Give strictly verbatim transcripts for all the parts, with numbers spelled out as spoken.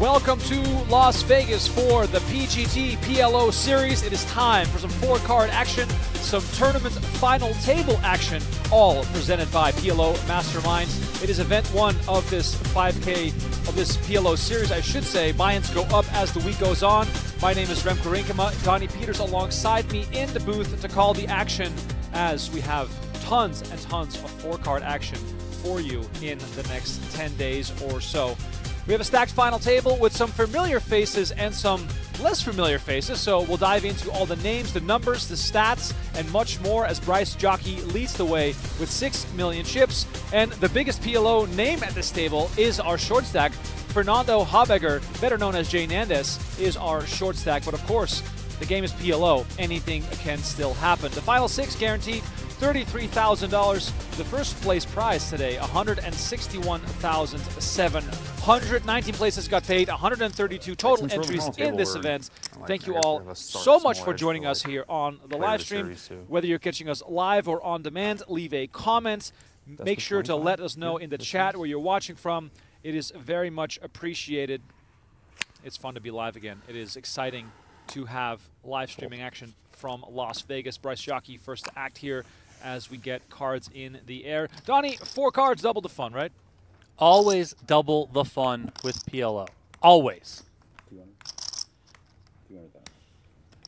Welcome to Las Vegas for the P G T P L O series. It is time for some four-card action, some tournament final table action, all presented by P L O Masterminds. It is event one of this five K, of this P L O series, I should say. Buy-ins go up as the week goes on. My name is Remko Rinkema. Donnie Peters alongside me in the booth to call the action as we have tons and tons of four-card action for you in the next ten days or so. We have a stacked final table with some familiar faces and some less familiar faces, so we'll dive into all the names, the numbers, the stats, and much more as Bryce Yockey leads the way with six million chips. And the biggest P L O name at this table is our short stack. Fernando Habegger, better known as Jay Nandez, is our short stack. But of course, the game is P L O. Anything can still happen. The final six guaranteed thirty-three thousand dollars. The first place prize today, one hundred sixty-one thousand seven hundred dollars. nineteen places got paid, one hundred thirty-two total really entries in this word. event. Like Thank you all so much for joining us like here on the live stream. Whether you're catching us live or on demand, leave a comment. That's Make sure to let us know yeah, in the chat where you're watching from. It is very much appreciated. It's fun to be live again. It is exciting to have live streaming action from Las Vegas. Bryce Yockey first to act here as we get cards in the air. Donnie, four cards, double the fun, right? Always double the fun with P L O. Always.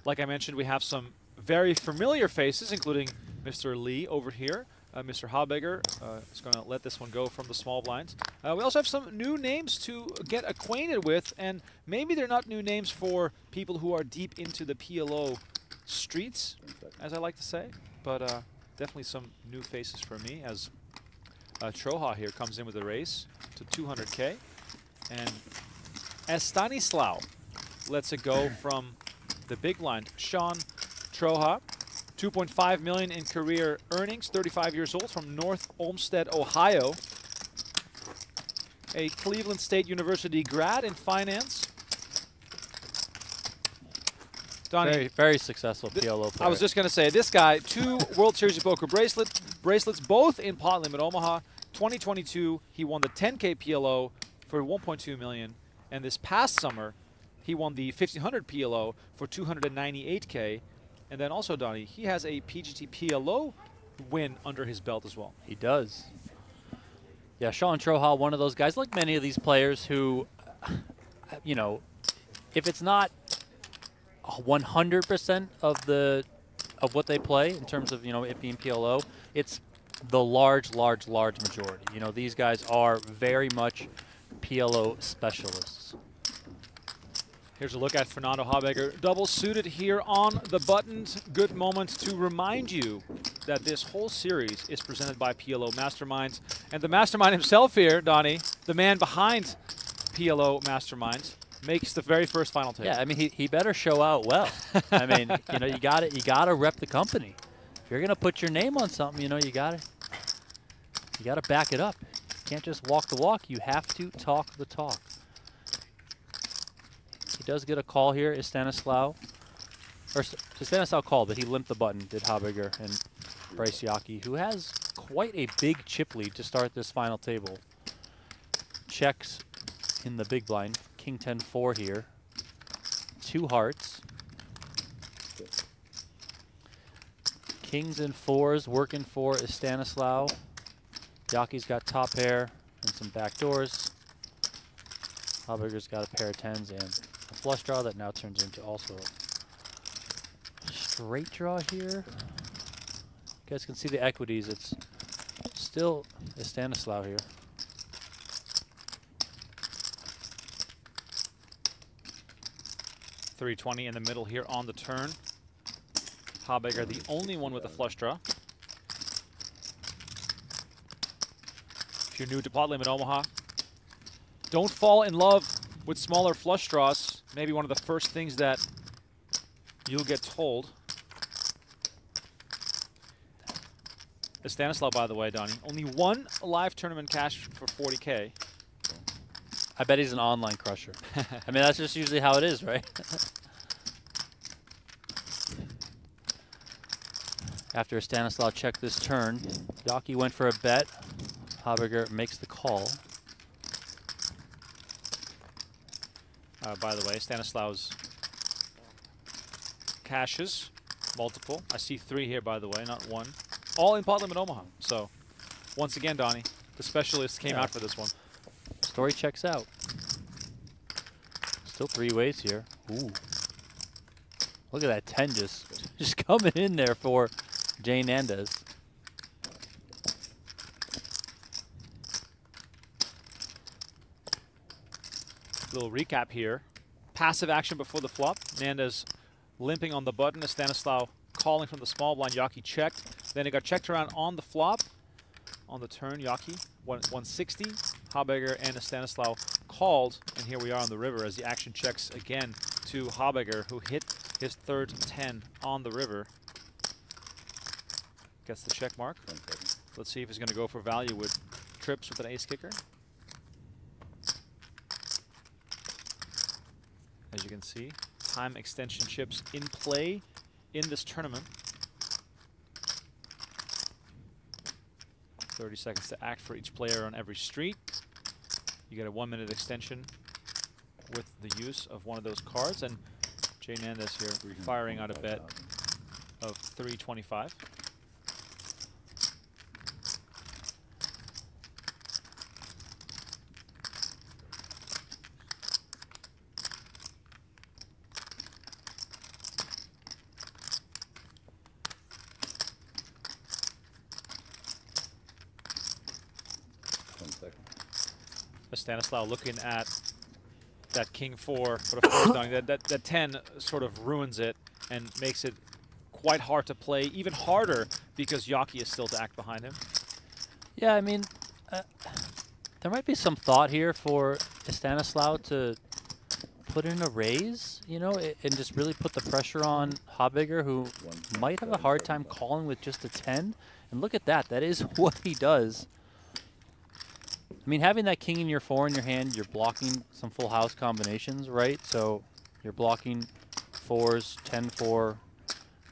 Like I mentioned, we have some very familiar faces, including Mister Lee over here. Uh, Mister Habegger uh, is going to let this one go from the small blinds. Uh, we also have some new names to get acquainted with, and maybe they're not new names for people who are deep into the P L O streets, as I like to say, but uh, definitely some new faces for me as uh, Troha here comes in with a race to two hundred K, and as Stanislaw lets it go from the big blind. Sean Troha, two point five million dollars in career earnings, thirty-five years old, from North Olmsted, Ohio, a Cleveland State University grad in finance. Donnie, very, very successful P L O player. I was just going to say, this guy, two World Series of Poker bracelets, bracelets both in pot limit Omaha. twenty twenty-two, he won the ten K P L O for one point two million dollars, and this past summer, he won the fifteen hundred P L O for two hundred ninety-eight K. And then also, Donnie, he has a P G T P L O win under his belt as well. He does. Yeah, Sean Troha, one of those guys, like many of these players who, you know, if it's not one hundred percent of the of what they play in terms of, you know, it being P L O, it's the large, large, large majority. You know, these guys are very much P L O specialists. Here's a look at Fernando Habegger, double suited here on the buttons. Good moment to remind you that this whole series is presented by P L O Masterminds. And the mastermind himself here, Donnie, the man behind P L O Masterminds, makes the very first final table. Yeah, I mean, he, he better show out well. I mean, you know, you got you gotta rep the company. If you're going to put your name on something, you know, you gotta, you gotta back it up. You can't just walk the walk. You have to talk the talk. He does get a call here. Is Stanislaw, or Stanislaw called, but he limped the button, did Habegger and Bryce Yockey, who has quite a big chip lead to start this final table. Checks in the big blind. King ten four here. Two hearts. Kings and fours working for is Stanislaw. Yockey's got top pair and some back doors. Habegger's got a pair of tens and a flush draw that now turns into also a straight draw here. You guys can see the equities. It's still a Stanislaw here. three twenty in the middle here on the turn. Habegger, the only one with a flush draw. If you're new to pot limit Omaha, don't fall in love with smaller flush draws. Maybe one of the first things that you'll get told. Stanislaw, by the way, Donnie, only one live tournament cash for forty K. I bet he's an online crusher. I mean, that's just usually how it is, right? After Stanislaw checked this turn, Yockey went for a bet. Habegger makes the call. uh, by the way. Stanislaw's caches, multiple. I see three here, by the way, not one. All in Portland and Omaha. So, once again, Donnie, the specialist came yeah. out for this one. Story checks out. Still three ways here. Ooh. Look at that ten just, just coming in there for Jay Nandez. Little recap here. Passive action before the flop. Nandez limping on the button as Stanislaw calling from the small blind. Yockey checked. Then it got checked around on the flop. On the turn, Yockey one sixty. Habegger and Stanislaw called. And here we are on the river as the action checks again to Habegger, who hit his third ten on the river. Gets the check mark. Let's see if he's going to go for value with trips with an ace kicker. As you can see, time extension chips in play in this tournament. thirty seconds to act for each player on every street. You get a one minute extension with the use of one of those cards. And Jay Nandez here firing out a bet of three twenty-five. Stanislaw looking at that king four, but of course knowing that, that that ten sort of ruins it and makes it quite hard to play, even harder because Yockey is still to act behind him. Yeah, I mean, uh, there might be some thought here for Stanislaw to put in a raise, you know, it, and just really put the pressure on Habegger, who might have a hard time calling with just a ten. And look at that, that is what he does. I mean, having that king in your four in your hand, you're blocking some full house combinations, right? So you're blocking fours, ten, four.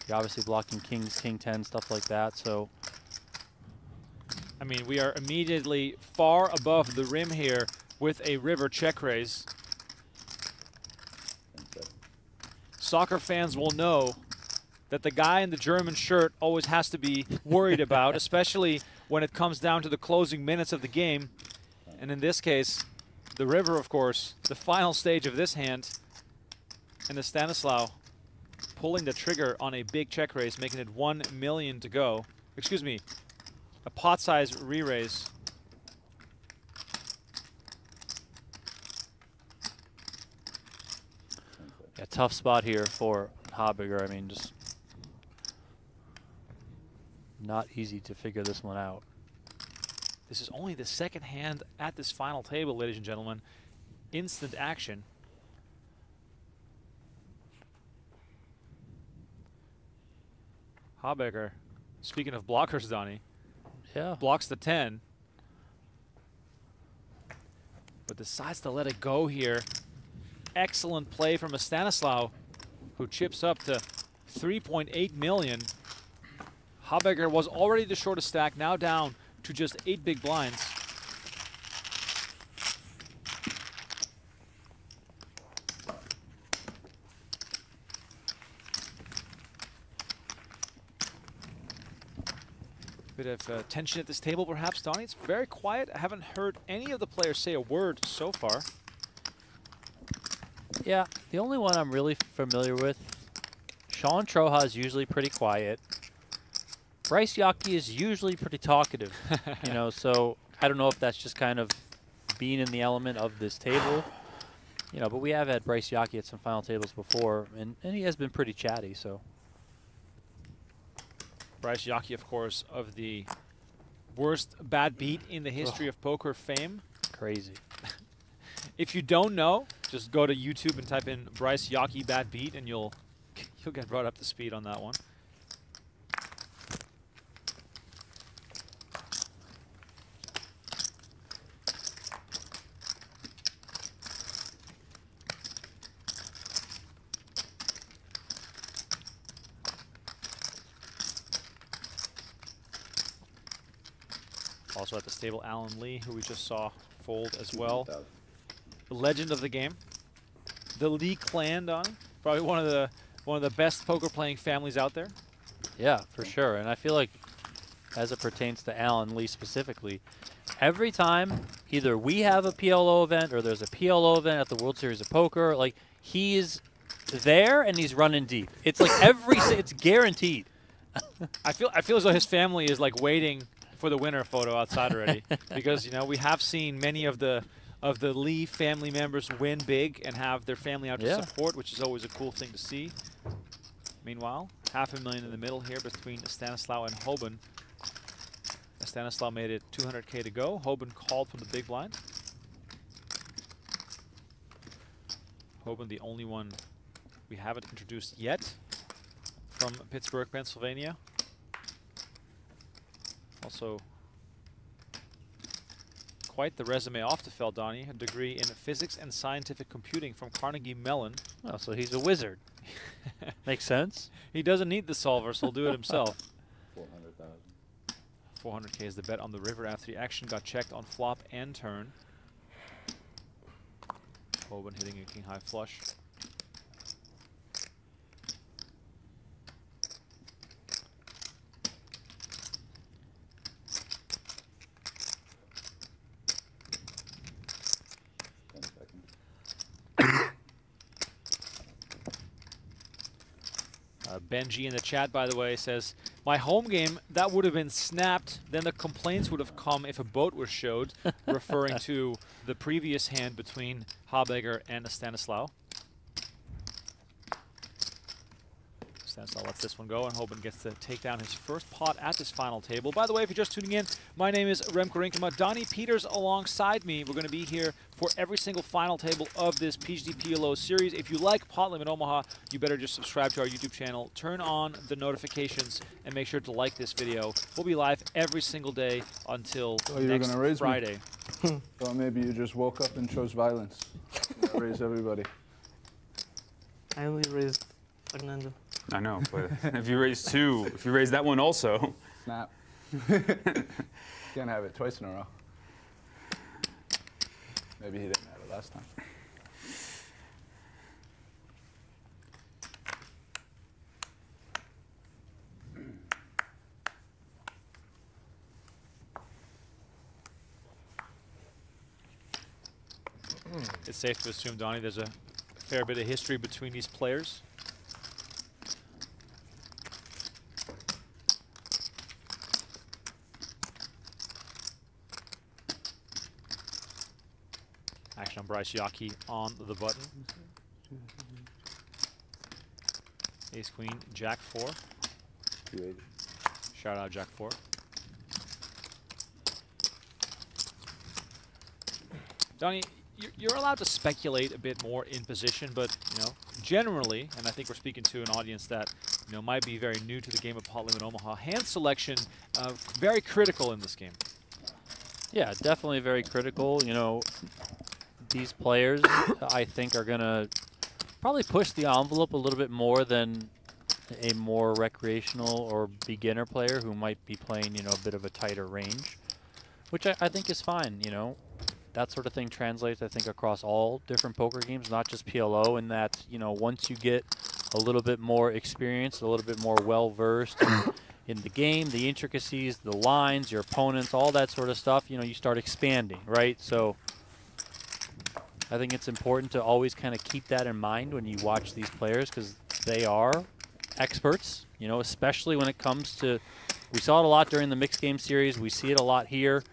You're obviously blocking kings, king, ten, stuff like that. So, I mean, we are immediately far above the rim here with a river check raise. Soccer fans will know that the guy in the German shirt always has to be worried about, especially when it comes down to the closing minutes of the game. And in this case, the river, of course, the final stage of this hand, and the Stanislaw pulling the trigger on a big check raise, making it one million to go. Excuse me, a pot size re-raise. A tough spot here for Habegger. I mean, just not easy to figure this one out. This is only the second hand at this final table, ladies and gentlemen. Instant action. Habegger, speaking of blockers, Donnie, yeah. blocks the ten, but decides to let it go here. Excellent play from a Stanislaw, who chips up to three point eight million. Habegger was already the shortest stack, now down to just eight big blinds. Bit of uh, tension at this table, perhaps, Donnie. It's very quiet. I haven't heard any of the players say a word so far. Yeah, the only one I'm really familiar with, Sean Troha is usually pretty quiet. Bryce Yockey is usually pretty talkative, you know, so I don't know if that's just kind of being in the element of this table, you know, but we have had Bryce Yockey at some final tables before, and, and he has been pretty chatty, so. Bryce Yockey, of course, of the worst bad beat in the history Ugh. of poker fame. Crazy. If you don't know, just go to YouTube and type in Bryce Yockey bad beat, and you'll, you'll get brought up to speed on that one. Also at this table, Allen Lee, who we just saw fold as well. The legend of the game. the Lee clan, Donnie. Probably one of the one of the best poker playing families out there. Yeah, for sure. And I feel like, as it pertains to Allen Lee specifically, every time either we have a P L O event or there's a P L O event at the World Series of Poker, like he's there and he's running deep. It's like every it's guaranteed. I feel I feel as though his family is like waiting for the winner photo outside already, because you know we have seen many of the of the Lee family members win big and have their family out to yeah. support, which is always a cool thing to see. Meanwhile, half a million in the middle here between Stanislaw and Hoban. Stanislaw made it two hundred K to go. Hoban called from the big blind. Hoban, the only one we haven't introduced yet from Pittsburgh, Pennsylvania. Also, quite the resume off the fell, Donnie. A degree in physics and scientific computing from Carnegie Mellon. Oh, so he's a wizard. Makes sense. He doesn't need the solver, so he'll do it himself. four hundred thousand. four hundred K is the bet on the river after the action got checked on flop and turn. Hoban hitting a king high flush. Benji in the chat, by the way, says, my home game, that would have been snapped. Then the complaints would have come if a boat was showed, referring to the previous hand between Habegger and Stanislaw. Stanislaw lets this one go, and Hoban gets to take down his first pot at this final table. By the way, if you're just tuning in, my name is Remko Rinkema. Donnie Peters alongside me. We're going to be here for every single final table of this P G T P L O series. If you like Pot Limit Omaha, you better just subscribe to our YouTube channel, turn on the notifications, and make sure to like this video. We'll be live every single day until oh, next raise Friday. Well, maybe you just woke up and chose violence. Raise everybody. I only raised Fernando. I know, but if you raise two, if you raise that one also. Snap. Can't have it twice in a row. Maybe he didn't have it last time. It's safe to assume, Donnie, there's a fair bit of history between these players. Action on Bryce Yockey on the button. Ace Queen, Jack Four. Shout out Jack Four. Donnie, you're allowed to speculate a bit more in position, but you know, generally, and I think we're speaking to an audience that you know might be very new to the game of Pot Limit Omaha. Hand selection, uh, very critical in this game. Yeah, definitely very critical. You know. These players, I think, are going to probably push the envelope a little bit more than a more recreational or beginner player who might be playing, you know, a bit of a tighter range, which I, I think is fine, you know. That sort of thing translates, I think, across all different poker games, not just P L O, in that, you know, once you get a little bit more experienced, a little bit more well-versed in, in the game, the intricacies, the lines, your opponents, all that sort of stuff, you know, you start expanding, right? So I think it's important to always kind of keep that in mind when you watch these players, because they are experts, you know, especially when it comes to, we saw it a lot during the mixed game series, we see it a lot here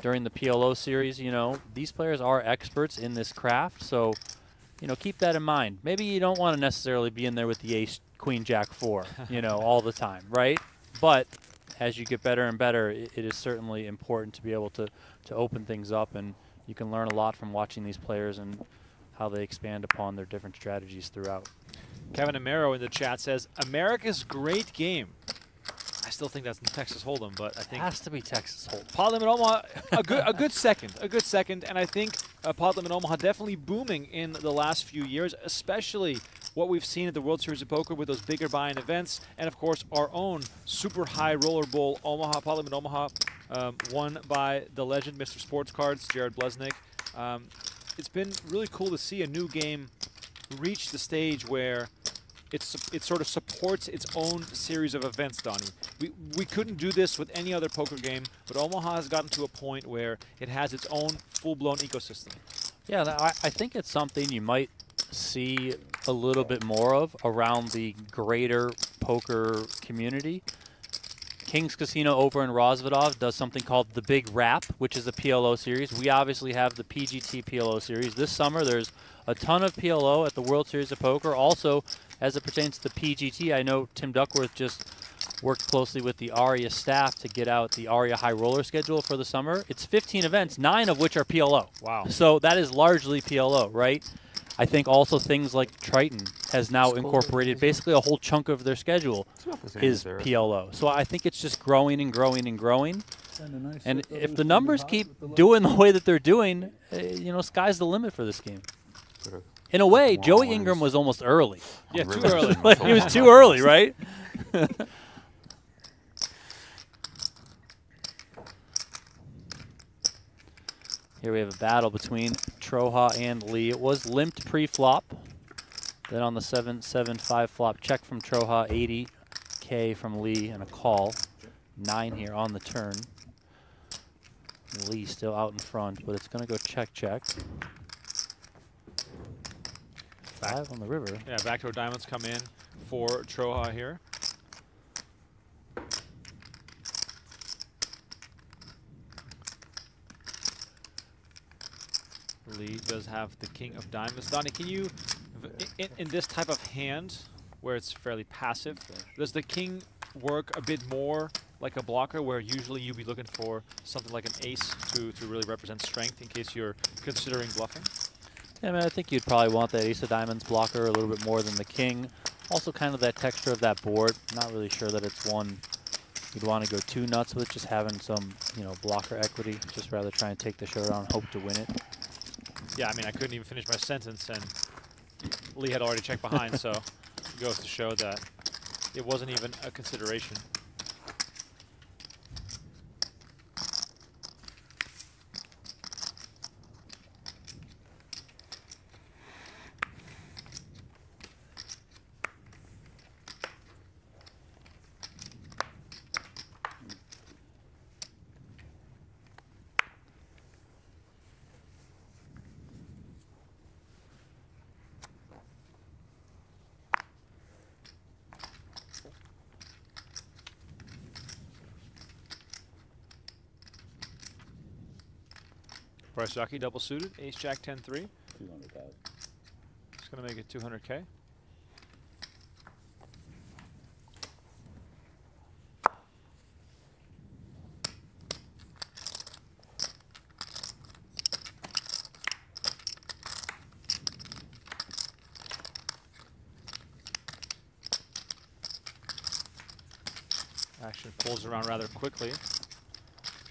during the P L O series, you know, these players are experts in this craft, so, you know, keep that in mind. Maybe you don't want to necessarily be in there with the ace, queen, jack, four, you know, all the time, right? But as you get better and better, it, it is certainly important to be able to, to open things up, and you can learn a lot from watching these players and how they expand upon their different strategies throughout. Kevin Amaro in the chat says, America's great game. I still think that's Texas Hold'em, but I think it has to be Texas Hold'em. Pot Limit Omaha, a good, a good second, a good second, and I think uh, Pot Limit Omaha definitely booming in the last few years, especially what we've seen at the World Series of Poker with those bigger buy-in events, and of course our own super high roller bowl Omaha, Pot Limit Omaha, um, won by the legend Mister Sports Cards, Jared Blesnick. Um, it's been really cool to see a new game reached the stage where it's, it sort of supports its own series of events, Donnie. We, we couldn't do this with any other poker game, but Omaha has gotten to a point where it has its own full-blown ecosystem. Yeah, I, I think it's something you might see a little bit more of around the greater poker community. King's Casino over in Rosvedov does something called the Big Wrap, which is the P L O series. We obviously have the P G T P L O series. This summer, there's a ton of P L O at the World Series of Poker. Also, as it pertains to the P G T, I know Tim Duckworth just worked closely with the ARIA staff to get out the ARIA High Roller schedule for the summer. It's fifteen events, nine of which are P L O. Wow. So that is largely P L O, right? I think also things like Triton has now incorporated basically a whole chunk of their schedule is P L O. So I think it's just growing and growing and growing. And if the numbers keep doing the way that they're doing, you know, sky's the limit for this game. In a way, Joey Ingram was almost early. Yeah, too early. Like, he was too early, right? Here we have a battle between Troha and Lee. It was limped pre-flop. Then on the seven seven five flop, check from Troha, eighty K from Lee, and a call. Nine here on the turn. Lee still out in front, but it's going to go check, check. Five on the river. Yeah, back row diamonds come in for Troha here. Lee does have the king of diamonds. Donnie, can you, in, in this type of hand, where it's fairly passive, does the king work a bit more like a blocker, where usually you'd be looking for something like an ace to, to really represent strength in case you're considering bluffing? Yeah, I mean, I think you'd probably want that ace of diamonds blocker a little bit more than the king. Also kind of that texture of that board. Not really sure that it's one you'd want to go too nuts with, just having some, you know, blocker equity. Just rather try and take the showdown, hope to win it. Yeah, I mean, I couldn't even finish my sentence, and Lee had already checked behind, so it goes to show that it wasn't even a consideration. Bryce Yockey double suited, ace jack ten three. Two hundred thousand. It's gonna make it two hundred K. Action pulls around rather quickly.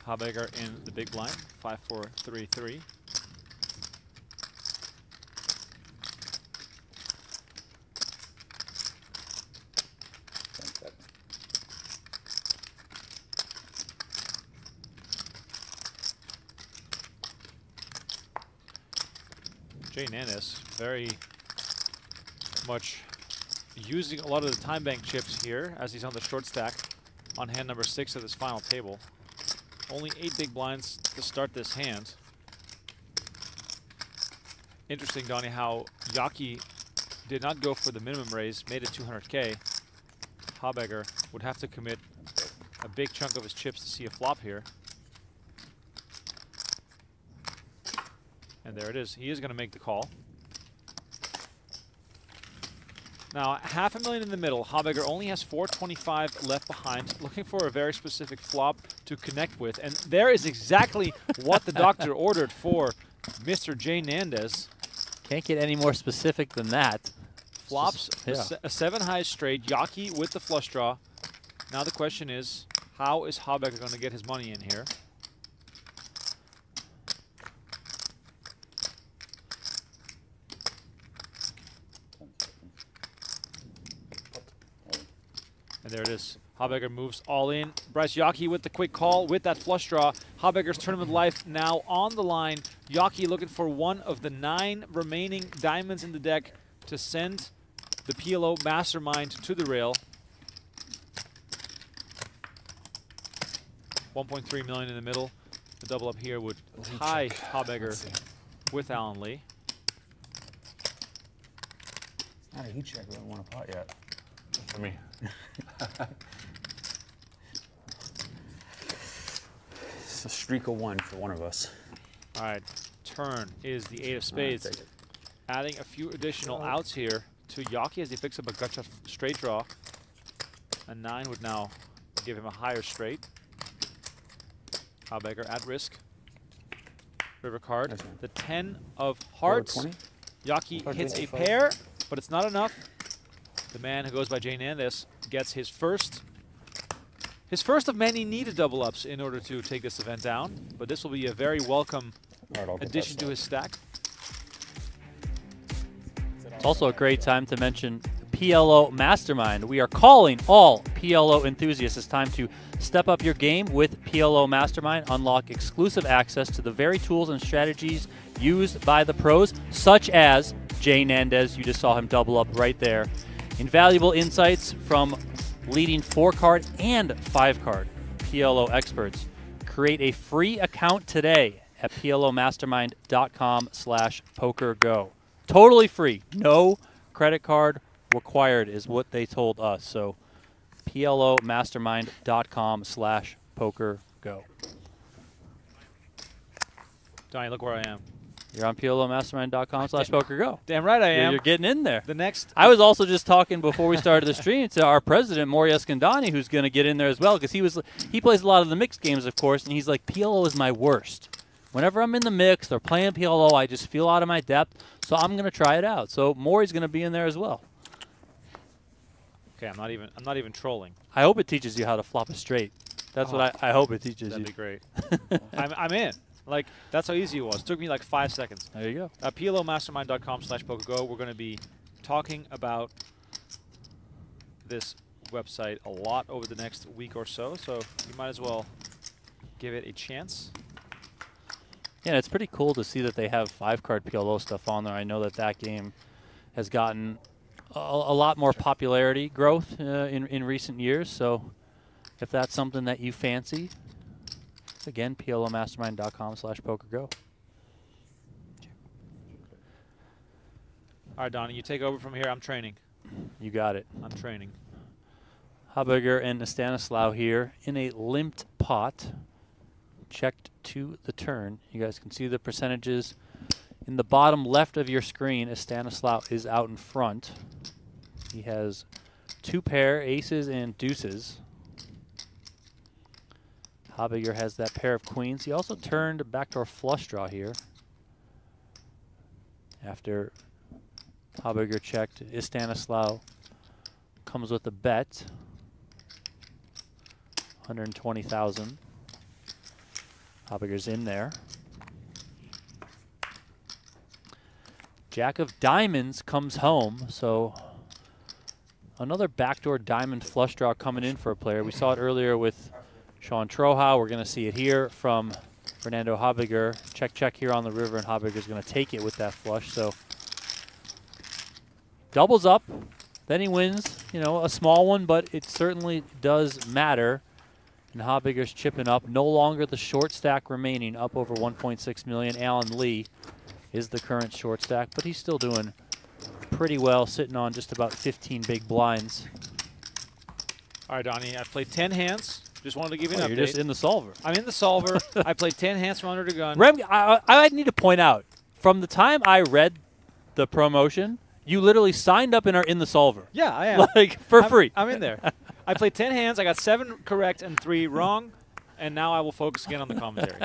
Habegger in the big blind, five four three three. Jay Nandez very much using a lot of the time bank chips here as he's on the short stack on hand number six of this final table. Only eight big blinds to start this hand. Interesting, Donnie, how Yockey did not go for the minimum raise, made it two hundred K. Habegger would have to commit a big chunk of his chips to see a flop here. And there it is. He is going to make the call. Now, half a million in the middle. Habegger only has four twenty-five left behind, looking for a very specific flop to connect with. And there is exactly what the doctor ordered for Mister Jay Nandez. Can't get any more specific than that. Flops just, yeah. a, a seven high straight. Yockey with the flush draw. Now the question is, how is Habegger going to get his money in here? And there it is. Habegger moves all in. Bryce Yockey with the quick call with that flush draw. Habegger's tournament life now on the line. Yockey looking for one of the nine remaining diamonds in the deck to send the P L O Mastermind to the rail. one point three million in the middle. The double up here would tie Habegger with Allen Lee. It's not a huge check. We haven't won a pot yet. For me. It's a streak of one for one of us. All right. Turn is the eight of spades. Right, adding a few additional outs here to Yockey as he picks up a gutcha straight draw. A nine would now give him a higher straight. Habegger at risk. River card. Nice. The ten of hearts. Yockey hits a pair, but it's not enough. The man who goes by Jay Nandez gets his first. His first of many needed double ups in order to take this event down, but this will be a very welcome right, addition to his stack. It's also a great time to mention P L O Mastermind. We are calling all P L O enthusiasts. It's time to step up your game with P L O Mastermind. Unlock exclusive access to the very tools and strategies used by the pros, such as Jay Nandez. You just saw him double up right there. Invaluable insights from leading four-card and five-card P L O experts. Create a free account today at P L O Mastermind dot com slash PokerGo. Totally free. No credit card required is what they told us. So P L O Mastermind dot com slash PokerGo. Donnie, look where I am. You're on P L O Mastermind dot com slash PokerGo. Damn right I am. You're, you're getting in there. The next. I was also just talking before we started the stream to our president, Maury Escondani, who's going to get in there as well, because he was he plays a lot of the mixed games, of course, and he's like, P L O is my worst. Whenever I'm in the mix or playing P L O, I just feel out of my depth, so I'm going to try it out. So Maury's going to be in there as well. Okay, I'm not even I'm not even trolling. I hope it teaches you how to flop a straight. That's oh, what I, I hope it teaches that'd you. That'd be great. I'm, I'm in. Like, that's how easy it was. It took me like five seconds. There you go. Uh, P L O Mastermind dot com slash PokerGo. We're going to be talking about this website a lot over the next week or so, so you might as well give it a chance. Yeah, it's pretty cool to see that they have five-card P L O stuff on there. I know that that game has gotten a, a lot more popularity growth uh, in, in recent years, so if that's something that you fancy, again, P L O Mastermind dot com slash PokerGo. All right, Donnie, you take over from here. I'm training. You got it. I'm training. Habegger and Stanislaw here in a limped pot. Checked to the turn. You guys can see the percentages. In the bottom left of your screen, Stanislaw is out in front. He has two pair, aces and deuces. Habegger has that pair of queens. He also turned a backdoor flush draw here. After Habegger checked, Stanislaw comes with a bet, one hundred twenty thousand. Habegger's in there. Jack of diamonds comes home, so another backdoor diamond flush draw coming in for a player. We saw it earlier with Sean Troha. We're going to see it here from Fernando Habegger. Check, check here on the river, and Habegger's going to take it with that flush. So doubles up, then he wins. You know, a small one, but it certainly does matter. And Habegger's chipping up. No longer the short stack remaining, up over one point six million. Allen Lee is the current short stack, but he's still doing pretty well, sitting on just about fifteen big blinds. All right, Donnie, I've played ten hands. Just wanted to give you an oh, update. You're just in the solver. I'm in the solver. I played ten hands from under the gun. Rem, I, I need to point out, from the time I read the promotion, you literally signed up and are in the solver. Yeah, I am. Like, for I'm, free. I'm in there. I played ten hands. I got seven correct and three wrong, and now I will focus again on the commentary.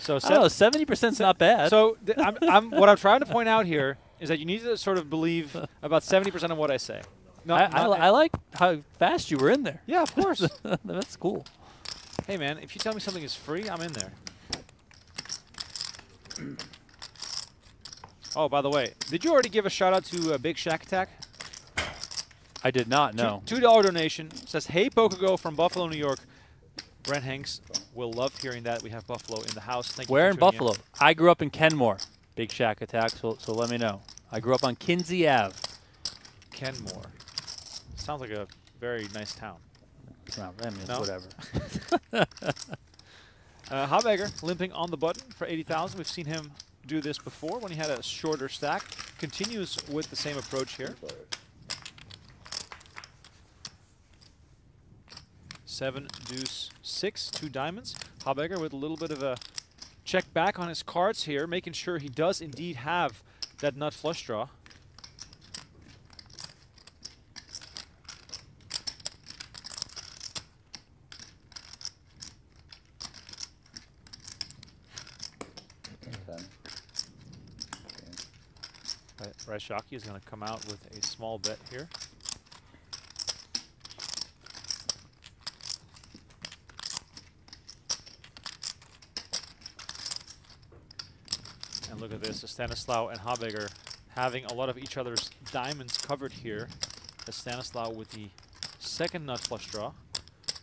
So seven, I don't know, seventy percent is not bad. So th I'm, I'm, what I'm trying to point out here is that you need to sort of believe about seventy percent of what I say. No, I, I, I like how fast you were in there. Yeah, of course. That's cool. Hey, man, if you tell me something is free, I'm in there. Oh, by the way, did you already give a shout-out to uh, Big Shack Attack? I did not, no. two dollar donation. Says, hey, PokerGo from Buffalo, New York. Brent Hanks will love hearing that. We have Buffalo in the house. Thank Where you for in Buffalo? In. I grew up in Kenmore, Big Shack Attack, so, so let me know. I grew up on Kinsey Avenue. Kenmore. Sounds like a very nice town. Well, I mean, no? Whatever. uh, Habegger limping on the button for eighty thousand. We've seen him do this before when he had a shorter stack. Continues with the same approach here. Seven, deuce, six, two diamonds. Habegger with a little bit of a check back on his cards here, making sure he does indeed have that nut flush draw. Bryce Yockey is going to come out with a small bet here. And look at this, Stanislaw and Habegger having a lot of each other's diamonds covered here. As Stanislaw with the second nut flush draw,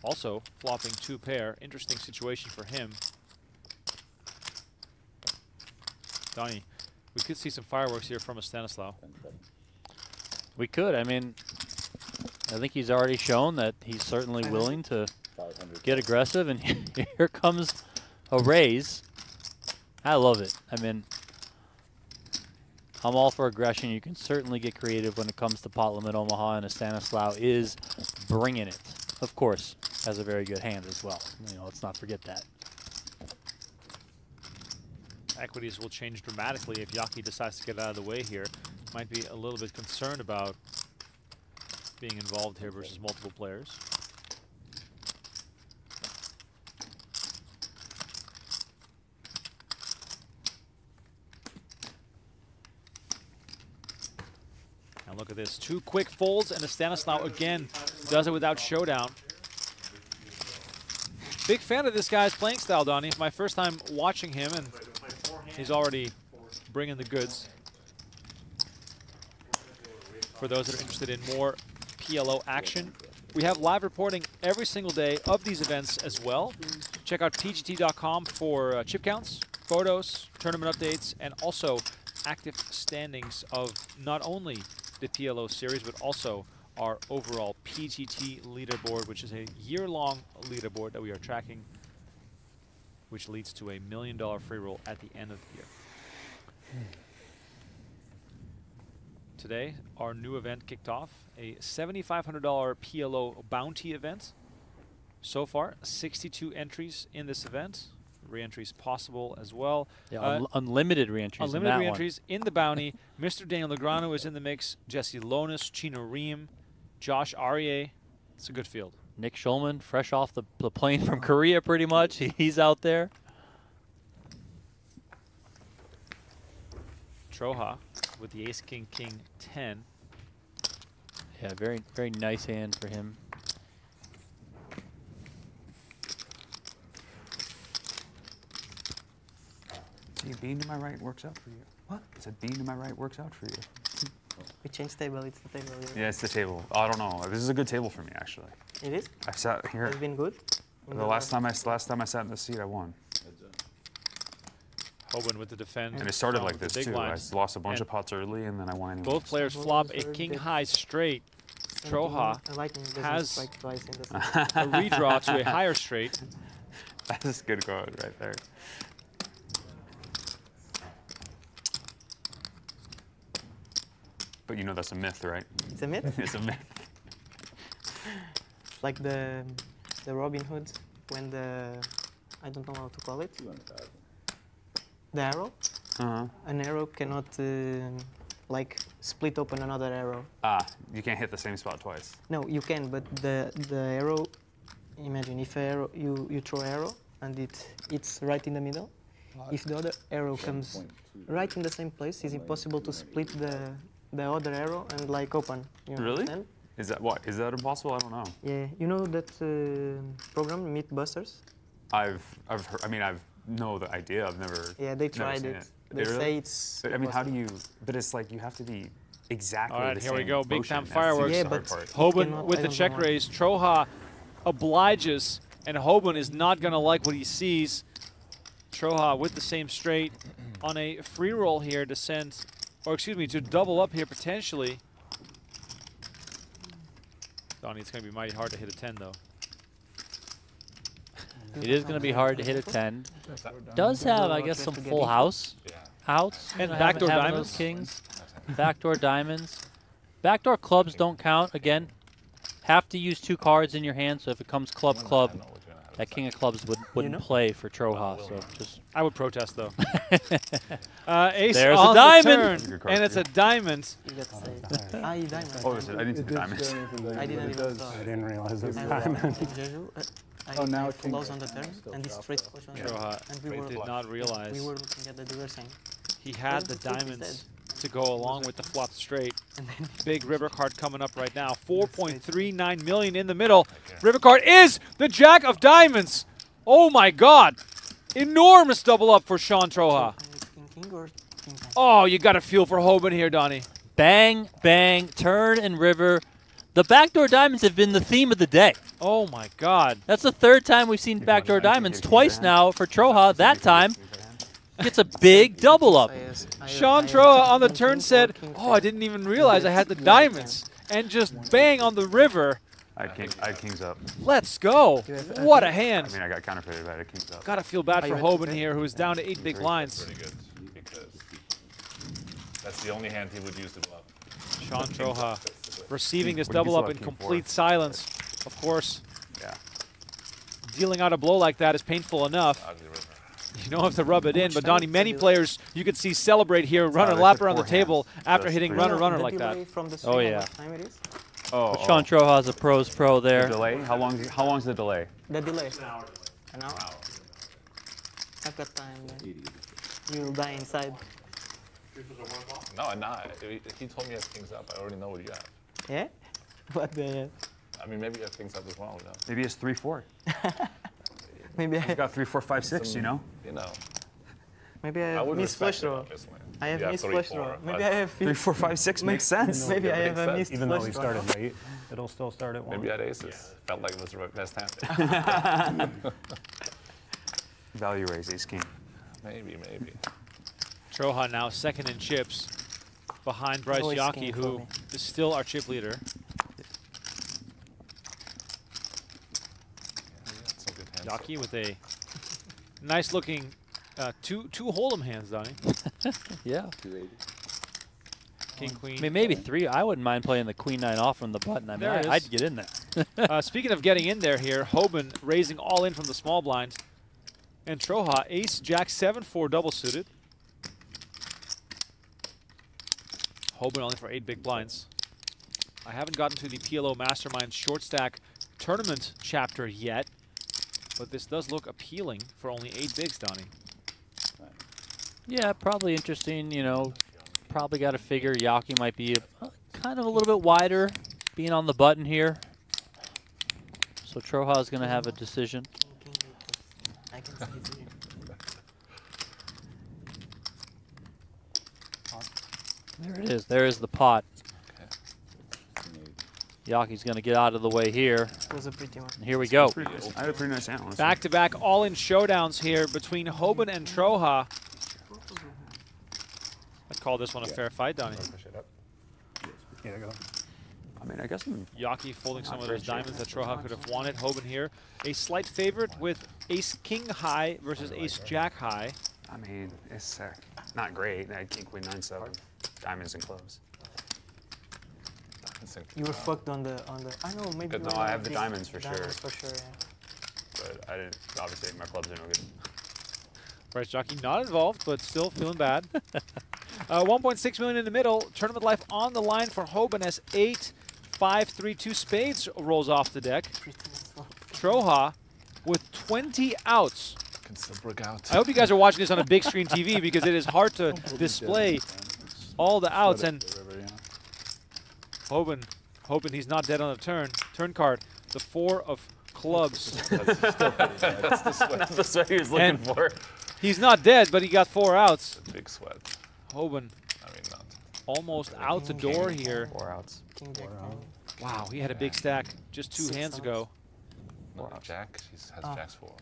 also flopping two pair. Interesting situation for him. Donnie, we could see some fireworks here from a Stanislaw. We could. I mean, I think he's already shown that he's certainly willing to get aggressive, and here comes a raise. I love it. I mean, I'm all for aggression. You can certainly get creative when it comes to pot limit Omaha, and a Stanislaw is bringing it. Of course, has a very good hand as well. You know, let's not forget that. Equities will change dramatically if Yockey decides to get out of the way here. Might be a little bit concerned about being involved here versus multiple players. Now look at this. Two quick folds, and the Stanislaw again does it without showdown. Big fan of this guy's playing style, Donnie. It's my first time watching him, and he's already bringing the goods. For those that are interested in more P L O action, we have live reporting every single day of these events as well. Check out P G T dot com for uh, chip counts, photos, tournament updates, and also active standings of not only the P L O series, but also our overall P G T leaderboard, which is a year-long leaderboard that we are tracking, which leads to a million dollar free roll at the end of the year. Today, our new event kicked off, a seventy-five hundred dollar P L O bounty event. So far, sixty-two entries in this event. Re-entries possible as well. Yeah, uh, un unlimited re-entries. Unlimited re-entries in the bounty. Mister Daniel Negreanu is in the mix. Jesse Lonas, Chino Ream, Josh Arieh. It's a good field. Nick Schulman, fresh off the, the plane from Korea pretty much. He's out there. Troha with the ace, king, king, ten. Yeah, very, very nice hand for him. See, being to my right works out for you. What? I said being to my right works out for you. We changed table, it's the table. Yeah, yeah, it's the table. Oh, I don't know. This is a good table for me, actually. It is? I've sat here. It's been good? The last time, I, last time I sat in the seat, I won. Hoban with the defend. And it started like this, too. I lost a bunch of pots early, and then I won anyways. Both players flop a king-high straight. Troha has a redraw to a higher straight. That is good card right there. But you know that's a myth, right? It's a myth? It's a myth. It's like the the Robin Hood when the, I don't know how to call it. The arrow? Uh-huh. An arrow cannot uh, like split open another arrow. Ah, you can't hit the same spot twice. No, you can, but the the arrow, imagine if arrow, you, you throw arrow and it it's right in the middle. If the other arrow comes right in the same place, it's impossible to split the the other arrow and like open. You really? Understand? Is that what? Is that impossible? I don't know. Yeah, you know that uh, program Mythbusters. I've, I've heard, I mean, I've know the idea. I've never. Yeah, they tried it. it. They, they really? say it's. But, I mean, how do you? But it's like you have to be exactly. All right, the here same we go. Big motion. Time fireworks. Yeah, but Hoban with I the check raise. Troha obliges, and Hoban is not going to like what he sees. Troha with the same straight on a free roll here to send. Or excuse me, to double up here potentially. Donnie, it's going to be mighty hard to hit a ten, though. It is going to be hard to hit a ten. Does have, I guess, some full house outs. And backdoor diamonds. Kings. Backdoor diamonds. Backdoor clubs don't count. Again, have to use two cards in your hand, so if it comes club, club, that king of clubs would, wouldn't you know? play for Troha. So just I would protest, though. uh, ace There's on a diamond. The turn, and it's a diamond. You got to say. I diamond. Oh, is it? I didn't see diamonds. I didn't even I didn't realize it was diamond. I oh, now it close on the turn, and this straight push on the turn. And we were, did not realize. We were looking at the reversing. He had the diamonds to go along with the flop straight. Big river card coming up right now. four point three nine million in the middle. River card is the jack of diamonds. Oh my God. Enormous double up for Sean Troha. Oh, you got a feel for Hoban here, Donnie. Bang, bang, turn and river. The backdoor diamonds have been the theme of the day. Oh my God. That's the third time we've seen backdoor diamonds, twice now for Troha. That time gets a big double up. Sean Troha on the turn said, oh, I didn't even realize I had the diamonds, and just bang on the river. I had king, I had kings up. Let's go. What a hand. I mean, I got counterfeited, but I had kings up. Gotta feel bad for Hoban here, who is down to eight big blinds. That's the only hand he would use to bluff. Sean Troha receiving his double up in complete silence, of course. Yeah. Dealing out a blow like that is painful enough. You don't have to rub it in, but Donnie, many players you could see celebrate here, run a lap around the table after hitting runner-runner like that. Oh, yeah. But Sean Troha is a pro's pro there. The delay? How long? How long is the delay? The delay is an hour. An hour? I've got time, man. You'll die inside. No, I'm not. He told me I have things up. I already know what you have. Yeah? What the... I mean, maybe you have things up as well. No? Maybe it's three four. Maybe He's I got three four five six, you know? You know. Maybe I have missed flush draw. I have missed flush draw. Maybe I have... three four five six makes sense. Maybe I have a missed flush draw. Even though he started late, it'll still start at one. Maybe I had aces. Felt like it was the best hand. Value raise, ace king. Maybe, maybe. Troha now second in chips, behind Bryce Yockey, who is still our chip leader. Yockey with a nice-looking uh, two two hold'em hands, Donnie. Yeah. King queen. I mean, maybe three. I wouldn't mind playing the queen nine off from the button. I mean, I, I'd get in there. uh, speaking of getting in there, here Hoban raising all in from the small blind, and Troha ace jack seven four double suited. Hoban only for eight big blinds. I haven't gotten to the P L O Masterminds short stack tournament chapter yet, but this does look appealing for only eight bigs, Donnie. Yeah, probably interesting. You know, probably got to figure Yockey might be a, uh, kind of a little bit wider, being on the button here. So Troha is going to have a decision. There it is. There is the pot. Yockey's going to get out of the way here. Was a pretty one. Here we go. Nice. I had a pretty nice hand. Back-to-back all-in showdowns here between Hoban and Troha. I'd call this one a yeah. fair fight, Donnie. Here I go. I mean, I guess Yockey folding some of those diamonds that Troha could have wanted. Hoban here, a slight favorite with ace-king high versus ace-jack high. I mean, it's uh, not great. That king-queen nine seven, diamonds and clubs. You were fucked on the on the. I know maybe. No, I have the diamonds for sure. Diamonds for sure, yeah. But I didn't. Obviously, my clubs are no good. Bryce Yockey not involved, but still feeling bad. uh, one point six million in the middle. Tournament life on the line for Hoban as eight, five, three, two spades rolls off the deck. Troha with twenty outs. Can still break out. I hope you guys are watching this on a big screen T V because it is hard to display all the outs and. Hoban, hoping he's not dead on the turn. Turn card, the four of clubs. That's, still pretty bad. That's the sweat. That's the sweat he was looking and for. He's not dead, but he got four outs. A big sweat. Hoban, I mean, not almost really out the door king here. Four outs. King four out. Wow, he had yeah. a big stack just two Six hands outs. ago. Four no, jack, he has oh. jacks four.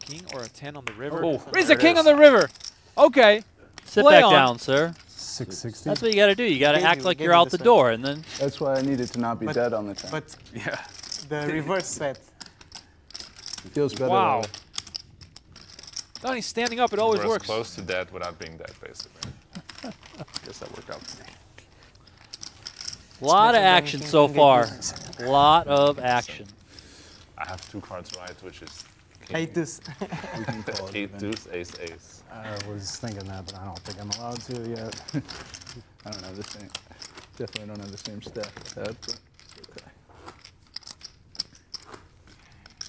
King or a ten on the river? Oh, it's a king on the river. Okay. Sit Play back on. down, sir. six sixty. That's what you got to do. You got to act you, like you're out the, the door, and then. That's why I needed to not be but, dead on the time. But yeah, the reverse set. It feels better. Wow. Donnie's standing up. It always works. Close to dead without being dead, basically. I guess that worked out for me. A lot of action so far. A lot of action. I have two cards right, which is eight deuce. Eight deuce, ace, ace. I was thinking that, but I don't think I'm allowed to yet. I don't have the same. Definitely don't have the same stack. That's okay.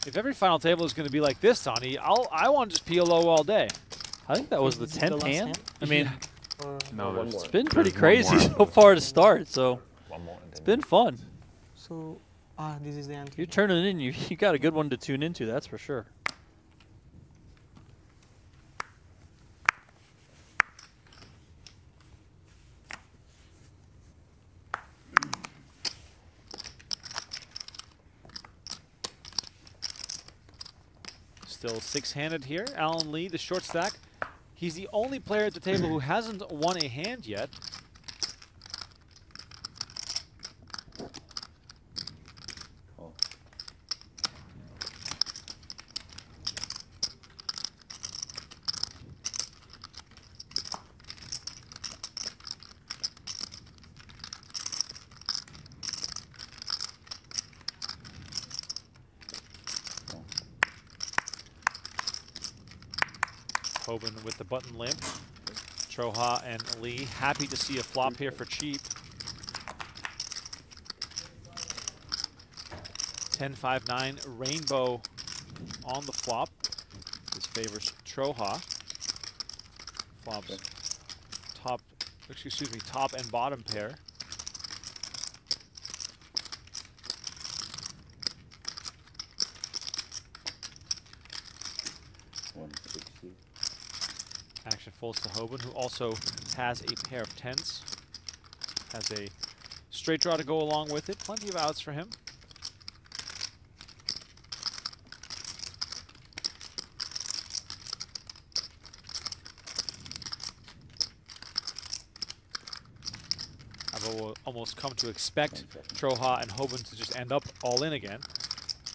If every final table is going to be like this, Donnie, I'll I want to just P L O all day. I think that was the tenth hand? hand. I mean, no, it's been pretty crazy so far to start. So. It's been fun. So, ah, this is the end. You're turning in. You you got a good one to tune into. That's for sure. Still six-handed here. Allen Lee, the short stack. He's the only player at the table who hasn't won a hand yet. With the button limp. Troha and Lee happy to see a flop here for cheap. ten five nine rainbow on the flop. This favors Troha. Flops top, excuse me, top and bottom pair. Action folds to Hoban, who also has a pair of tens. Has a straight draw to go along with it. Plenty of outs for him. I've almost come to expect Troha and Hoban to just end up all in again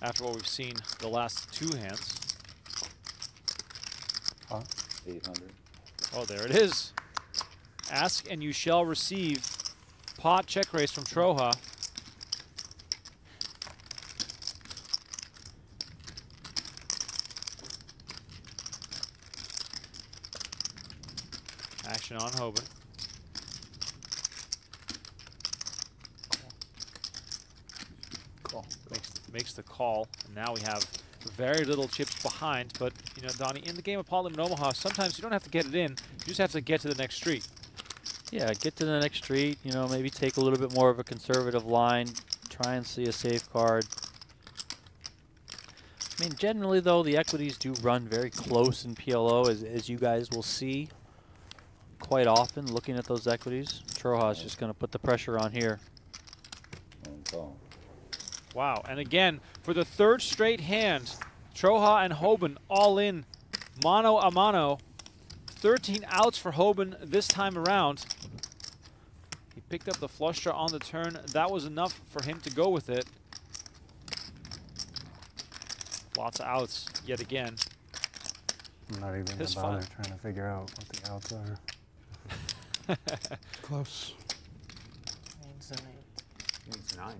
after what we've seen the last two hands. Huh? eight hundred. Oh, there it is. Ask and you shall receive. Pot check raise from Troha. Action on Hoban. Call. Makes, makes the call. And now we have very little chips behind, but you know, Donnie, in the game of Paul and Omaha, sometimes you don't have to get it in, you just have to get to the next street. Yeah, get to the next street, you know, maybe take a little bit more of a conservative line, try and see a safe card. I mean, generally though, the equities do run very close in P L O, as, as you guys will see quite often looking at those equities. Troha's just going to put the pressure on here. Wow, and again, for the third straight hand, Troha and Hoban all in, mano a mano. thirteen outs for Hoban this time around. He picked up the flush draw on the turn. That was enough for him to go with it. Lots of outs yet again. I'm not even going to bother trying to figure out what the outs are. Close. It's an eight. It's nine.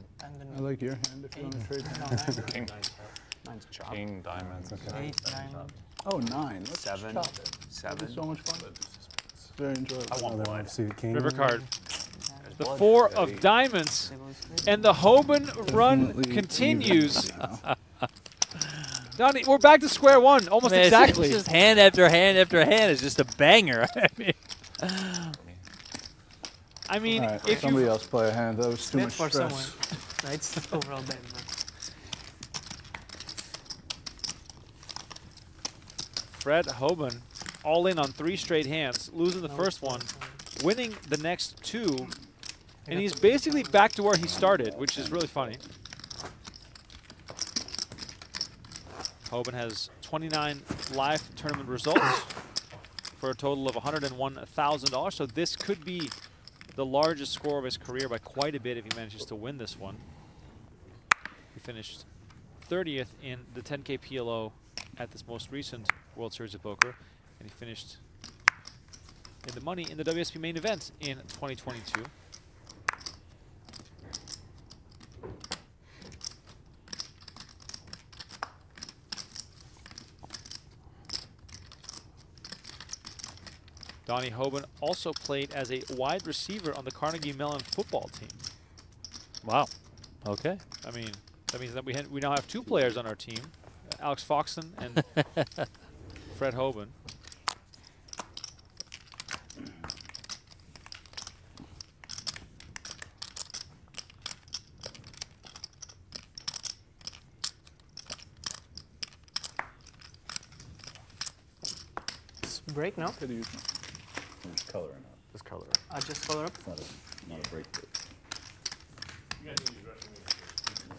I like your hand if you want to trade. Nine. King. Nine's chop. King, diamonds. Okay. Eight, nine. Oh, nine. Let's seven. Chop it. Seven. So much fun. It's very enjoyable. I want one. See the king. River card. There's the four blood. Of diamonds. And the Hoban run Definitely continues. Donnie, we're back to square one, almost I mean, exactly. It's just hand after hand after hand is just a banger. I mean. I mean, right, if somebody you else play a hand, that was too much for stress. It's overall bad. Fred Hoban, all in on three straight hands, losing the first one, winning the next two, and he's basically back to where he started, which is really funny. Hoban has twenty-nine live tournament results. for a total of one hundred one thousand dollars. So this could be the largest score of his career by quite a bit if he manages to win this one. He finished thirtieth in the ten K P L O at this most recent World Series of Poker, and he finished in the money in the W S P main event in twenty twenty-two. Donnie Hoban also played as a wide receiver on the Carnegie Mellon football team. Wow. Okay. I mean, that means that we had, we now have two players on our team, uh, Alex Foxen and Fred Hoban. It's break now? Just color it up. Just color it up. Uh, just color up? It's not a, not a break. You guys need to dress me.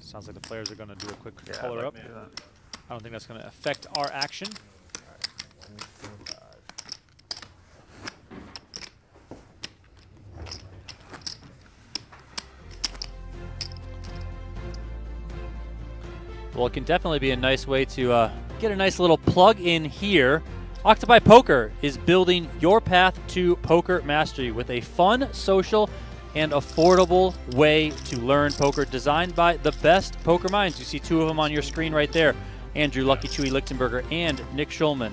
Sounds like the players are going to do a quick yeah, color like up. Man. I don't think that's going to affect our action. Well, it can definitely be a nice way to uh, get a nice little plug in here. Octopi Poker is building your path to poker mastery with a fun, social, and affordable way to learn poker, designed by the best poker minds. You see two of them on your screen right there, Andrew Lucky Chewy Lichtenberger and Nick Schulman.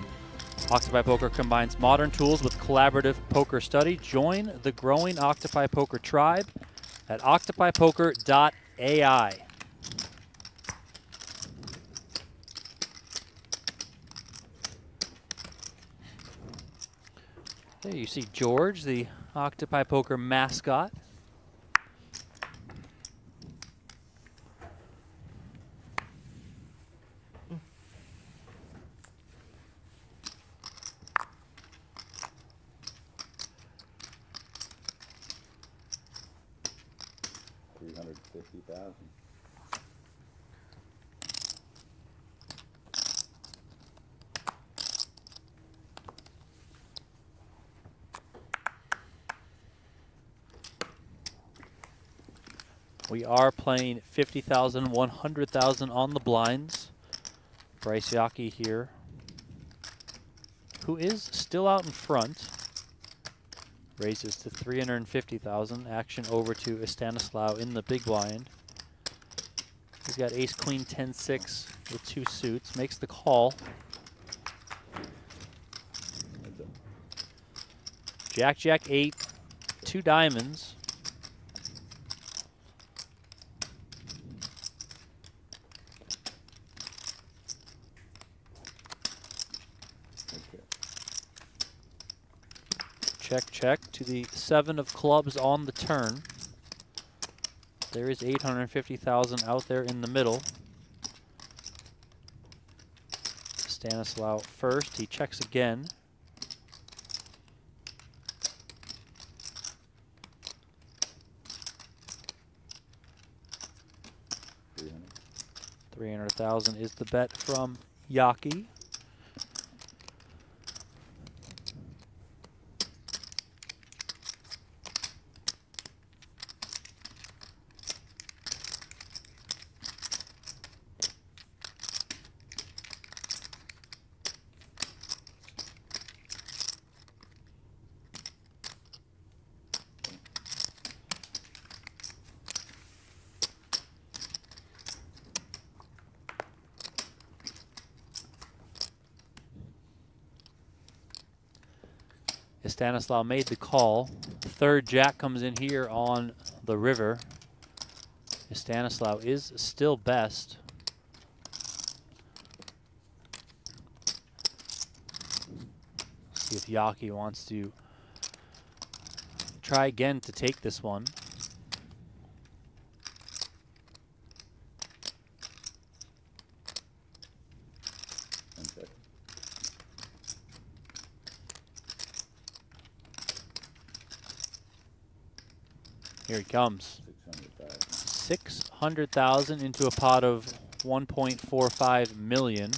Octopi Poker combines modern tools with collaborative poker study. Join the growing Octopi Poker tribe at octopi poker dot A I. There you see George, the Octopi Poker mascot. Mm. three hundred fifty thousand. We are playing fifty thousand, one hundred thousand on the blinds. Bryce Yockey here, who is still out in front, raises to three hundred fifty thousand. Action over to Stanislaw in the big blind. He's got ace, queen, ten six with two suits, makes the call. Jack, jack, eight, two diamonds. Check, check to the seven of clubs on the turn. There is eight hundred fifty thousand out there in the middle. Stanislaw first, he checks again. three hundred thousand is the bet from Yockey. Stanislaw made the call. Third jack comes in here on the river. Stanislaw is still best. See if Yockey wants to try again to take this one. Here he comes. six hundred thousand into a pot of one point four five million.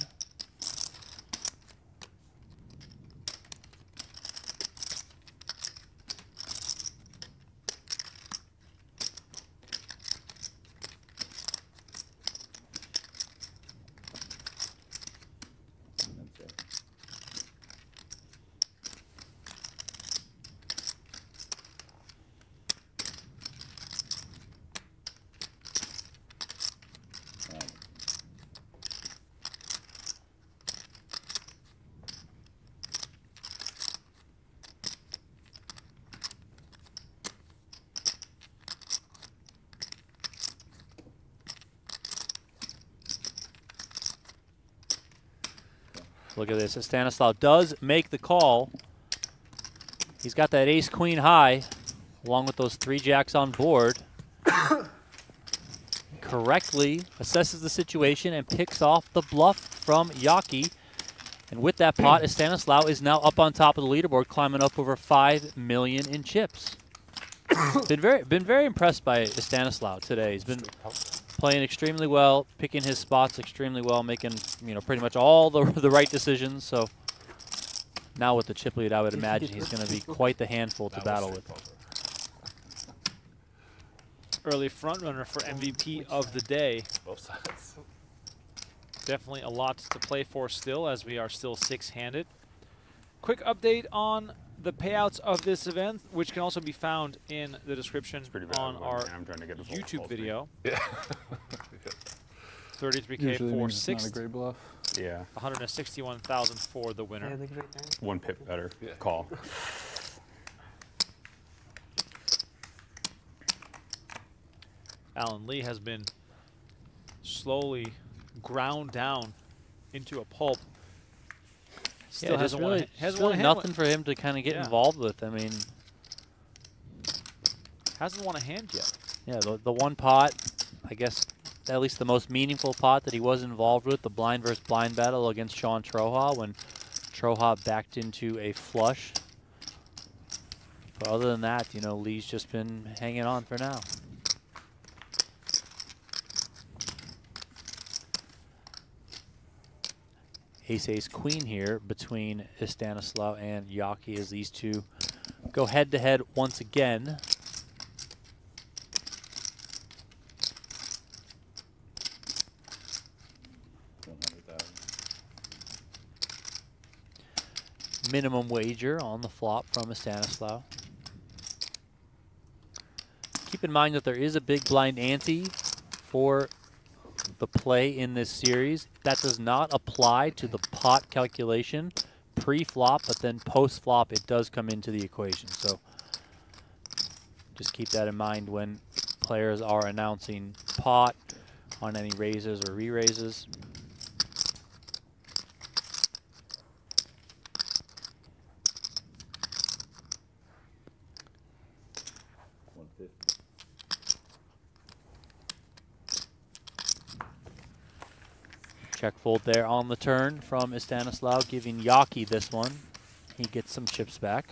Look at this. Stanislaw does make the call. He's got that ace queen high, along with those three jacks on board. Correctly assesses the situation and picks off the bluff from Yockey. And with that pot, Stanislaw is now up on top of the leaderboard, climbing up over five million in chips. been very, been very impressed by Stanislaw today. He's been playing extremely well, picking his spots extremely well, making you know pretty much all the the right decisions. So now with the chip lead, I would imagine he's going to be quite the handful to battle with. Early front runner for M V P of the day. Both sides. Definitely a lot to play for still, as we are still six-handed. Quick update on the payouts of this event, which can also be found in the description on our I'm trying to get YouTube video. Yeah. thirty-three K for six. Yeah. one hundred sixty-one thousand for the winner. Yeah, right there. One pip better. Yeah. Call. Allen Lee has been slowly ground down into a pulp. Still yeah, hasn't really, has still won a nothing for him to kind of get yeah. involved with. I mean, hasn't won a hand yet. Yeah, the, the one pot, I guess, at least the most meaningful pot that he was involved with, the blind versus blind battle against Sean Troha, when Troha backed into a flush. But other than that, you know, Lee's just been hanging on for now. Ace-Ace Queen here between Stanislaw and Yockey as these two go head-to-head once again. Minimum wager on the flop from Stanislaw. Keep in mind that there is a big blind ante for the play in this series. That does not apply to the pot calculation pre-flop, but then post-flop it does come into the equation. So just keep that in mind when players are announcing pot on any raises or re-raises. Check fold there on the turn from Stanislaw, giving Yockey this one. He gets some chips back.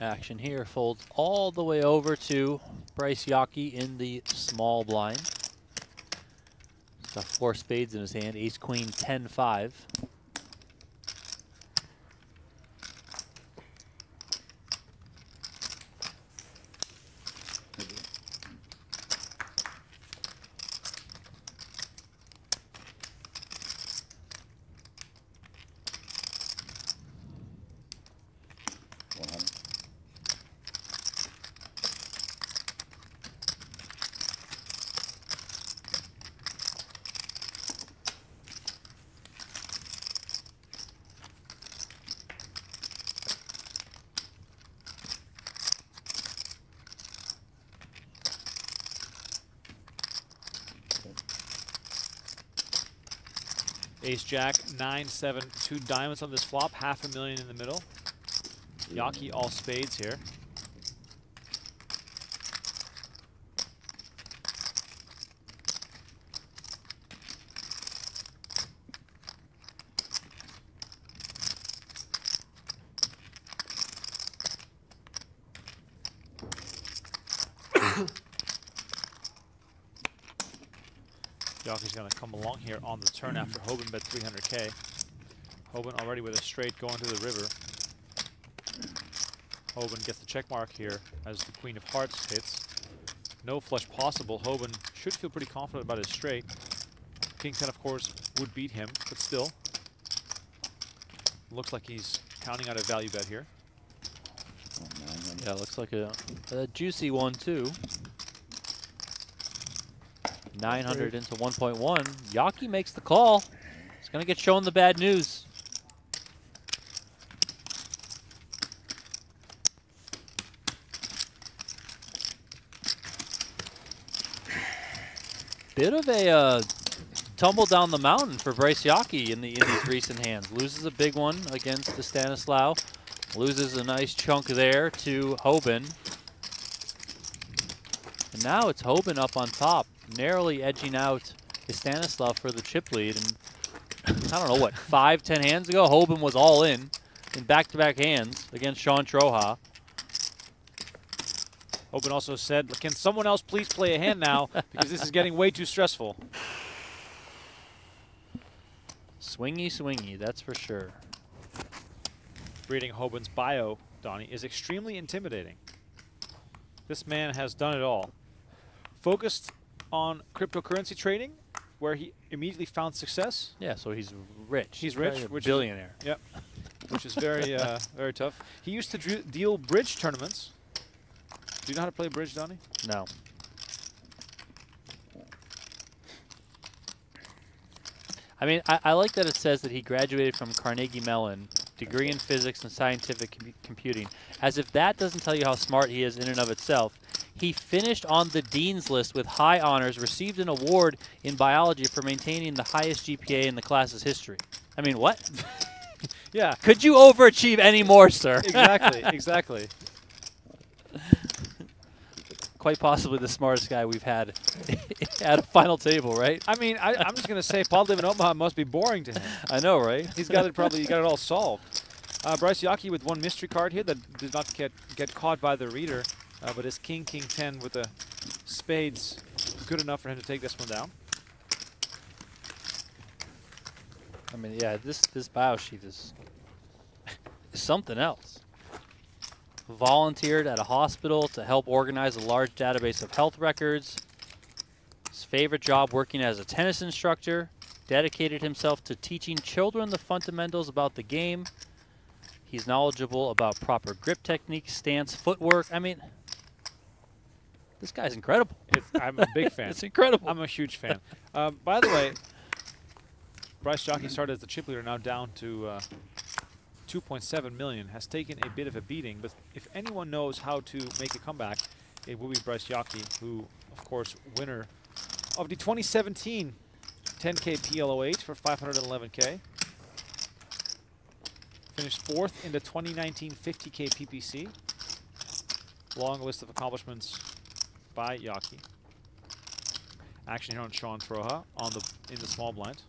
Action here folds all the way over to Bryce Yockey in the small blind. He's got four spades in his hand, ace queen ten five. Ace-Jack, nine seven, two diamonds on this flop, half a million in the middle. Yockey all spades here. Yockey's going to come along here on the turn after Hoban bet three hundred K. Hoban already with a straight going to the river. Hoban gets the check mark here as the Queen of Hearts hits. No flush possible. Hoban should feel pretty confident about his straight. King ten, of course, would beat him, but still. Looks like he's counting out a value bet here. Yeah, looks like a, a juicy one, too. nine hundred into one point one. Yockey makes the call. He's going to get shown the bad news. Bit of a uh, tumble down the mountain for Bryce Yockey in, the, in these recent hands. Loses a big one against the Stanislaw. Loses a nice chunk there to Hoban. And now it's Hoban up on top, narrowly edging out Stanislaw for the chip lead. And I don't know what, five, ten hands ago, Hoban was all in, in back-to-back hands against Sean Troha. Hoban also said, can someone else please play a hand now? Because this is getting way too stressful. Swingy, swingy, that's for sure. Reading Hoban's bio, Donnie, is extremely intimidating. This man has done it all. Focused on cryptocurrency trading, where he immediately found success. Yeah, so he's rich. He's rich. Right, which billionaire. Is, yep. Which is very, uh, very tough. He used to drew, deal bridge tournaments. Do you know how to play bridge, Donnie? No. I mean, I, I like that it says that he graduated from Carnegie Mellon, degree in physics and scientific com computing. As if that doesn't tell you how smart he is in and of itself. He finished on the dean's list with high honors, received an award in biology for maintaining the highest G P A in the class's history. I mean, what? Yeah. Could you overachieve any more, sir? Exactly, exactly. Quite possibly the smartest guy we've had at a final table, right? I mean, I, I'm just going to say Paul David Omaha must be boring to him. I know, right? He's got it probably. He got it all solved. Uh, Bryce Yockey with one mystery card here that did not get get caught by the reader, uh, but his King King ten with the spades good enough for him to take this one down. I mean, yeah, this this bio sheet is something else. Volunteered at a hospital to help organize a large database of health records. His favorite job, working as a tennis instructor. Dedicated himself to teaching children the fundamentals about the game. He's knowledgeable about proper grip techniques, stance, footwork. I mean, this guy's incredible. It's, I'm a big fan. It's incredible. I'm a huge fan. Uh, by the way, Bryce Yockey started as the chip leader, now down to... Uh, two point seven million, has taken a bit of a beating, but if anyone knows how to make a comeback, it will be Bryce Yockey, who, of course, winner of the twenty seventeen ten K P L O eight for five hundred eleven K. Finished fourth in the twenty nineteen fifty K P P C. Long list of accomplishments by Yockey. Action here on Sean Troha on the, in the small blind.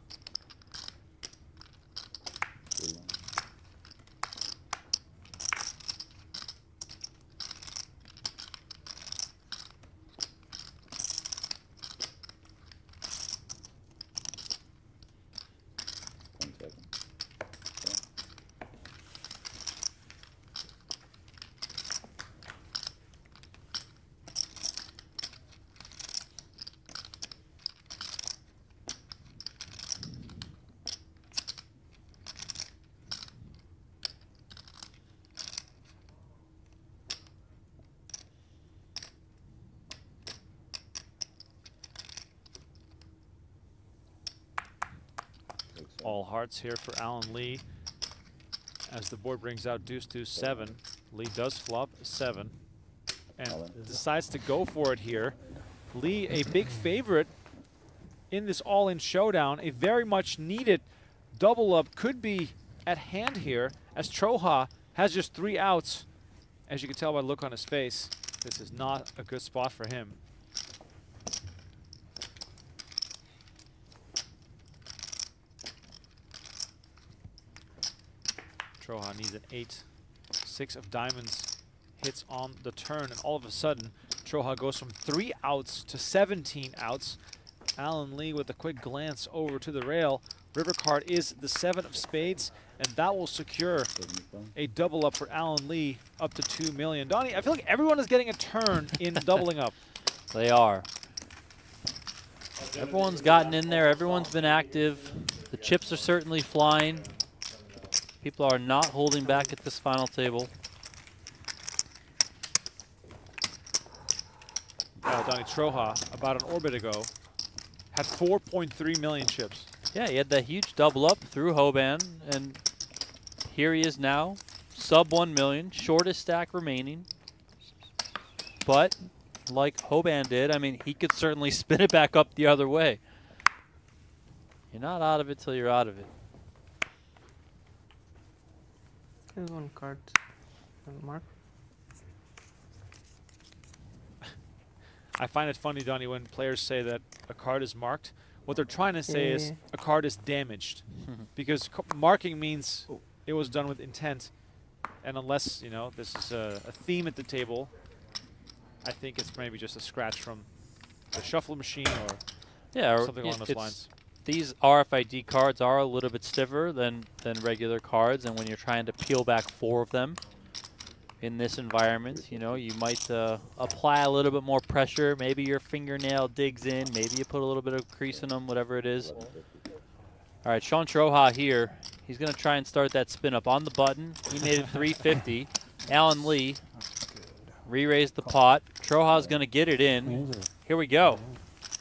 All hearts here for Allen Lee as the board brings out deuce deuce seven. Lee does flop seven and decides to go for it here. Lee, a big favorite in this all-in showdown, a very much needed double up could be at hand here as Troha has just three outs. As you can tell by the look on his face, this is not a good spot for him. Troha needs an eight. Six of diamonds hits on the turn, and all of a sudden, Troha goes from three outs to seventeen outs Allen Lee with a quick glance over to the rail. River card is the seven of spades, and that will secure a double up for Allen Lee up to two million dollars. Donnie, I feel like everyone is getting a turn in doubling up. They are. Everyone's gotten in there. Everyone's been active. The chips are certainly flying. People are not holding back at this final table. Uh, Donnie Troha, about an orbit ago, had four point three million chips. Yeah, he had that huge double up through Hoban, and here he is now, sub one million, shortest stack remaining. But like Hoban did, I mean, he could certainly spin it back up the other way. You're not out of it till you're out of it. There's one card. Mark. I find it funny, Donnie, when players say that a card is marked. What they're trying to say yeah. is a card is damaged, because marking means it was done with intent. And unless, you know, this is a, a theme at the table, I think it's maybe just a scratch from the shuffle machine or yeah, something or along those lines. These R F I D cards are a little bit stiffer than, than regular cards, and when you're trying to peel back four of them in this environment, you know, you might uh, apply a little bit more pressure. Maybe your fingernail digs in. Maybe you put a little bit of crease in them, whatever it is. All right, Sean Troha here. He's going to try and start that spin up on the button. He made it three fifty. Allen Lee re-raised the pot. Troha's going to get it in. Here we go.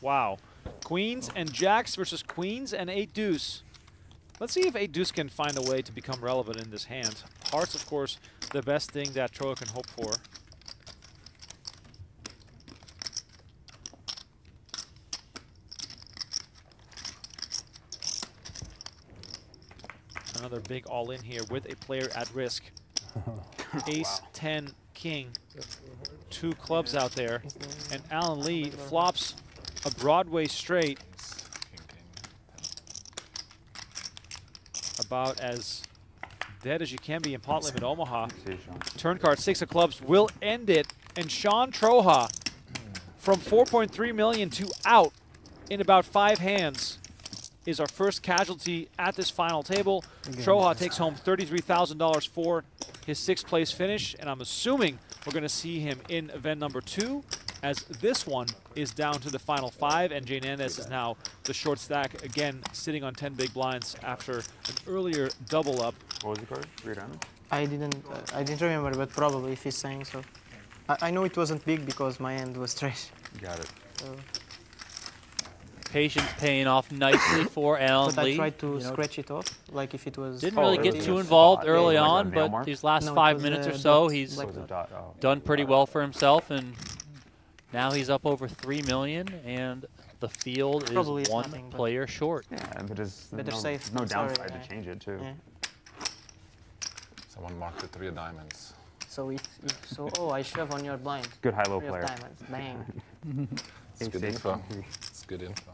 Wow. Queens and jacks versus queens and eight deuce. Let's see if eight deuce can find a way to become relevant in this hand. Hearts, of course, the best thing that Troha can hope for. Another big all-in here with a player at risk. Ace, wow. ten, king. Two clubs out there. And Allen Lee flops a Broadway straight. About as dead as you can be in pot limit Omaha. Turn card, six of clubs will end it, and Sean Troha from four point three million to out in about five hands is our first casualty at this final table. Troha takes home thirty-three thousand dollars for his sixth place finish, and I'm assuming we're going to see him in event number two, as this one is down to the final five, and Jay Nandez is now the short stack, again sitting on ten big blinds after an earlier double up. What was the card? Three diamonds? I didn't, uh, I didn't remember, but probably if he's saying so. I, I know it wasn't big because my hand was trash. Got it. So. Patience paying off nicely for Allen Lee. I tried to you scratch know. it off, like if it was... Didn't really get too involved early on, but these last no, five minutes uh, or so, he's like dot, oh. done pretty well for himself, and now he's up over three million dollars, and the field Probably is one nothing, player short. Yeah, but there's no, safe, no downside sorry, to change it, too. Yeah. Someone marked the three of diamonds. So, it, it, so oh, I shove on your blind. Good high-low player. Of diamonds, bang. It's good info. It's good info.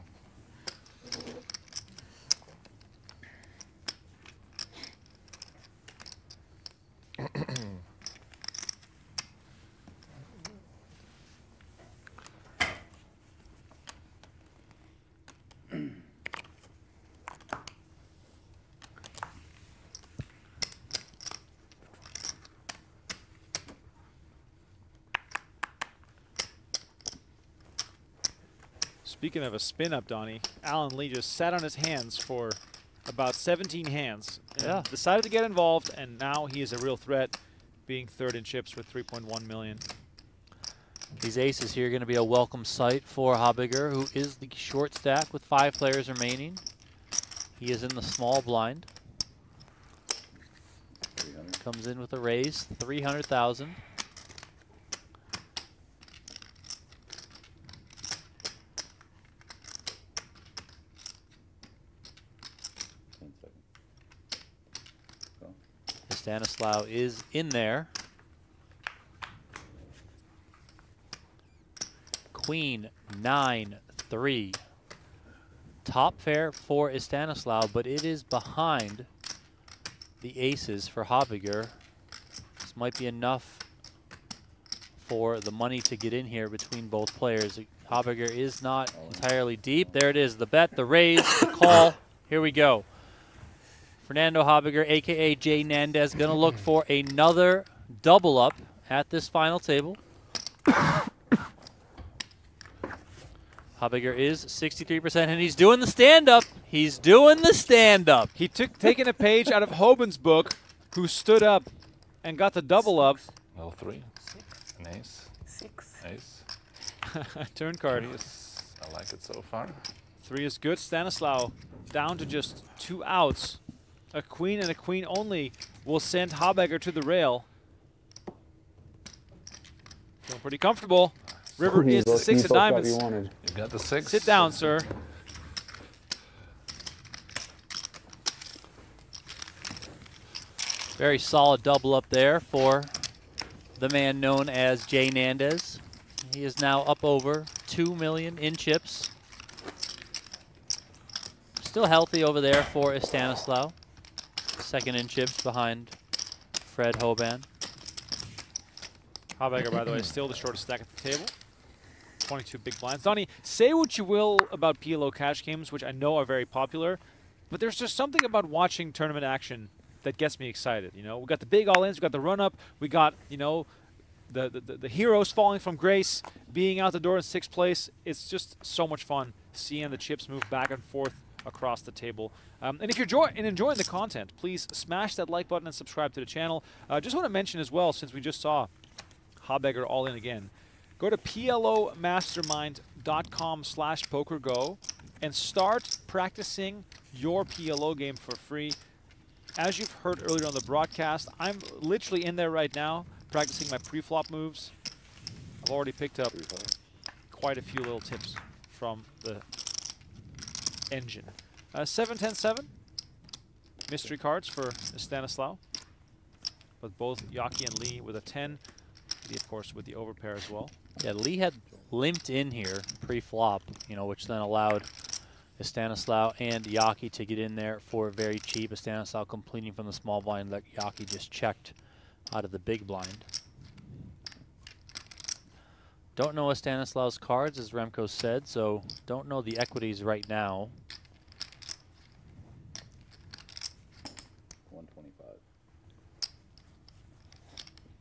Speaking of a spin-up, Donnie, Allen Lee just sat on his hands for about seventeen hands. Yeah. Decided to get involved, and now he is a real threat, being third in chips with three point one million. These aces here are going to be a welcome sight for Habegger, who is the short stack with five players remaining. He is in the small blind. Comes in with a raise, three hundred thousand. Stanislaw is in there. Queen, nine, three. Top pair for Stanislaw, but it is behind the aces for Habegger. This might be enough for the money to get in here between both players. Habegger is not entirely deep. There it is, the bet, the raise, the call. Here we go. Fernando Habegger, a k a. Jay Nandez, going to look for another double up at this final table. Habegger is sixty-three percent, and he's doing the stand-up. He's doing the stand-up. He took taking a page out of Hoban's book, who stood up and got the double up. Well, three. Six. An ace. Six. Ace. Turn card. Is, I like it so far. Three is good. Stanislaw down to just two outs. A queen and a queen only will send Habegger to the rail. Feeling pretty comfortable. River is the six of diamonds. You got the six. Sit down, sir. Very solid double up there for the man known as Jay Nandez. He is now up over two million in chips. Still healthy over there for Stanislaw. Second in chips behind Fred Hoban. Habegger, by the way, still the shortest stack at the table. twenty-two big blinds. Donnie, say what you will about P L O cash games, which I know are very popular, but there's just something about watching tournament action that gets me excited. You know, we got the big all-ins, we got the run-up, we got, you know, the, the the heroes falling from grace, being out the door in sixth place. It's just so much fun seeing the chips move back and forth across the table. Um, and if you're joy and enjoying the content, please smash that like button and subscribe to the channel. I uh, just want to mention as well, since we just saw Habegger all in again, go to P L O Mastermind dot com slash PokerGo and start practicing your P L O game for free. As you've heard earlier on the broadcast, I'm literally in there right now practicing my pre-flop moves. I've already picked up quite a few little tips from the engine. Uh, seven ten seven, mystery cards for Stanislaw, with both Yockey and Lee with a ten. Of course, with the overpair as well. Yeah, Lee had limped in here pre-flop, you know, which then allowed Stanislaw and Yockey to get in there for very cheap. Stanislaw completing from the small blind, like Yockey just checked out of the big blind. Don't know Stanislaw's cards, as Remko said, so don't know the equities right now.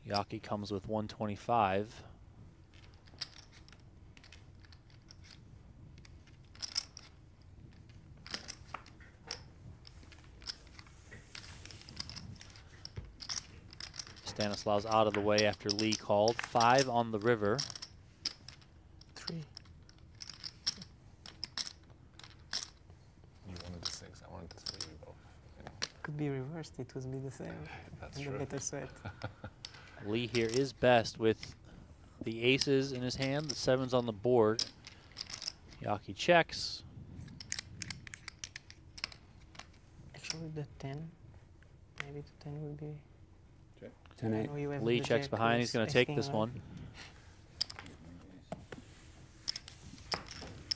Yockey comes with one twenty-five. Stanislaw's out of the way after Lee called. Five on the river. Three. You wanted the six, I wanted the three. Could be reversed, it would be the same. That's and true. A better sweat. Lee here is best with the aces in his hand, the sevens on the board. Yockey checks. Actually, the ten. Maybe the ten will be. Check. ten eight. Lee checks behind. He's going to take this one.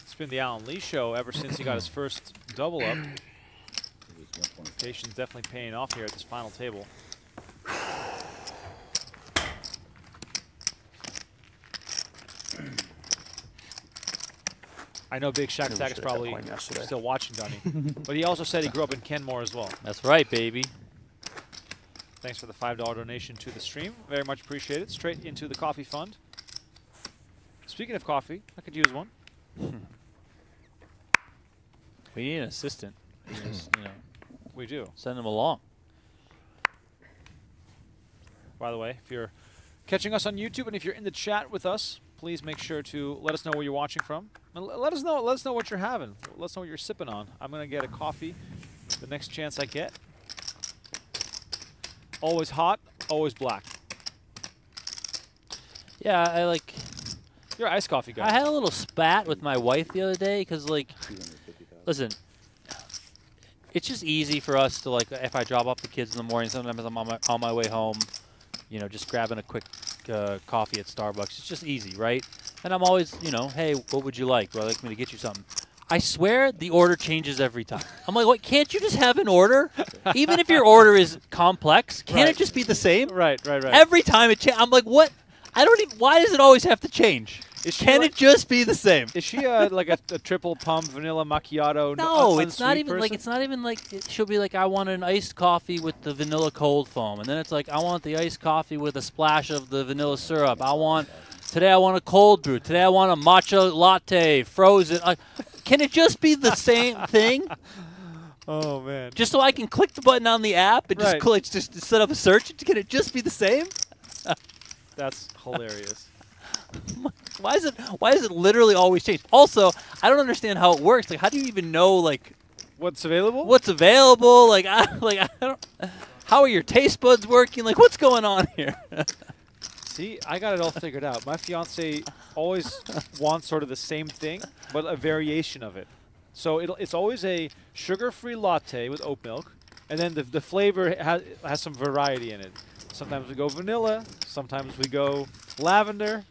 It's been the Allen Lee show ever since he got his first double up. Patience definitely paying off here at this final table. I know Big Shaq Stack is probably still watching Donnie, but he also said he grew up in Kenmore as well. That's right, baby. Thanks for the five dollar donation to the stream. Very much appreciated. Straight into the coffee fund. Speaking of coffee, I could use one. Hmm. We need an assistant. Just, you know, we do. Send them along. By the way, if you're catching us on YouTube and if you're in the chat with us, please make sure to let us know where you're watching from. And let us know. Let us know what you're having. Let us know what you're sipping on. I'm gonna get a coffee the next chance I get. Always hot, always black. Yeah, I like. You're an iced coffee guy. I had a little spat with my wife the other day because, like, listen, it's just easy for us to, like, if I drop off the kids in the morning. Sometimes I'm on my on my way home, you know, just grabbing a quick. Uh, coffee at Starbucks. It's just easy, right? And I'm always, you know, hey, what would you like? Would I like me to get you something? I swear the order changes every time. I'm like, what? Can't you just have an order? Even if your order is complex, can't right. it just be the same? Right, right, right. Every time it changes, I'm like, what? I don't even. Why does it always have to change? Is Can like, it just be the same? Is she a, like a, a triple pump vanilla macchiato? No, it's not even person? like it's not even like it, she'll be like, I want an iced coffee with the vanilla cold foam, and then it's like, I want the iced coffee with a splash of the vanilla syrup. I want today I want a cold brew. Today I want a matcha latte frozen. Uh, can it just be the same thing? Oh man! Just so I can click the button on the app and right. just click, just set up a search. Can it just be the same? That's hilarious. Why is it? Why is it literally always changed? Also, I don't understand how it works. Like, how do you even know like what's available? What's available? Like, I, like I don't. How are your taste buds working? Like, what's going on here? See, I got it all figured out. My fiance always wants sort of the same thing, but a variation of it. So it'll, it's always a sugar-free latte with oat milk, and then the the flavor has has some variety in it. Sometimes we go vanilla. Sometimes we go lavender.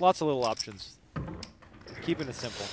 Lots of little options. Keeping it simple.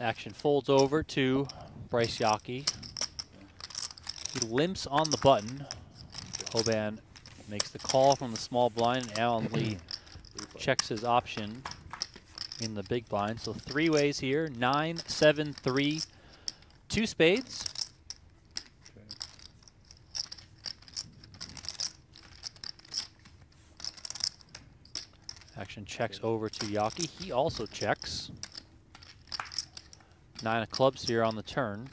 Action folds over to Bryce Yockey. He limps on the button. Hoban makes the call from the small blind, and Allen Lee checks his option in the big blind. So three ways here: nine, seven, three, two spades. Action checks over to Yockey. He also checks. Nine of clubs here on the turn.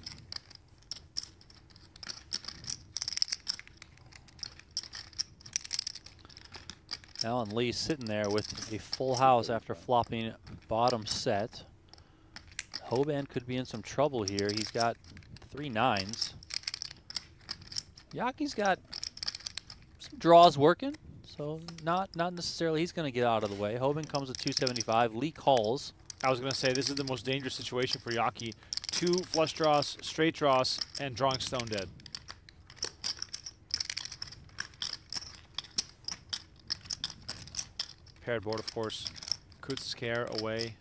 Allen Lee sitting there with a full house after flopping bottom set. Hoban could be in some trouble here. He's got three nines. Yockey's got some draws working, so not not necessarily he's going to get out of the way. Hoban comes with two seventy-five. Lee calls. I was going to say, this is the most dangerous situation for Yockey. Two flush draws, straight draws, and drawing stone dead. Paired board, of course. Could care away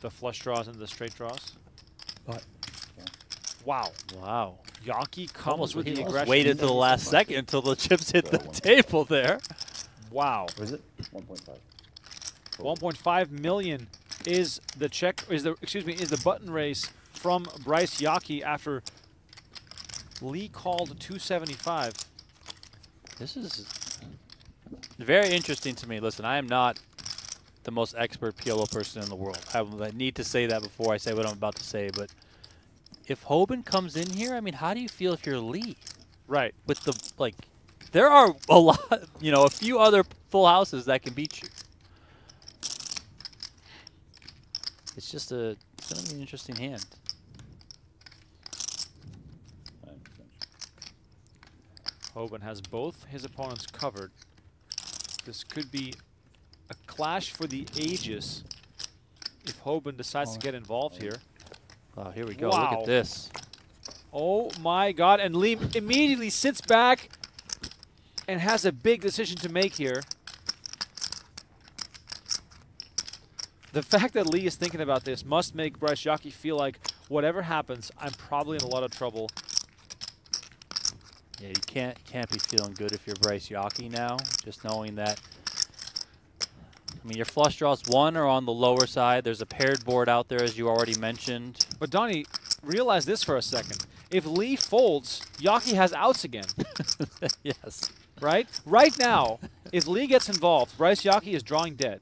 the flush draws and the straight draws. But wow. Wow. Yockey comes almost with the aggression. Almost waited to the last second until the chips hit the table there. Wow. What is it? one point five. one point five million is the check is the excuse me is the button race from Bryce Yockey after Lee called two seventy-five. This is very interesting to me. Listen, I am not the most expert P L O person in the world. I need to say that before I say what I'm about to say, but if Hoban comes in here, I mean, how do you feel if you're Lee? Right. With the like there are a lot, you know, a few other full houses that can beat you. It's just a, it's going to be an interesting hand. Hoban has both his opponents covered. This could be a clash for the ages if Hoban decides oh. to get involved here. Oh, here we go. Wow. Look at this. Oh, my God. And Lee immediately sits back and has a big decision to make here. The fact that Lee is thinking about this must make Bryce Yockey feel like whatever happens, I'm probably in a lot of trouble. Yeah, you can't can't be feeling good if you're Bryce Yockey now, just knowing that. I mean, your flush draws, one, are on the lower side. There's a paired board out there, as you already mentioned. But Donnie, realize this for a second. If Lee folds, Yockey has outs again. Yes. Right? Right now, if Lee gets involved, Bryce Yockey is drawing dead.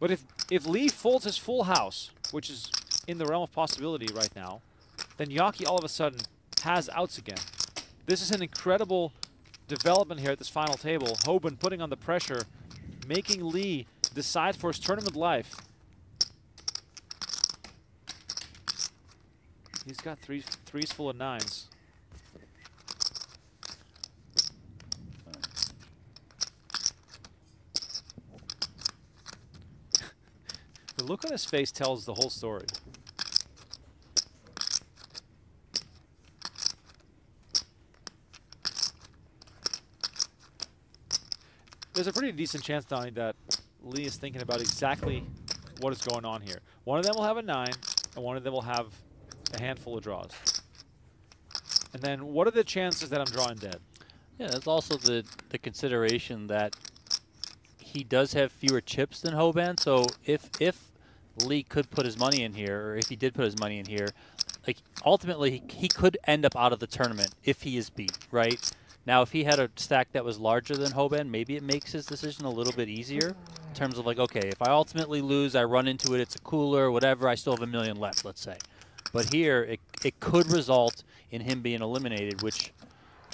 But if If Lee folds his full house, which is in the realm of possibility right now, then Yockey all of a sudden has outs again. This is an incredible development here at this final table. Hoban putting on the pressure, making Lee decide for his tournament life. He's got three threes full of nines. The look on his face tells the whole story. There's a pretty decent chance, Donnie, that Lee is thinking about exactly what is going on here. One of them will have a nine, and one of them will have a handful of draws. And then what are the chances that I'm drawing dead? Yeah, that's also the, the consideration that he does have fewer chips than Hoban, so if if Lee could put his money in here, or if he did put his money in here, like ultimately he, he could end up out of the tournament if he is beat, right? Now, if he had a stack that was larger than Hoban, maybe it makes his decision a little bit easier in terms of like, okay, if I ultimately lose, I run into it, it's a cooler, whatever, I still have a million left, let's say. But here, it, it could result in him being eliminated, which,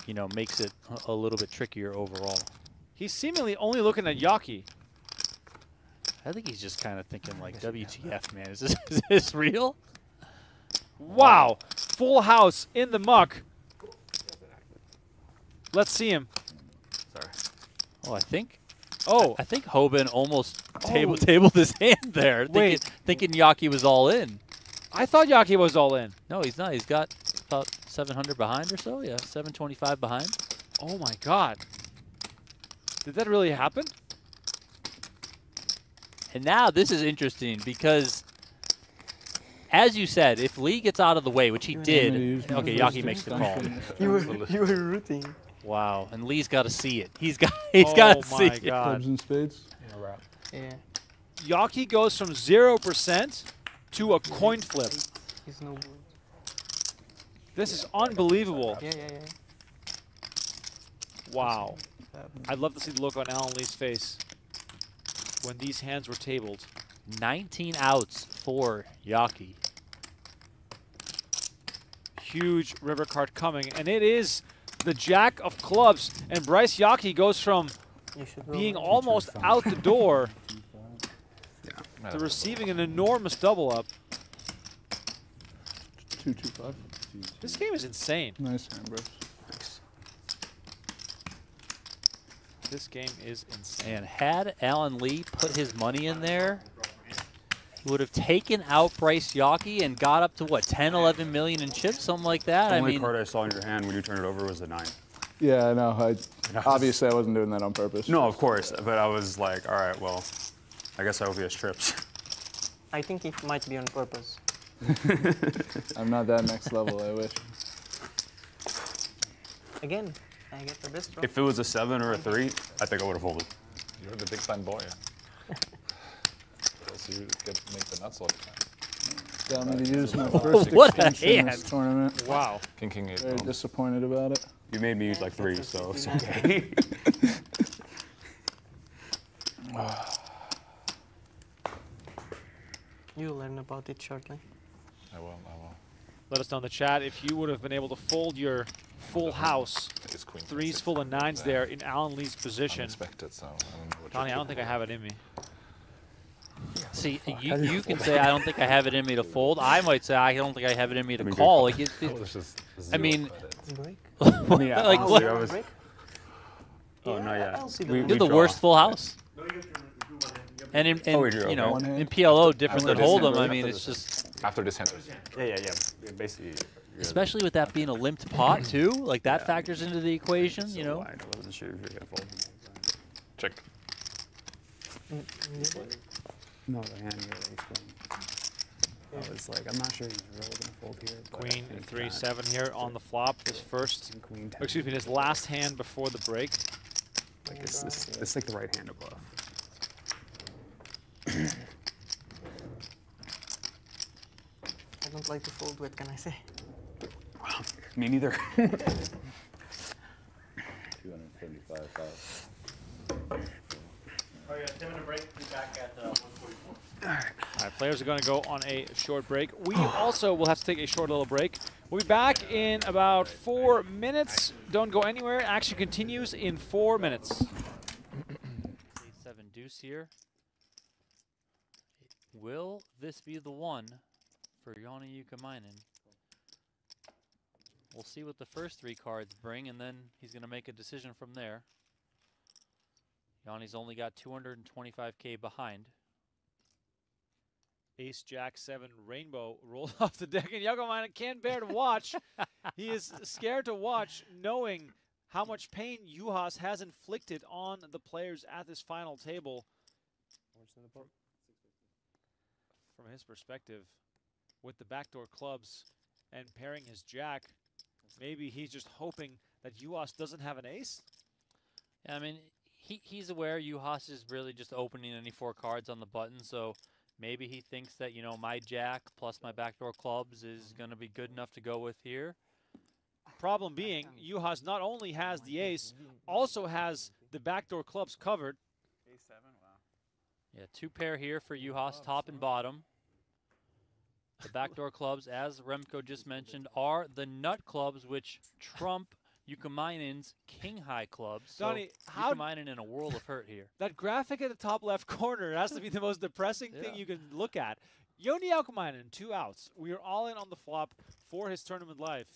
you know, makes it a little bit trickier overall. He's seemingly only looking at Yockey. I think he's just kind of thinking like, W T F, man, is this, is this real? Wow, full house in the muck. Let's see him. Sorry. Oh, I think. Oh, I, I think Hoban almost table, oh. tabled his hand there, Wait. thinking, thinking Yockey was all in. I thought Yockey was all in. No, he's not. He's got about seven hundred behind or so. Yeah, seven twenty-five behind. Oh my God. Did that really happen? And now this is interesting because, as you said, if Lee gets out of the way, which he did, okay, Yockey makes the call. You were, you were rooting. Wow, and Lee's got to see it. He's got, he's oh got to see it. Oh my God! Clubs and spades. Yeah. Yockey goes from zero percent to a coin flip. He's no this yeah, is unbelievable. Yeah, yeah, yeah. Wow. I'd love to see the look on Allen Lee's face when these hands were tabled. nineteen outs for Yockey. Huge river card coming, and it is the jack of clubs, and Bryce Yockey goes from being almost out the door yeah. to receiving an enormous double up. Two, two, five. Two, two. This game is insane. Nice hand, bro. This game is insane. And had Allen Lee put his money in there, he would have taken out Bryce Yockey and got up to, what, ten, eleven million in chips, something like that? The only I mean, card I saw in your hand when you turned it over was the nine. Yeah, no, I know. Obviously, I wasn't doing that on purpose. No, of course. But I was like, all right, well, I guess I will be a strips. I think it might be on purpose. I'm not that next level, I wish. Again. I get the best draw. If it was a seven or a three, I think I would have folded. You're the big fan boy. So you get make the nuts all the time. Got me to use my first extension in this tournament. Wow. King, king, eight. Very um, disappointed about it. You made me use like three, so it's okay. You'll learn about it shortly. I will, I will. Let us know in the chat if you would have been able to fold your full house, threes full of nines there in Allen Lee's position. Donnie, I don't think I have it in me. See, you, you can say I don't think I have it in me to fold. I might say I don't think I have it in me to call. Like, it, it, I mean, like what? Oh no, yeah. You're the worst full house. And in, in oh, you know, in P L O, different than Hold'em. I mean, it's just after this hand. Yeah, yeah, yeah. Basically. Especially with that being a limped pot too, like that yeah. factors into the equation. You know. I wasn't sure if you were gonna fold. Check. No, the hand really. I was like, I'm not sure he's really gonna fold here. Queen three seven here on the flop. This first, excuse me, this last hand before the break. Like it's it's, it's like the right hand of bluff. I don't like to fold, what can I say? Well, me neither. two seventy-five thousand. All right, ten minute break. We'll be back at uh, one forty-four. All right. All right, players are going to go on a short break. We also will have to take a short little break. We'll be back in about four minutes. Don't go anywhere. Action continues in four minutes. eight seven deuce here. Will this be the one for Yoni Jaukemeinen? We'll see what the first three cards bring, and then he's going to make a decision from there. Yoni's only got two hundred twenty-five K behind. Ace, Jack, seven, Rainbow rolled off the deck, and Jaukemeinen can't bear to watch. He is scared to watch, knowing how much pain Juhasz has inflicted on the players at this final table. From his perspective, with the backdoor clubs and pairing his Jack, maybe he's just hoping that Juhasz doesn't have an ace. Yeah, I mean, he, he's aware Juhasz is really just opening any four cards on the button, so maybe he thinks that, you know, my Jack plus my backdoor clubs is going to be good enough to go with here. Problem being, Juhasz not only has the ace, also has the backdoor clubs covered. ace seven, wow. Yeah, two pair here for Juhasz, top and bottom. The backdoor clubs, as Remko just mentioned, are the nut clubs, which trump Jaukemeinen's king-high clubs. So Donnie, Jaukemainen in a world of hurt here. That graphic at the top left corner has to be the most depressing yeah. thing you can look at. Yoni Jaukemeinen, two outs. We are all in on the flop for his tournament life.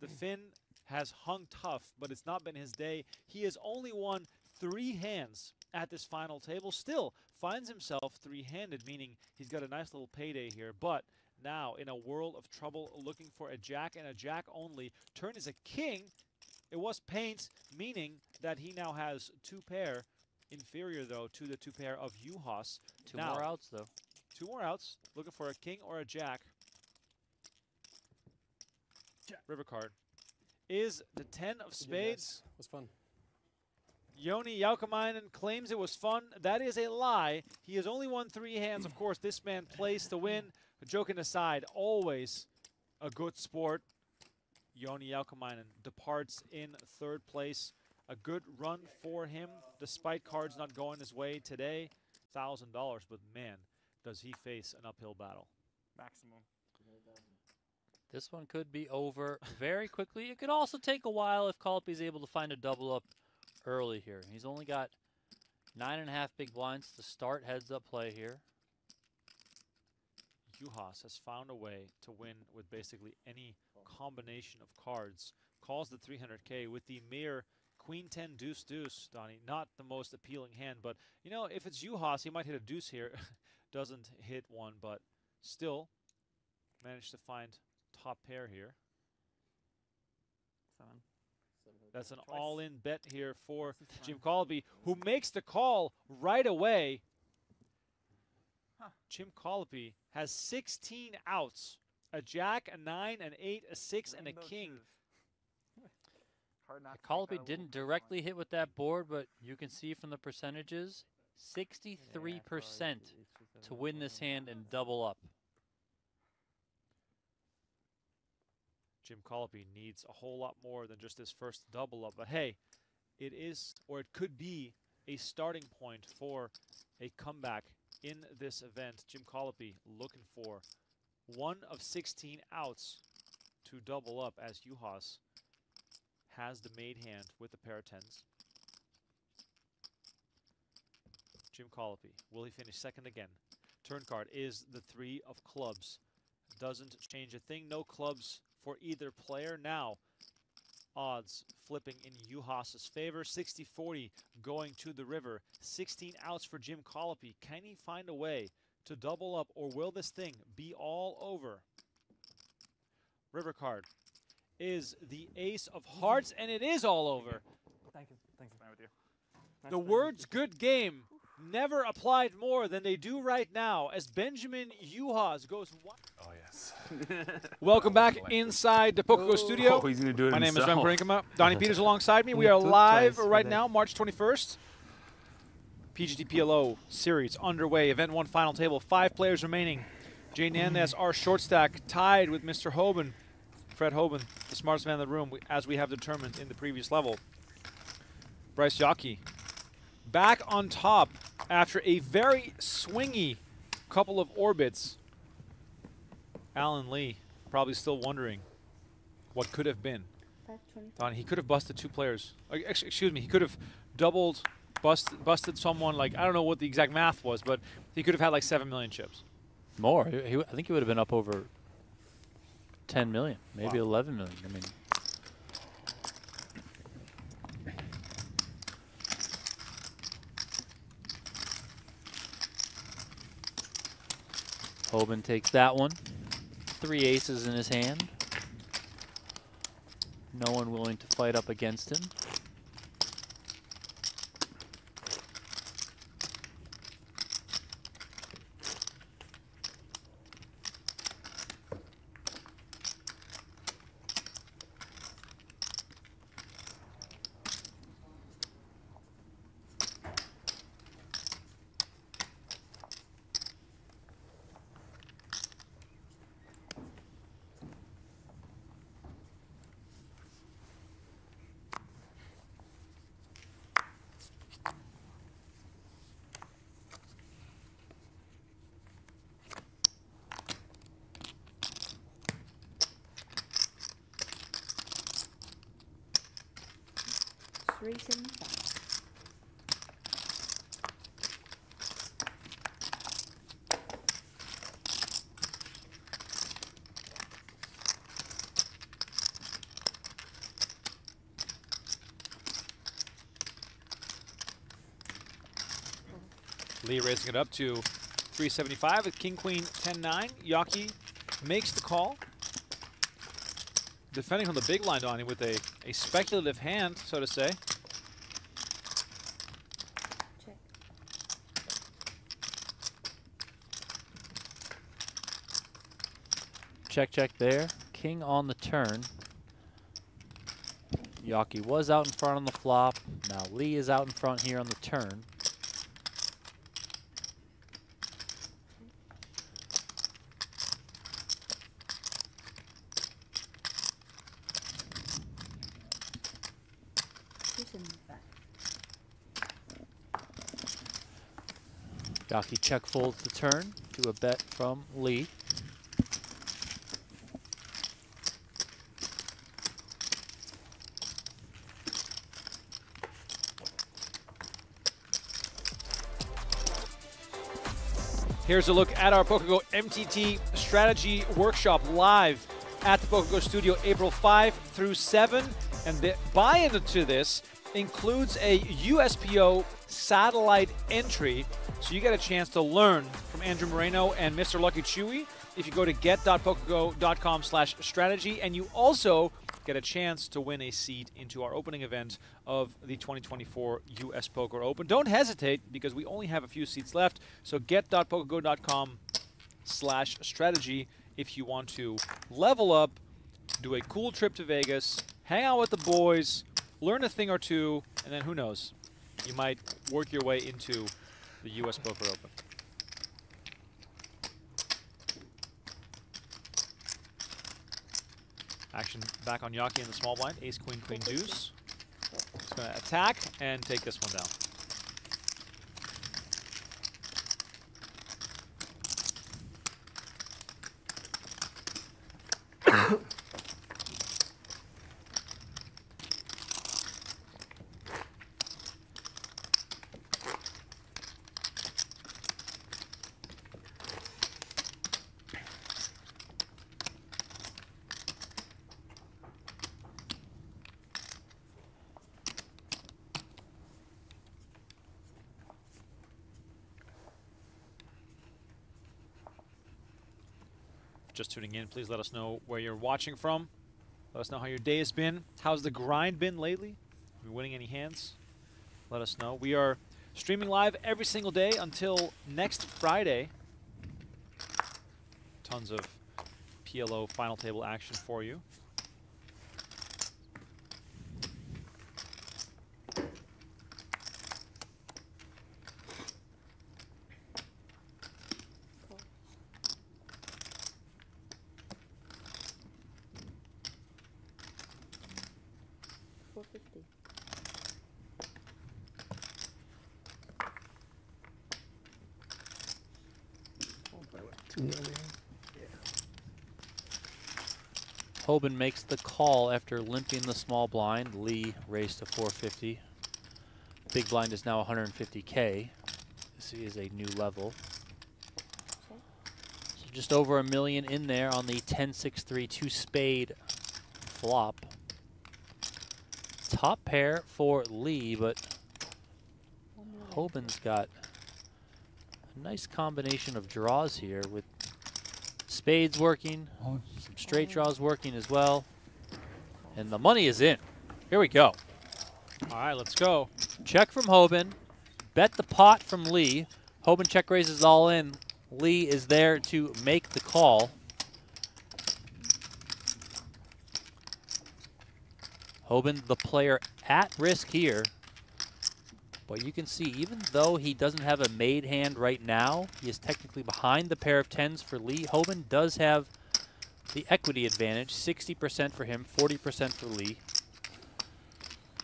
The Finn has hung tough, but it's not been his day. He has only won three hands at this final table. Still finds himself three-handed, meaning he's got a nice little payday here. But now in a world of trouble, looking for a Jack and a Jack only. Turn is a king. It was paint, meaning that he now has two pair. Inferior, though, to the two pair of Juhasz. Two now, more outs, though. Two more outs. Looking for a king or a Jack. Jack. River card is the ten of spades. It was fun. Yoni Jaukemeinen claims it was fun. That is a lie. He has only won three hands. Of course, this man plays to win. Joking aside, always a good sport. Yoni Jaukemeinen departs in third place. A good run for him, despite cards not going his way today. one thousand dollars, but man, does he face an uphill battle. Maximum. This one could be over very quickly. It could also take a while if Colopy is able to find a double up early here. He's only got nine and a half big blinds to start heads up play here. Juhasz has found a way to win with basically any combination of cards. Calls the three hundred K with the mere queen ten deuce deuce, Donnie. Not the most appealing hand, but you know, if it's Juhasz, he might hit a deuce here. Doesn't hit one, but still managed to find top pair here. Seven. That's an all-in bet here for Jim Colopy, who makes the call right away. Huh. Jim Colopy has sixteen outs, a Jack, a nine, an eight, a six, Rainbow and a king. Colopy didn't directly point. hit with that board, but you can see from the percentages, sixty-three percent yeah, to win this hand and double up. Jim Colopy needs a whole lot more than just his first double up, but hey, it is, or it could be, a starting point for a comeback in this event. Jim Colopy looking for one of sixteen outs to double up as Juhasz has the made hand with a pair of tens. Jim Colopy, will he finish second again? Turn card is the three of clubs. Doesn't change a thing, no clubs for either player. Now, odds flipping in Juhasz' favor. sixty forty going to the river. sixteen outs for Jim Colopy. Can he find a way to double up, or will this thing be all over? River card is the ace of hearts, and it is all over. Thank you. Thanks. Nice with you. Nice the words good game never applied more than they do right now as Benjamin Juhasz goes one. Oh, yes. Welcome back inside the PokerGO studio. Oh, he's gonna do it My himself. name is Remko Rinkema. Donnie Peters alongside me. We are live right now, March twenty-first. P G T P L O series underway. Event one, final table. Five players remaining. Jay Nandez, our short stack, tied with Mister Hoban. Fred Hoban, the smartest man in the room, as we have determined in the previous level. Bryce Yockey back on top after a very swingy couple of orbits. Allen Lee probably still wondering what could have been. Don, he could have busted two players. Uh, ex excuse me, he could have doubled, bust busted someone. Like, I don't know what the exact math was, but he could have had like seven million chips. More. He, he, I think he would have been up over ten million, maybe wow. eleven million. I mean, Hoban takes that one. Three aces in his hand. No one willing to fight up against him. Lee raising it up to three seventy-five with King Queen ten nine. Yockey makes the call. Defending from the big blind on him with a, a speculative hand, so to say. Check. Check, check there. King on the turn. Yockey was out in front on the flop. Now Lee is out in front here on the turn. Yockey check folds the turn to a bet from Lee. Here's a look at our PokerGO M T T Strategy Workshop live at the PokerGO studio April fifth through seventh. And the buy-in to this includes a U S P O satellite entry. So you get a chance to learn from Andrew Moreno and Mister Lucky Chewy if you go to get dot pokergo dot com slash strategy. And you also get a chance to win a seat into our opening event of the twenty twenty-four U S Poker Open. Don't hesitate because we only have a few seats left. So get dot pokergo dot com slash strategy if you want to level up, do a cool trip to Vegas, hang out with the boys, learn a thing or two, and then who knows, you might work your way into the U S Poker Open. Action back on Yockey in the small blind. Ace, queen, queen, deuce. It's going to attack and take this one down. Just tuning in, please let us know where you're watching from. Let us know how your day has been. How's the grind been lately? Are you winning any hands? Let us know. We are streaming live every single day until next Friday. Tons of P L O final table action for you. Hoban makes the call after limping the small blind. Lee raised to four fifty. Big blind is now one hundred fifty K. This is a new level. Just over a million in there on the ten six three two spade flop. Top pair for Lee, but Hoban's got a nice combination of draws here with spades working, some straight draws working as well. And the money is in. Here we go. All right, let's go. Check from Hoban. Bet the pot from Lee. Hoban check raises all in. Lee is there to make the call. Hoban, the player at risk here. But you can see, even though he doesn't have a made hand right now, he is technically behind the pair of tens for Lee. Hoban does have the equity advantage, sixty percent for him, forty percent for Lee.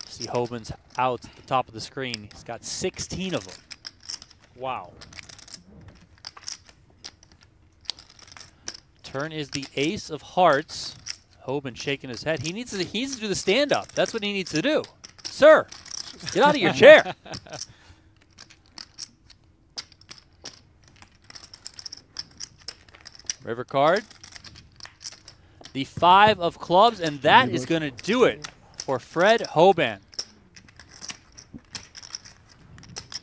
See Hoban's outs at the top of the screen. He's got sixteen of them. Wow. Turn is the ace of hearts. Hoban shaking his head. He needs to, he needs to do the stand-up. That's what he needs to do. Sir, get out of your chair. River card. The five of clubs, and that is going to do it for Fred Hoban.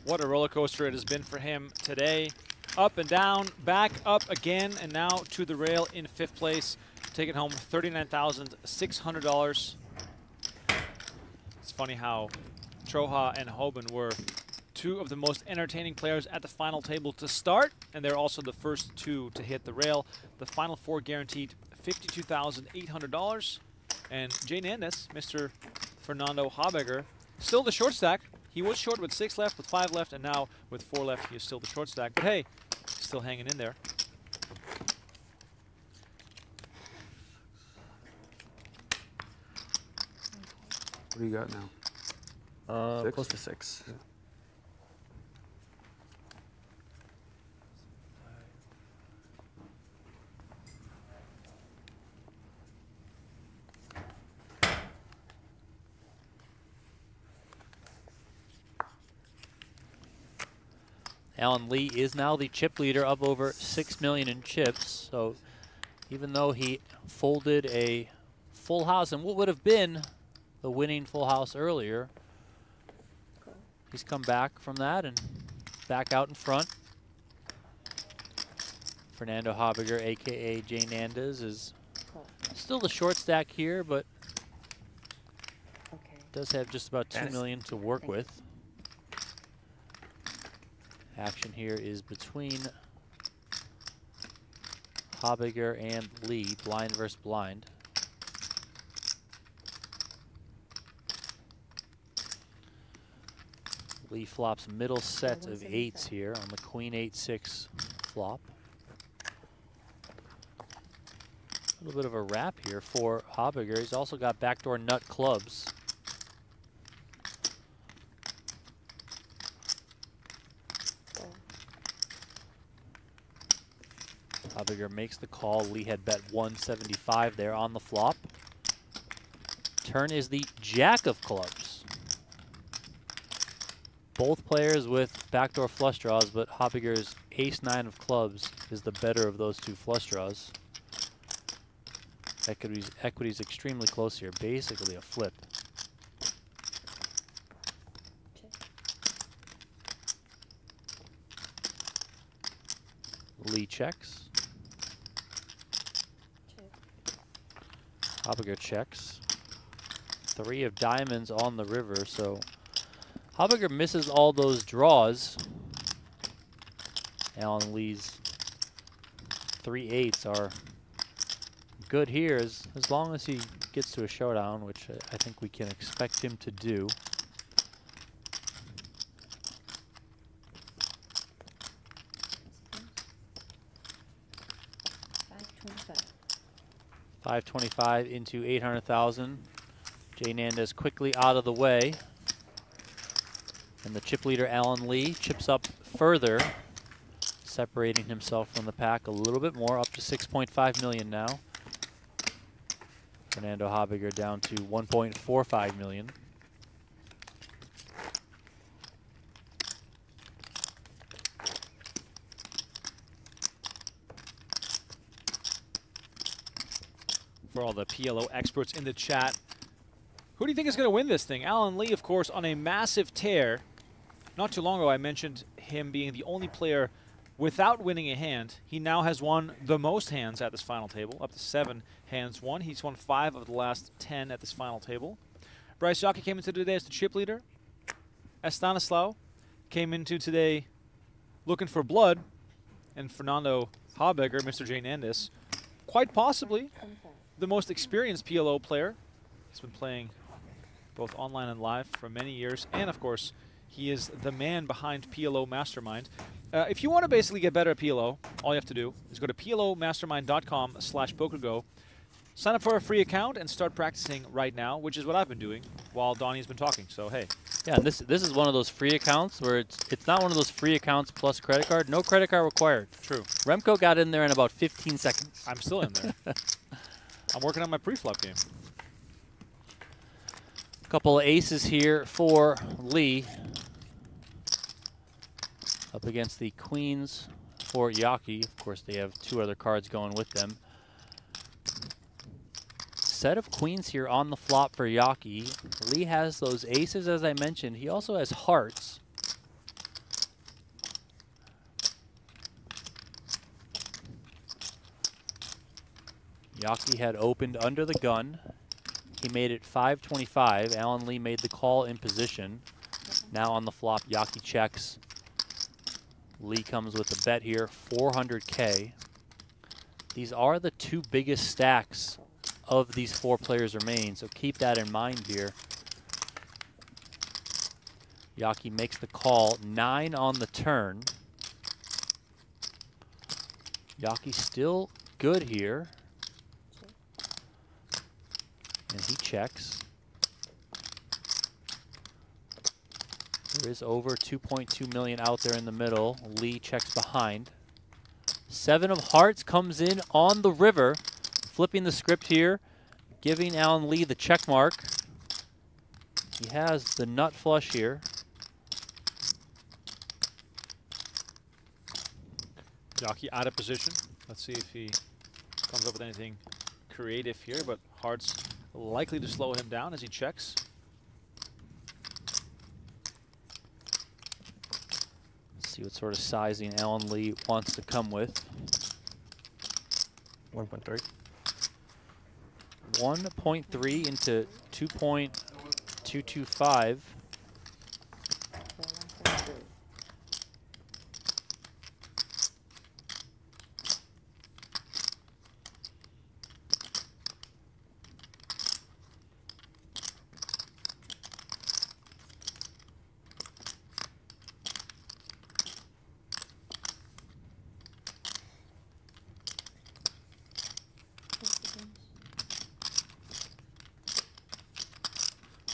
What a roller coaster it has been for him today. Up and down, back up again, and now to the rail in fifth place, taking home thirty-nine thousand six hundred dollars. It's funny how Troha and Hoban were two of the most entertaining players at the final table to start, and they're also the first two to hit the rail. The final four guaranteed fifty-two thousand eight hundred dollars. And Jay Nandez, Mister Fernando Habegger, still the short stack. He was short with six left, with five left, and now with four left, he is still the short stack. But hey, still hanging in there. What do you got now? Uh, six? Close to six. Yeah. Allen Lee is now the chip leader, up over six million dollars in chips. So even though he folded a full house and what would have been the winning full house earlier, he's come back from that and back out in front. Fernando Habegger, a k a. Jay Nandez, is still the short stack here, but okay, does have just about two million dollars to work with. Action here is between Habegger and Lee, blind versus blind. Lee flops middle set of eights here on the queen eight six flop. A little bit of a wrap here for Habegger. He's also got backdoor nut clubs. Habegger makes the call. Lee had bet one seventy-five there on the flop. Turn is the jack of clubs. Both players with backdoor flush draws, but Habegger's ace nine of clubs is the better of those two flush draws. Equity's, equity's extremely close here, basically a flip. Lee checks. Habegger checks. Three of diamonds on the river, so Habegger misses all those draws. Allen Lee's three eights are good here, as, as long as he gets to a showdown, which I think we can expect him to do. five twenty-five into eight hundred thousand. Jay Nandez quickly out of the way. And the chip leader, Allen Lee, chips up further, separating himself from the pack a little bit more, up to six point five million now. Fernando Habegger down to one point four five million. for all the P L O experts in the chat. Who do you think is going to win this thing? Allen Lee, of course, on a massive tear. Not too long ago, I mentioned him being the only player without winning a hand. He now has won the most hands at this final table, up to seven hands won. He's won five of the last ten at this final table. Bryce Yockey came into today as the chip leader. As Stanislaw came into today looking for blood. And Fernando Habegger, Mister Jay Nandez, quite possibly the most experienced P L O player. He's been playing both online and live for many years. And, of course, he is the man behind P L O Mastermind. Uh, if you want to basically get better at P L O, all you have to do is go to P L O mastermind dot com slash poker go. Sign up for a free account and start practicing right now, which is what I've been doing while Donnie's been talking. So, hey. Yeah, and this, this is one of those free accounts where it's it's not one of those free accounts plus credit card. No credit card required. True. Remko got in there in about fifteen seconds. I'm still in there. I'm working on my pre-flop game. Couple of aces here for Lee. Up against the queens for Yockey. Of course, they have two other cards going with them. Set of queens here on the flop for Yockey. Lee has those aces, as I mentioned. He also has hearts. Yockey had opened under the gun. He made it five twenty-five. Allen Lee made the call in position. Now on the flop, Yockey checks. Lee comes with a bet here, four hundred K. These are the two biggest stacks of these four players remain, so keep that in mind here. Yockey makes the call, nine on the turn. Yockey still good here. And he checks. There is over two point two million out there in the middle. Lee checks behind. Seven of hearts comes in on the river. Flipping the script here, giving Allen Lee the check mark. He has the nut flush here. Yockey out of position. Let's see if he comes up with anything creative here, but hearts likely to slow him down as he checks. Let's see what sort of sizing Allen Lee wants to come with. one point three. one point three into two point two two five.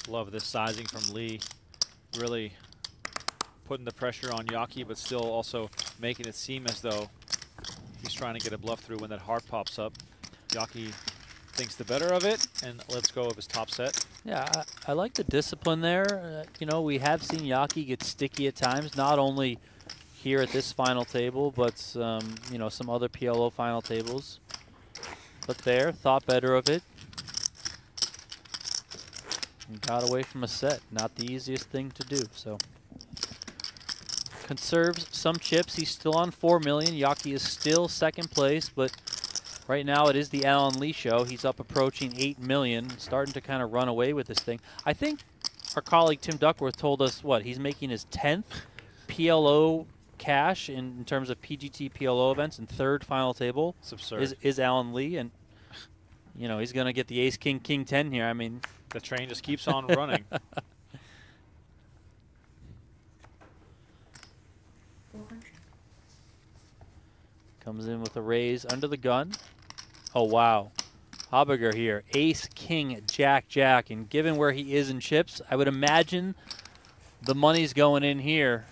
Love this sizing from Lee, really putting the pressure on Yockey, but still also making it seem as though he's trying to get a bluff through when that heart pops up. Yockey thinks the better of it and lets go of his top set. Yeah, I, I like the discipline there. Uh, you know, we have seen Yockey get sticky at times, not only here at this final table, but um, you know, some other P L O final tables. But there, thought better of it. Got away from a set. Not the easiest thing to do, so. Conserves some chips. He's still on four million. Yockey is still second place, but right now it is the Allen Lee show. He's up approaching eight million, starting to kind of run away with this thing. I think our colleague Tim Duckworth told us, what, he's making his tenth P L O cash in, in terms of P G T P L O events and third final table. It's absurd. Is, is Allen Lee, and, you know, he's going to get the ace, king, king, ten here. I mean... The train just keeps on running. Comes in with a raise under the gun. Oh, wow. Habegger here. Ace, king, jack, jack. And given where he is in chips, I would imagine the money's going in here.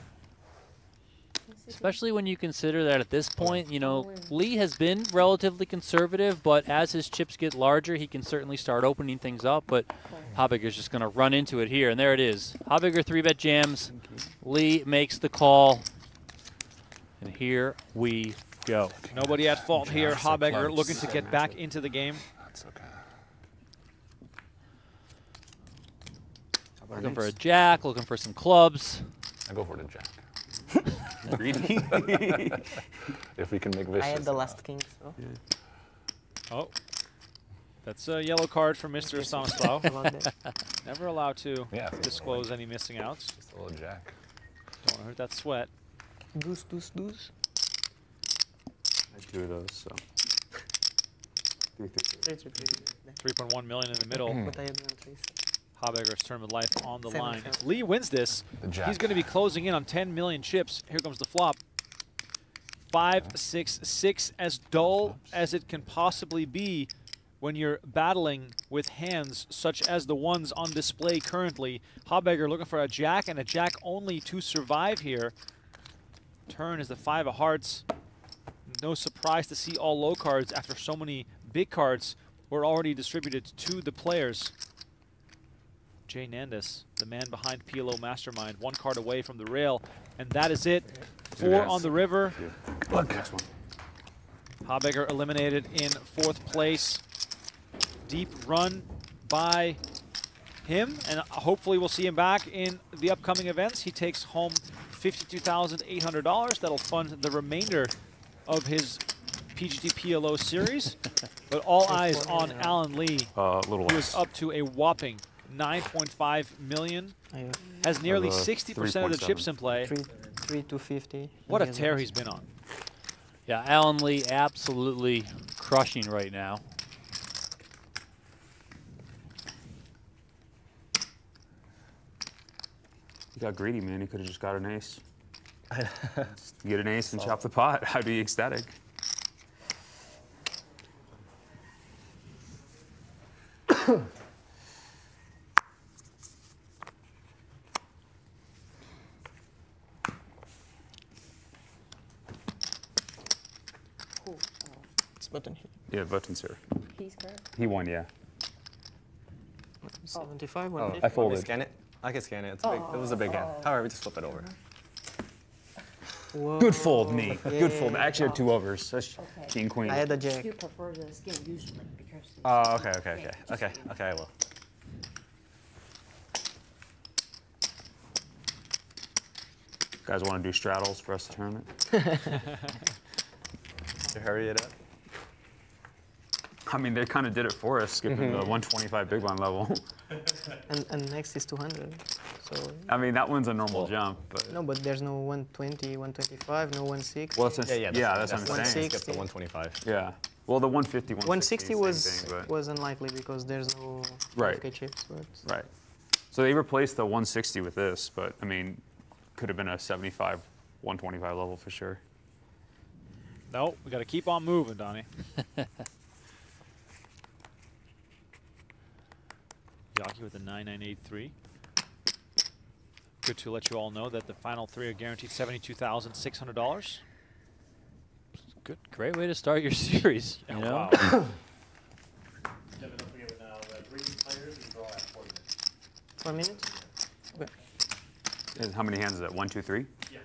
Especially when you consider that at this point, you know, Lee has been relatively conservative, but as his chips get larger, he can certainly start opening things up, but Habegger's just going to run into it here, and there it is. Habegger three-bet jams. Lee makes the call, and here we go. Nobody at fault here. Habegger looking to get back into the game. That's okay. Looking for a jack, looking for some clubs. I go for the jack. Really? If we can make vicious. I had the last king, so. Yeah. Oh. That's a yellow card for Mister Stanislaw. Never allowed to yeah, disclose any missing outs. Just a little jack. Don't want to hurt that sweat. Goose, goose, goose. I do those, so. three point one million in the middle. Habegger's term of life on the line. If Lee wins this, he's going to be closing in on ten million chips. Here comes the flop. five six six, as dull as it can possibly be when you're battling with hands such as the ones on display currently. Habegger looking for a jack and a jack only to survive here. Turn is the five of hearts. No surprise to see all low cards after so many big cards were already distributed to the players. Jay Nandez, the man behind P L O Mastermind, one card away from the rail, and that is it. Four on the river. Look. Habegger eliminated in fourth place. Deep run by him, and hopefully we'll see him back in the upcoming events. He takes home fifty-two thousand eight hundred dollars. That'll fund the remainder of his P G T P L O series. But all eyes on Allen Lee, uh, who less. is up to a whopping nine point five million, yeah. has nearly sixty percent of the chips in play. three to fifty. What a tear he's been on. Yeah, Allen Lee absolutely crushing right now. He got greedy, man. He could have just got an ace. Just get an ace and chop the pot. I'd be ecstatic. Button here. Yeah, button's here. He's correct. He won, yeah. seventy-five, oh, I folded. Scan it. I can scan it. It's oh, big. It was a big oh. hand. However, just flip it over. Whoa. Good fold, me. Yeah. Good fold. I actually had two overs. That's okay. King, queen. I had the jack. You prefer the skin usually because. Oh, okay, okay, okay, okay, okay. I will. You guys want to do straddles for us to tournament? To hurry it up. I mean, they kind of did it for us, skipping mm-hmm. the one twenty-five big blind level. and, and next is two hundred. So. I mean, that one's a normal well, jump. But no, but there's no one twenty, one twenty-five, no one sixty. Well, that's a, yeah, yeah, that's, yeah, that's, that's what I'm saying. Skip the one twenty-five. Yeah. Well, the one fifty, one sixty, one sixty was thing, was unlikely because there's no right. K chips. But. Right. So they replaced the one sixty with this, but I mean, could have been a seventy-five, one twenty-five level for sure. No, we got to keep on moving, Donnie. Yockey with a nine nine eight three. Good to let you all know that the final three are guaranteed seventy-two thousand six hundred dollars. Good, great way to start your series. You oh, know? Wow. Four minutes? Okay. And how many hands is that? One, two, three? Yeah.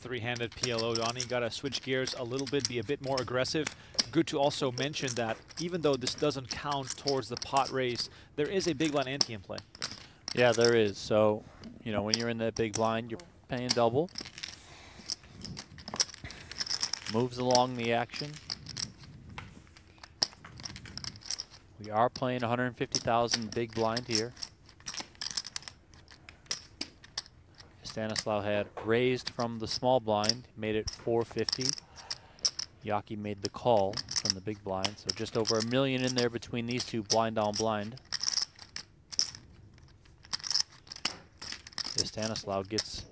Three-handed P L O, Donnie. Got to switch gears a little bit, be a bit more aggressive. Good to also mention that even though this doesn't count towards the pot raise, there is a big blind ante in play. Yeah, there is. So, you know, when you're in that big blind, you're paying double. Moves along the action. We are playing one hundred fifty thousand big blind here. Stanislaw had raised from the small blind, made it four fifty. Yockey made the call from the big blind, so just over a million in there between these two, blind on blind. This Stanislaw gets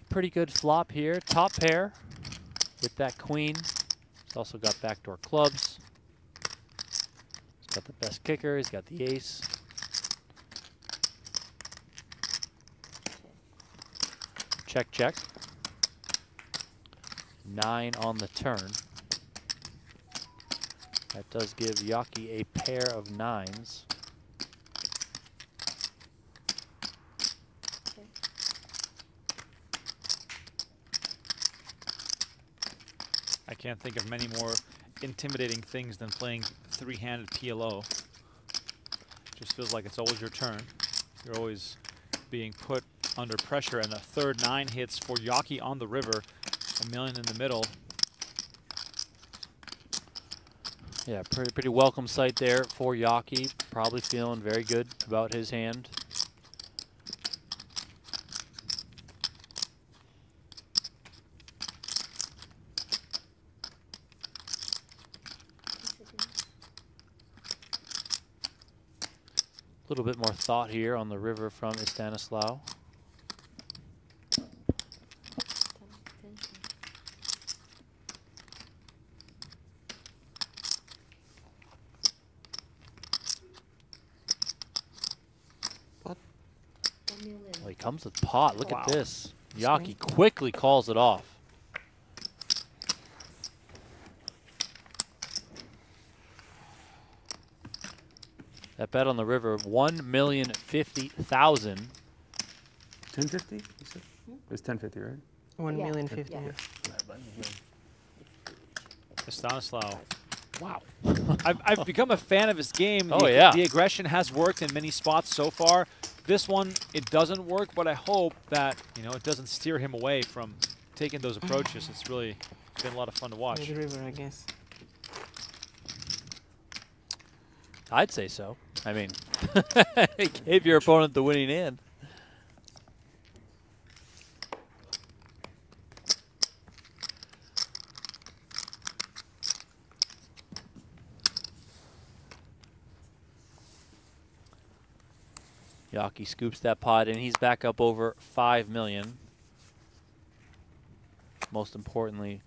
a pretty good flop here. Top pair with that queen. He's also got backdoor clubs. He's got the best kicker. He's got the ace. Check, check. Nine on the turn. That does give Yockey a pair of nines. Okay. I can't think of many more intimidating things than playing three-handed P L O. Just feels like it's always your turn. You're always being put under pressure, and the third nine hits for Yockey on the river. A million in the middle. Yeah, pretty pretty welcome sight there for Yockey. Probably feeling very good about his hand. A little bit more thought here on the river from Stanislaw. Comes with pot. Look wow. at this. Yockey quickly calls it off. That bet on the river, one million fifty thousand. Ten fifty? It's ten fifty, right? One yeah. million fifty. Yeah. Yeah. Stanislaw. Wow. I've I've become a fan of his game. Oh the, yeah. The aggression has worked in many spots so far. This one, it doesn't work, but I hope that, you know, it doesn't steer him away from taking those approaches. It's really been a lot of fun to watch. The river, I guess. I'd say so. I mean, it gave your opponent the winning hand. Yockey scoops that pot, and he's back up over five million. Most importantly,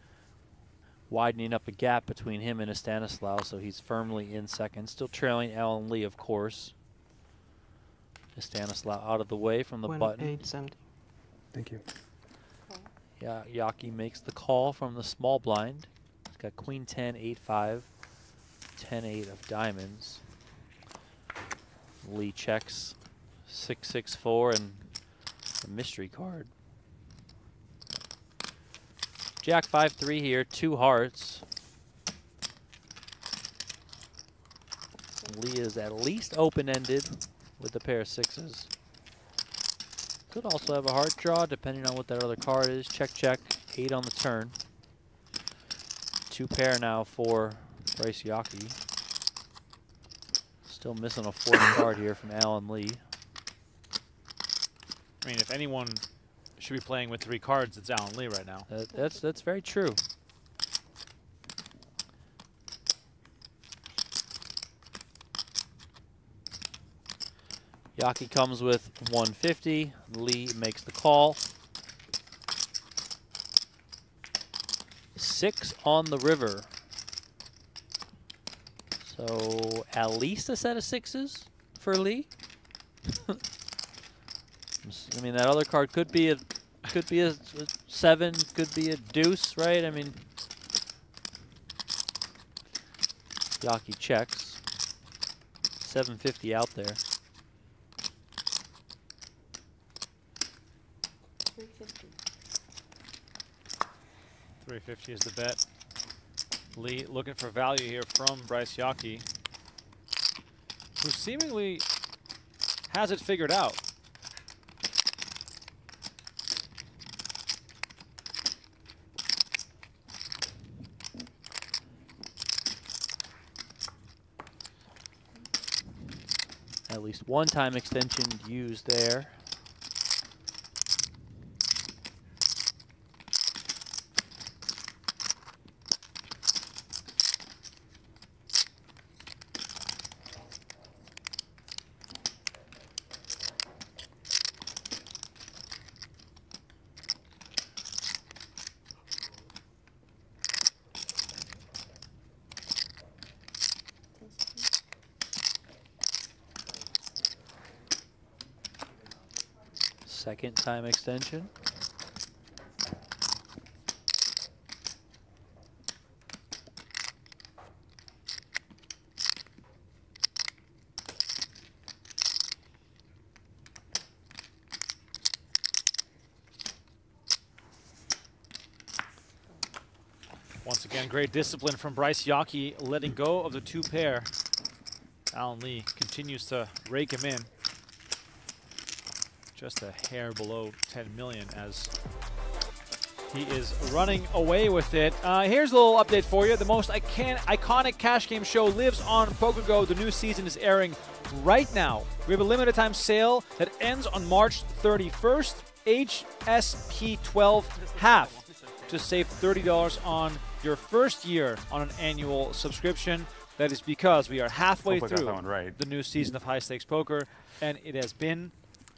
widening up a gap between him and Stanislaw, so he's firmly in second. Still trailing Allen Lee, of course. Stanislaw out of the way from the One button. Eight, seven. Thank you. Yeah, Yockey makes the call from the small blind. He's got queen ten, eight, five, ten, eight of diamonds. Lee checks. Six six four and a mystery card. Jack five three here, two hearts. Lee is at least open-ended with a pair of sixes. Could also have a heart draw depending on what that other card is. Check check, eight on the turn. Two pair now for Bryce Yockey. Still missing a fourth card here from Allen Lee. I mean, if anyone should be playing with three cards, it's Allen Lee right now. Uh, that's that's very true. Yockey comes with one fifty. Lee makes the call. Six on the river. So at least a set of sixes for Lee. I mean, that other card could be a could be a, a seven, could be a deuce, right? I mean, Yockey checks. seven fifty out there. three fifty. three fifty is the bet. Lee looking for value here from Bryce Yockey, who seemingly has it figured out. At least one time extension used there. second time extension. Once again, great discipline from Bryce Yockey, letting go of the two pair. Allen Lee continues to rake him in. Just a hair below ten million as he is running away with it. Uh, here's a little update for you. The most icon iconic cash game show lives on PokerGO. The new season is airing right now. We have a limited time sale that ends on March thirty-first. H S P twelve half to save thirty dollars on your first year on an annual subscription. That is because we are halfway through right. the new season of High Stakes Poker, and it has been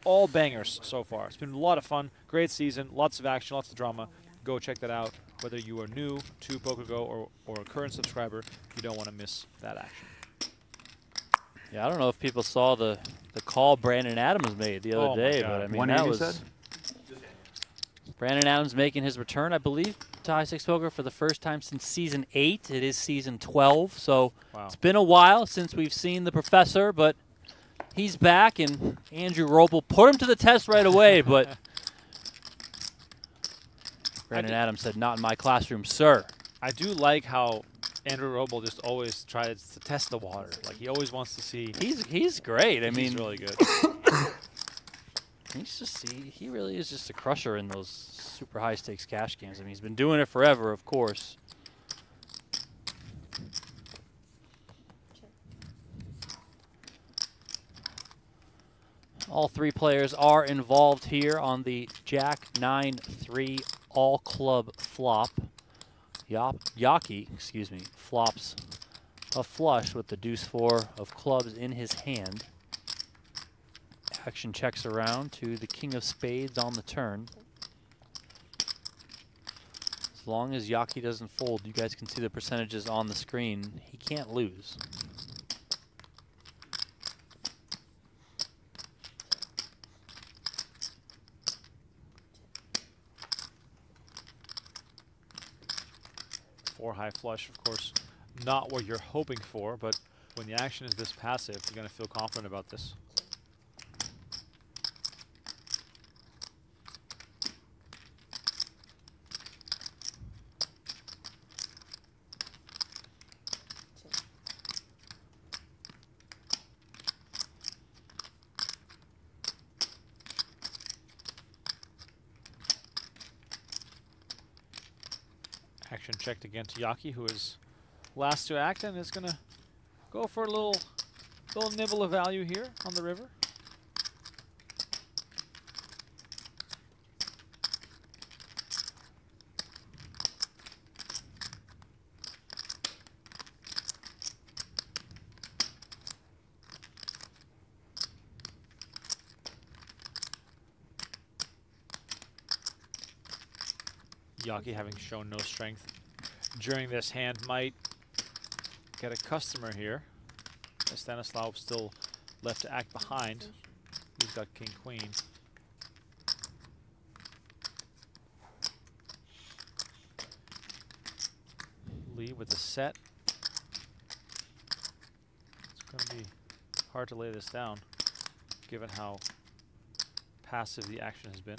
all bangers so far. It's been a lot of fun, great season, lots of action, lots of drama. Go check that out. Whether you are new to PokerGO or, or a current subscriber, you don't want to miss that action. Yeah, I don't know if people saw the, the call Brandon Adams made the other oh day, but I mean, One that was... Said? Brandon Adams making his return, I believe, to High Stakes Poker for the first time since Season eight. It is Season twelve, so wow. It's been a while since we've seen the professor, but he's back, and Andrew Robl put him to the test right away, but Brandon Adams said, not in my classroom, sir. I do like how Andrew Robl just always tries to test the water. Like, he always wants to see. He's, he's great. I mean, he's really good. He's just, he, he really is just a crusher in those super high-stakes cash games. I mean, he's been doing it forever, of course. All three players are involved here on the Jack nine three all-club flop. Yockey, excuse me, flops a flush with the deuce four of clubs in his hand. Action checks around to the king of spades on the turn. As long as Yockey doesn't fold, you guys can see the percentages on the screen. He can't lose. Four high flush, of course, not what you're hoping for, but when the action is this passive, you're going to feel confident about this. Checked again to Yockey, who is last to act and is going to go for a little, little nibble of value here on the river. Yockey, having shown no strength during this hand, might get a customer here. Stanislaw still left to act behind. He's got king queen. Lee with the set. It's going to be hard to lay this down, given how passive the action has been.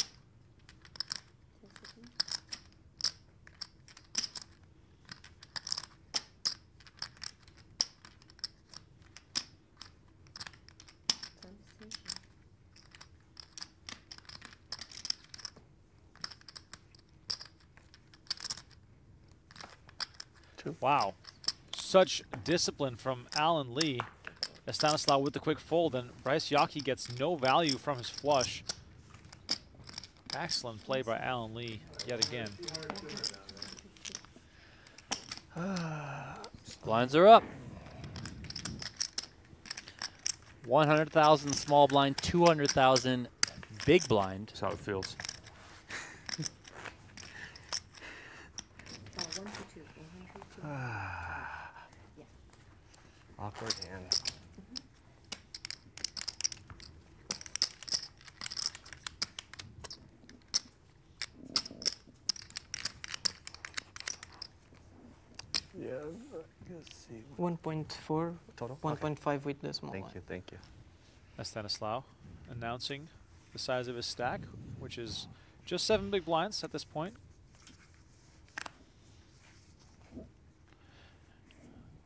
Wow, such discipline from Allen Lee. Stanislaw with the quick fold, and Bryce Yockey gets no value from his flush. Excellent play by Allen Lee yet again. Blinds are up. one hundred thousand small blind, two hundred thousand big blind. That's how it feels. Awkward hand. Mm-hmm. let's see. one point four. Total? one point five with the small. Thank you, thank you. That's Stanislaw announcing the size of his stack, which is just seven big blinds at this point.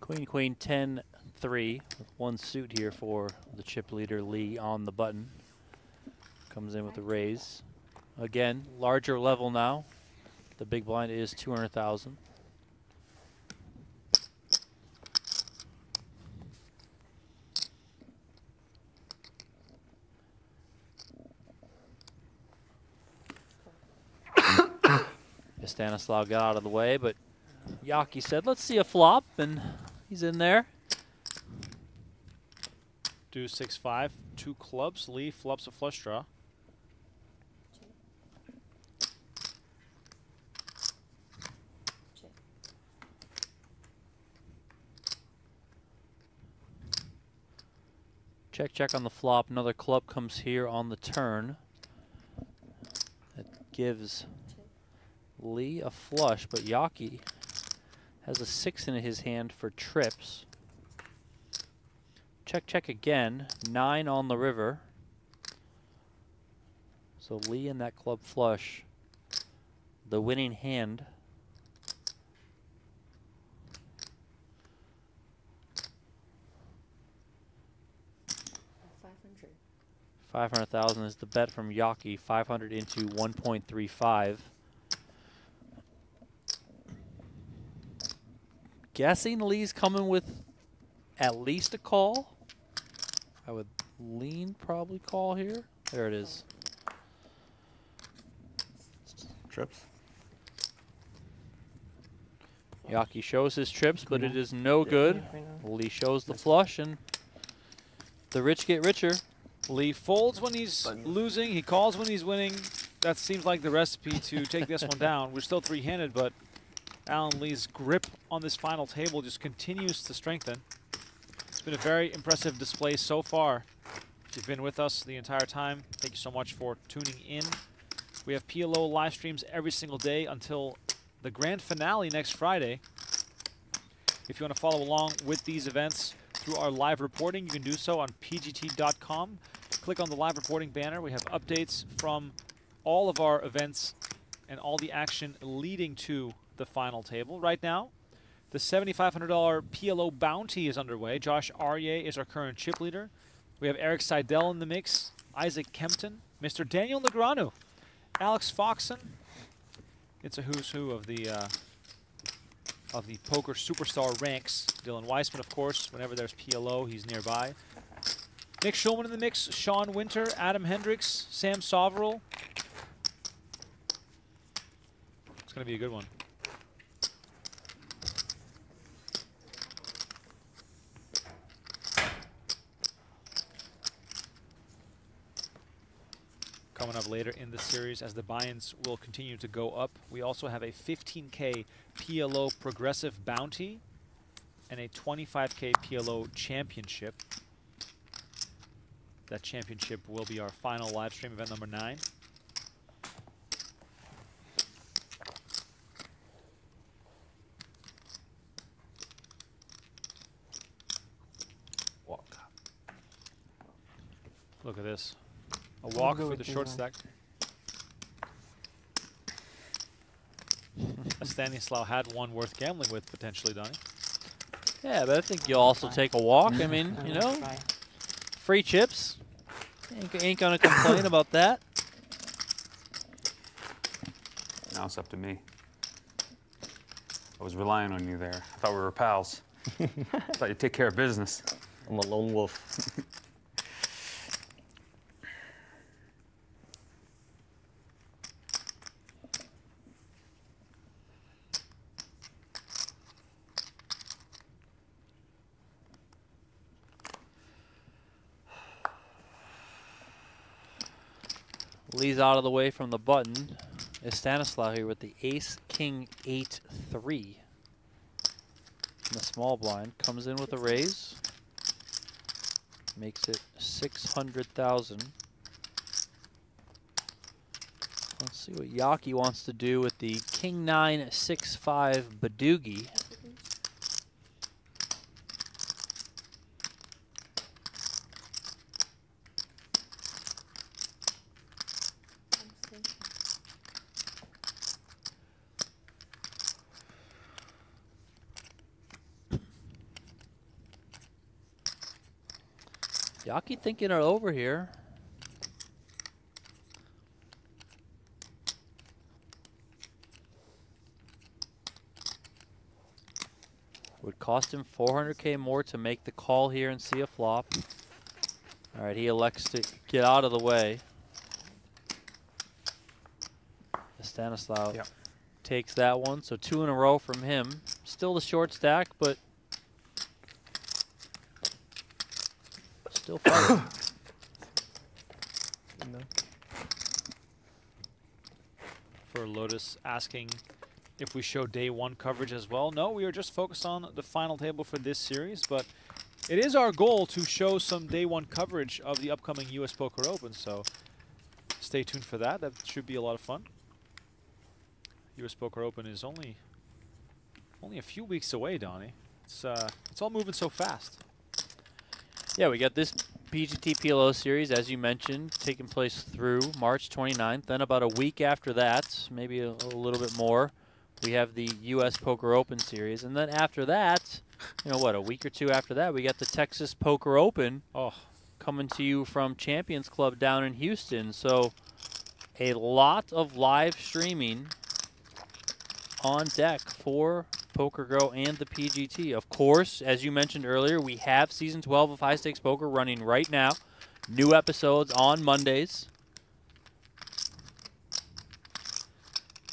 Queen, queen, ten, three. One suit here for the chip leader, Lee, on the button. Comes in with a raise. Again, larger level now. The big blind is two hundred thousand. Stanislaw got out of the way, but Yockey said, let's see a flop, and he's in there. Deuce six five, two clubs. Lee flops a flush draw. Check. Check. Check, check on the flop. Another club comes here on the turn. That gives check Lee a flush, but Yockey has a six in his hand for trips. Check, check again. Nine on the river. So Lee in that club flush, the winning hand. five hundred. five hundred thousand is the bet from Yockey. five hundred into one point three five. Guessing Lee's coming with at least a call. I would lean probably call here. There it is. Trips. Yockey shows his trips, but it is no good. Lee shows the flush, and the rich get richer. Lee folds when he's losing. He calls when he's winning. That seems like the recipe to take this one down. We're still three-handed, but Allen Lee's grip on this final table just continues to strengthen. It's been a very impressive display so far. If you've been with us the entire time, thank you so much for tuning in. We have P L O live streams every single day until the grand finale next Friday. If you want to follow along with these events through our live reporting, you can do so on P G T dot com. Click on the live reporting banner. We have updates from all of our events and all the action leading to the final table. Right now, the seven thousand five hundred dollar P L O bounty is underway. Josh Arieh is our current chip leader. We have Eric Seidel in the mix, Isaac Kempton, Mister Daniel Negreanu, Alex Foxen. It's a who's who of the uh, of the poker superstar ranks. Dylan Weissman, of course. Whenever there's P L O, he's nearby. Nick Schulman in the mix, Sean Winter, Adam Hendricks, Sam Sovereign. It's going to be a good one. Coming up later in the series as the buy-ins will continue to go up. We also have a fifteen K P L O Progressive Bounty and a twenty-five K P L O Championship. That championship will be our final live stream event number nine. Walk. Look at this. A walk for the short stack. Stanislaw had one worth gambling with, potentially, Donnie. Yeah, but I think you'll also take a walk. I mean, you know, free chips. Ain't, ain't going to complain about that. Now it's up to me. I was relying on you there. I thought we were pals. I thought you'd take care of business. I'm a lone wolf. Lee's out of the way from the button. Is Stanislaw here with the ace, king, eight, three. And the small blind comes in with a raise. Makes it six hundred thousand. Let's see what Yockey wants to do with the king, nine, six, five, Badoogie. Yockey thinking it over here. Would cost him four hundred K more to make the call here and see a flop. All right, he elects to get out of the way. Stanislaw yep. takes that one, so two in a row from him. Still the short stack, but still fighting. No. For Lotus asking if we show day one coverage as well. No, we are just focused on the final table for this series, but it is our goal to show some day one coverage of the upcoming U S Poker Open, so stay tuned for that. That should be a lot of fun. U S Poker Open is only only a few weeks away, Donnie. It's, uh, it's all moving so fast. Yeah, we got this P G T P L O series, as you mentioned, taking place through March twenty-ninth. Then about a week after that, maybe a, a little bit more, we have the U S Poker Open series. And then after that, you know what, a week or two after that, we got the Texas Poker Open oh. coming to you from Champions Club down in Houston. So a lot of live streaming on deck for PokerGO and the P G T. Of course, as you mentioned earlier, we have Season twelve of High Stakes Poker running right now. New episodes on Mondays.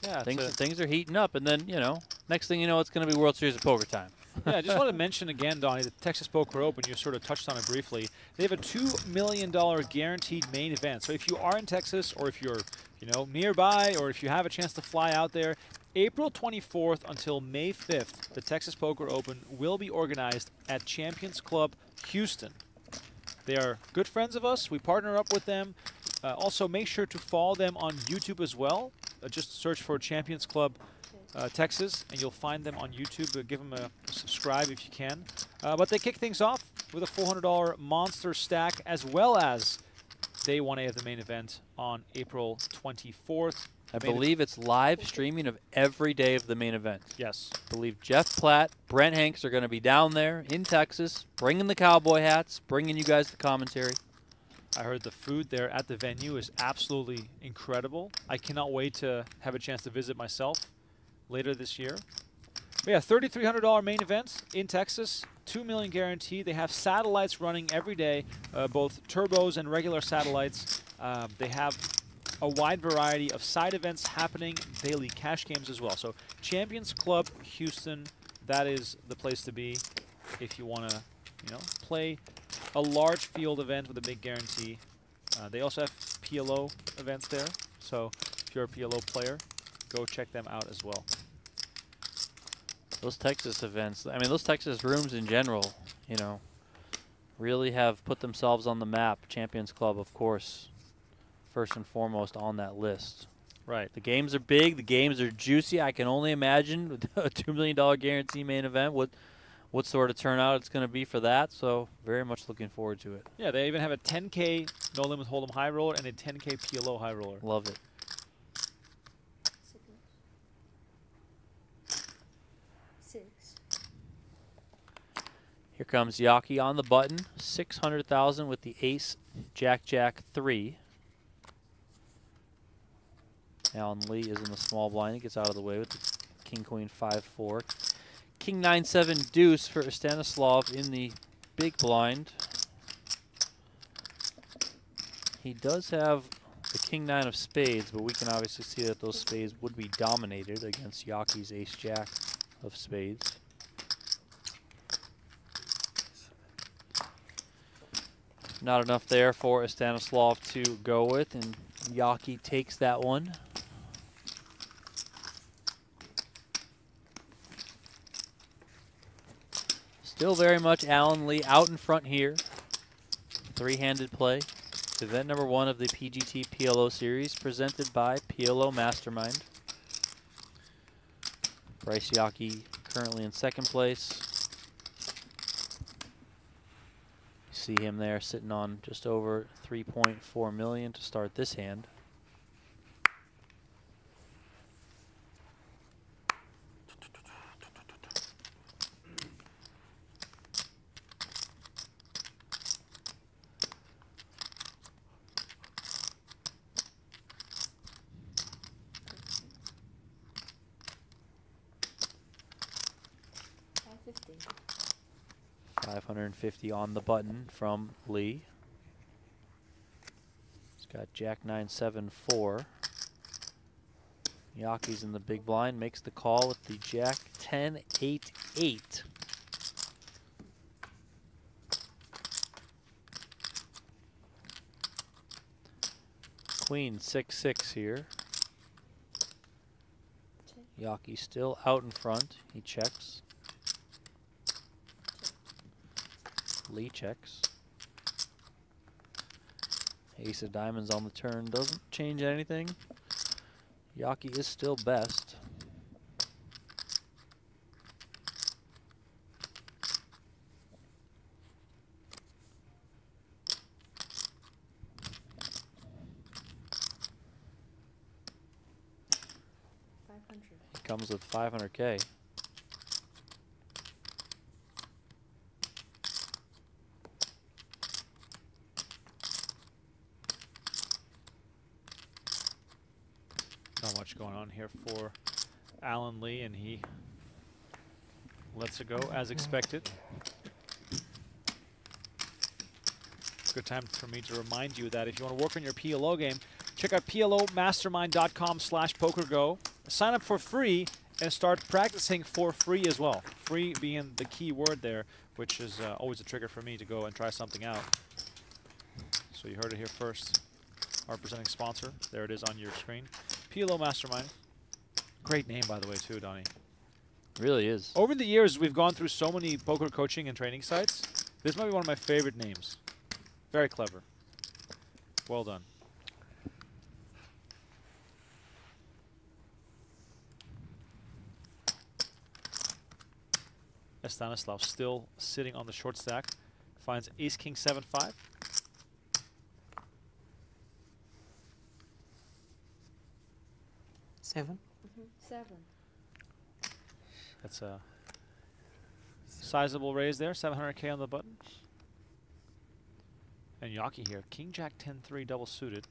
Yeah, things, things are heating up, and then, you know, next thing you know, it's going to be World Series of Poker time. Yeah, I just want to mention again, Donnie, the Texas Poker Open, you sort of touched on it briefly. They have a two million dollar guaranteed main event. So if you are in Texas, or if you're, you know, nearby, or if you have a chance to fly out there, April twenty-fourth until May fifth, the Texas Poker Open will be organized at Champions Club, Houston. They are good friends of us. We partner up with them. Uh, also, make sure to follow them on YouTube as well. Uh, just search for Champions Club uh, Texas, and you'll find them on YouTube. Uh, give them a subscribe if you can. Uh, but they kick things off with a four hundred dollar monster stack, as well as Day one A of the main event on April twenty-fourth. I believe it's live streaming of every day of the main event. Yes. I believe Jeff Platt, Brent Hanks are going to be down there in Texas, bringing the cowboy hats, bringing you guys the commentary. I heard the food there at the venue is absolutely incredible. I cannot wait to have a chance to visit myself later this year. But yeah, thirty-three hundred dollar main event in Texas, two million dollars guarantee. They have satellites running every day, uh, both turbos and regular satellites. Uh, they have a wide variety of side events happening, daily cash games as well. So Champions Club Houston, that is the place to be if you want to, you know, play a large field event with a big guarantee. Uh, they also have P L O events there. So if you're a P L O player, go check them out as well. Those Texas events, I mean, those Texas rooms in general, you know, really have put themselves on the map. Champions Club, of course, first and foremost on that list. Right. The games are big. The games are juicy. I can only imagine with a two million dollar guarantee main event what, what sort of turnout it's going to be for that. So very much looking forward to it. Yeah, they even have a ten K No Limit Hold'em High Roller and a ten K P L O High Roller. Love it. Six. Here comes Yockey on the button. six hundred thousand with the ace, jack, jack, three. Allen Lee is in the small blind. He gets out of the way with the king, queen, five, four. King, nine, seven, deuce for Stanislav in the big blind. He does have the king, nine of spades, but we can obviously see that those spades would be dominated against Yockey's ace, jack of spades. Not enough there for Stanislav to go with, and Yockey takes that one. Still very much Allen Lee out in front here. Three-handed play. Event number one of the P G T P L O series presented by P L O Mastermind. Bryce Yockey currently in second place. You see him there sitting on just over three point four million dollars to start this hand. one fifty on the button from Lee. He's got Jack nine seven four. Yockey's in the big blind, makes the call with the Jack ten eight eight. Queen six six here. Yockey still out in front. He checks. Lee checks. Ace of diamonds on the turn doesn't change anything. Yockey is still best. He comes with five hundred K. Going on here for Allen Lee, and he lets it go as expected. It's a good time for me to remind you that if you want to work on your P L O game, check out P L O Mastermind dot com slash PokerGo. Sign up for free and start practicing for free as well. Free being the key word there, which is uh, always a trigger for me to go and try something out. So you heard it here first. Our presenting sponsor, there it is on your screen. P L O Mastermind. Great name, by the way, too, Donnie. Really is. Over the years, we've gone through so many poker coaching and training sites. This might be one of my favorite names. Very clever. Well done. Stanislaw still sitting on the short stack. Finds ace king seven five. Seven. Mm-hmm. Seven. That's a sizable raise there. seven hundred K on the button. And Yockey here. King Jack ten three double suited.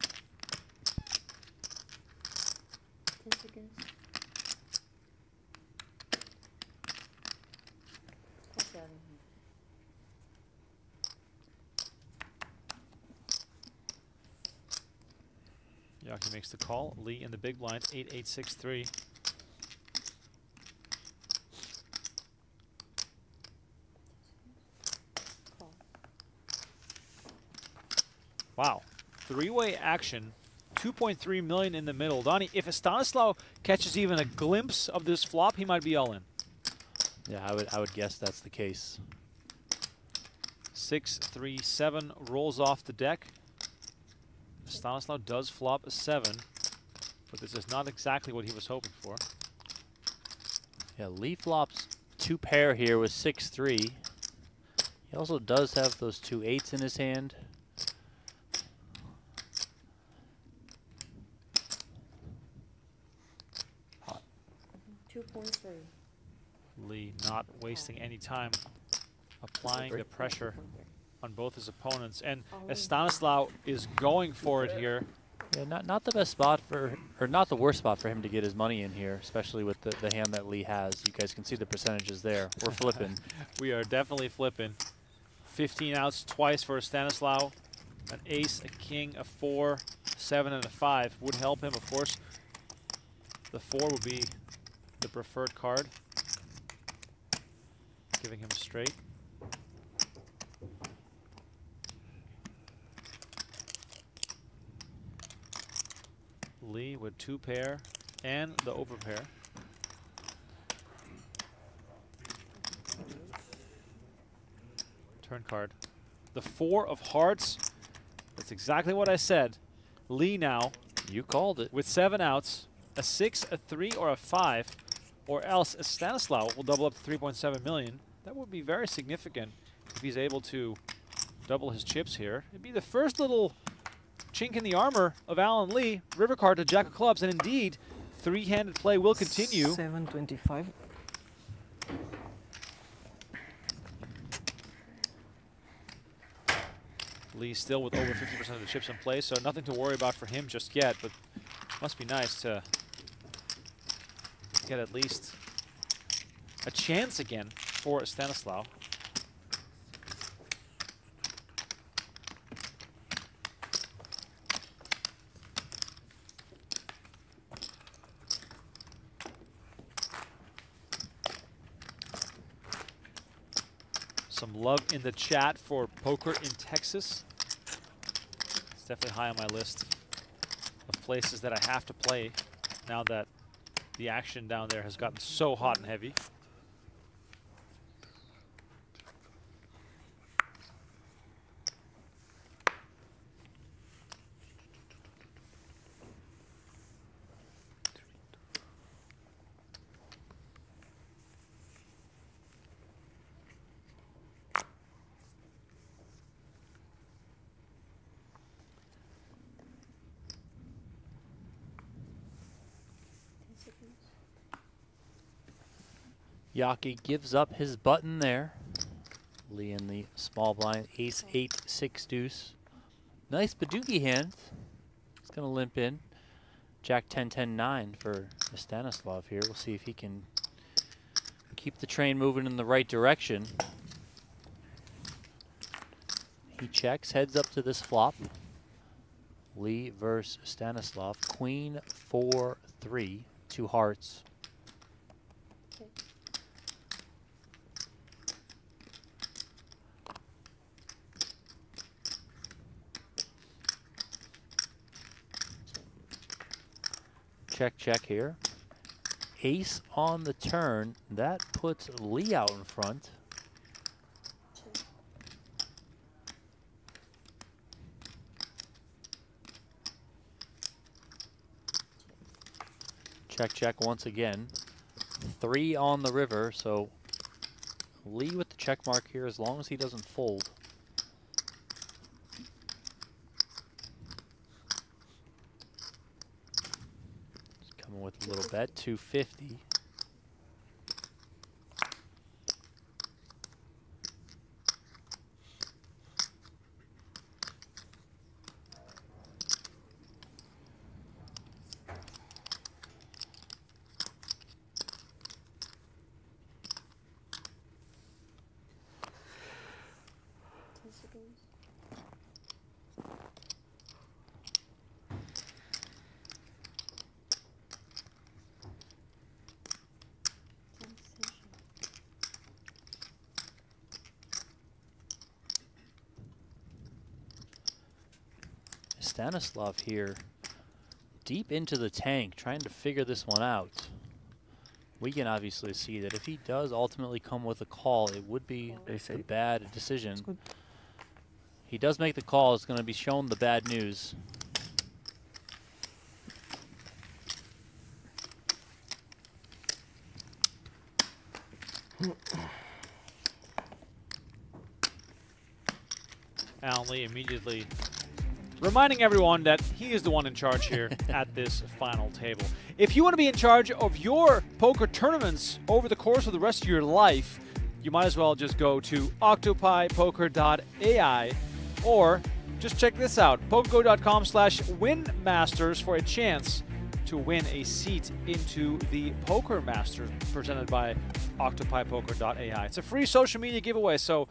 Ten seconds. Yockey makes the call. Lee in the big blind, eight eight six three. Cool. Wow, three-way action, two point three million in the middle. Donnie, if Stanislaw catches even a glimpse of this flop, he might be all in. Yeah, I would. I would guess that's the case. Six three seven rolls off the deck. Stanislaw does flop a seven, but this is not exactly what he was hoping for. Yeah, Lee flops two pair here with six three. He also does have those two eights in his hand. two point three. Lee not wasting any time applying the pressure on both his opponents, and as Stanislaw is going for it here. Yeah, not not the best spot for, or not the worst spot for him to get his money in here, especially with the, the hand that Lee has. You guys can see the percentages there. We're flipping. We are definitely flipping. fifteen outs twice for Stanislaw. An ace, a king, a four, seven, and a five would help him, of course. The four would be the preferred card, giving him a straight. Lee with two pair and the over pair. Turn card. The four of hearts. That's exactly what I said. Lee now. You called it. With seven outs, a six, a three, or a five, or else a Stanislaw will double up to three point seven million. That would be very significant if he's able to double his chips here. It'd be the first little chink in the armor of Allen Lee. River card to Jack of clubs, and indeed, three-handed play will continue. seven twenty-five. Lee still with over fifty percent of the chips in play, so nothing to worry about for him just yet, but must be nice to get at least a chance again for Stanislaw. some love in the chat for poker in Texas. It's definitely high on my list of places that I have to play now that the action down there has gotten so hot and heavy. Yockey gives up his button there. Lee in the small blind, ace, eight, six deuce. Nice Badoogie hand. He's gonna limp in. Jack ten, ten, nine for Stanislav here. We'll see if he can keep the train moving in the right direction. He checks, heads up to this flop. Lee versus Stanislav. Queen, four, three, two hearts. Check, check here. Ace on the turn. That puts Lee out in front. Check, check once again. Three on the river, so Lee with the check mark here as long as he doesn't fold. With a little bet, two fifty. Stanislav here, deep into the tank, trying to figure this one out. We can obviously see that if he does ultimately come with a call, it would be a bad decision. He does make the call, it's going to be shown the bad news. Allen Lee immediately reminding everyone that he is the one in charge here at this final table. If you want to be in charge of your poker tournaments over the course of the rest of your life, you might as well just go to octopi poker dot A I or just check this out, pokergo dot com slash winmasters for a chance to win a seat into the Poker Masters presented by octopi poker dot A I. It's a free social media giveaway, so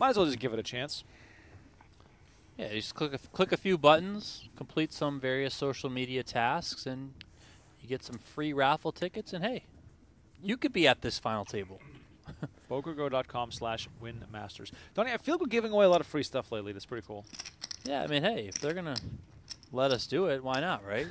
might as well just give it a chance. Yeah, you just click a, click a few buttons, complete some various social media tasks, and you get some free raffle tickets. And hey, you could be at this final table. pokergo dot com slash winmasters. Donnie, I feel we're giving away a lot of free stuff lately. That's pretty cool. Yeah, I mean, hey, if they're going to let us do it, why not, right?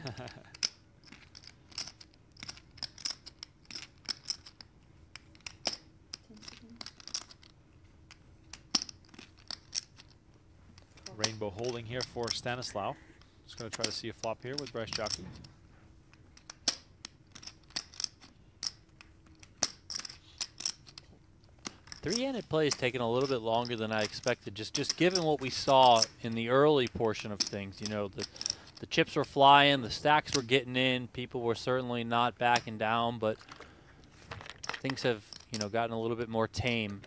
Rainbow holding here for Stanislav. Just going to try to see a flop here with Bryce Yockey. Three-handed play is taking a little bit longer than I expected, just just given what we saw in the early portion of things. You know, the, the chips were flying, the stacks were getting in, people were certainly not backing down, but things have, you know, gotten a little bit more tame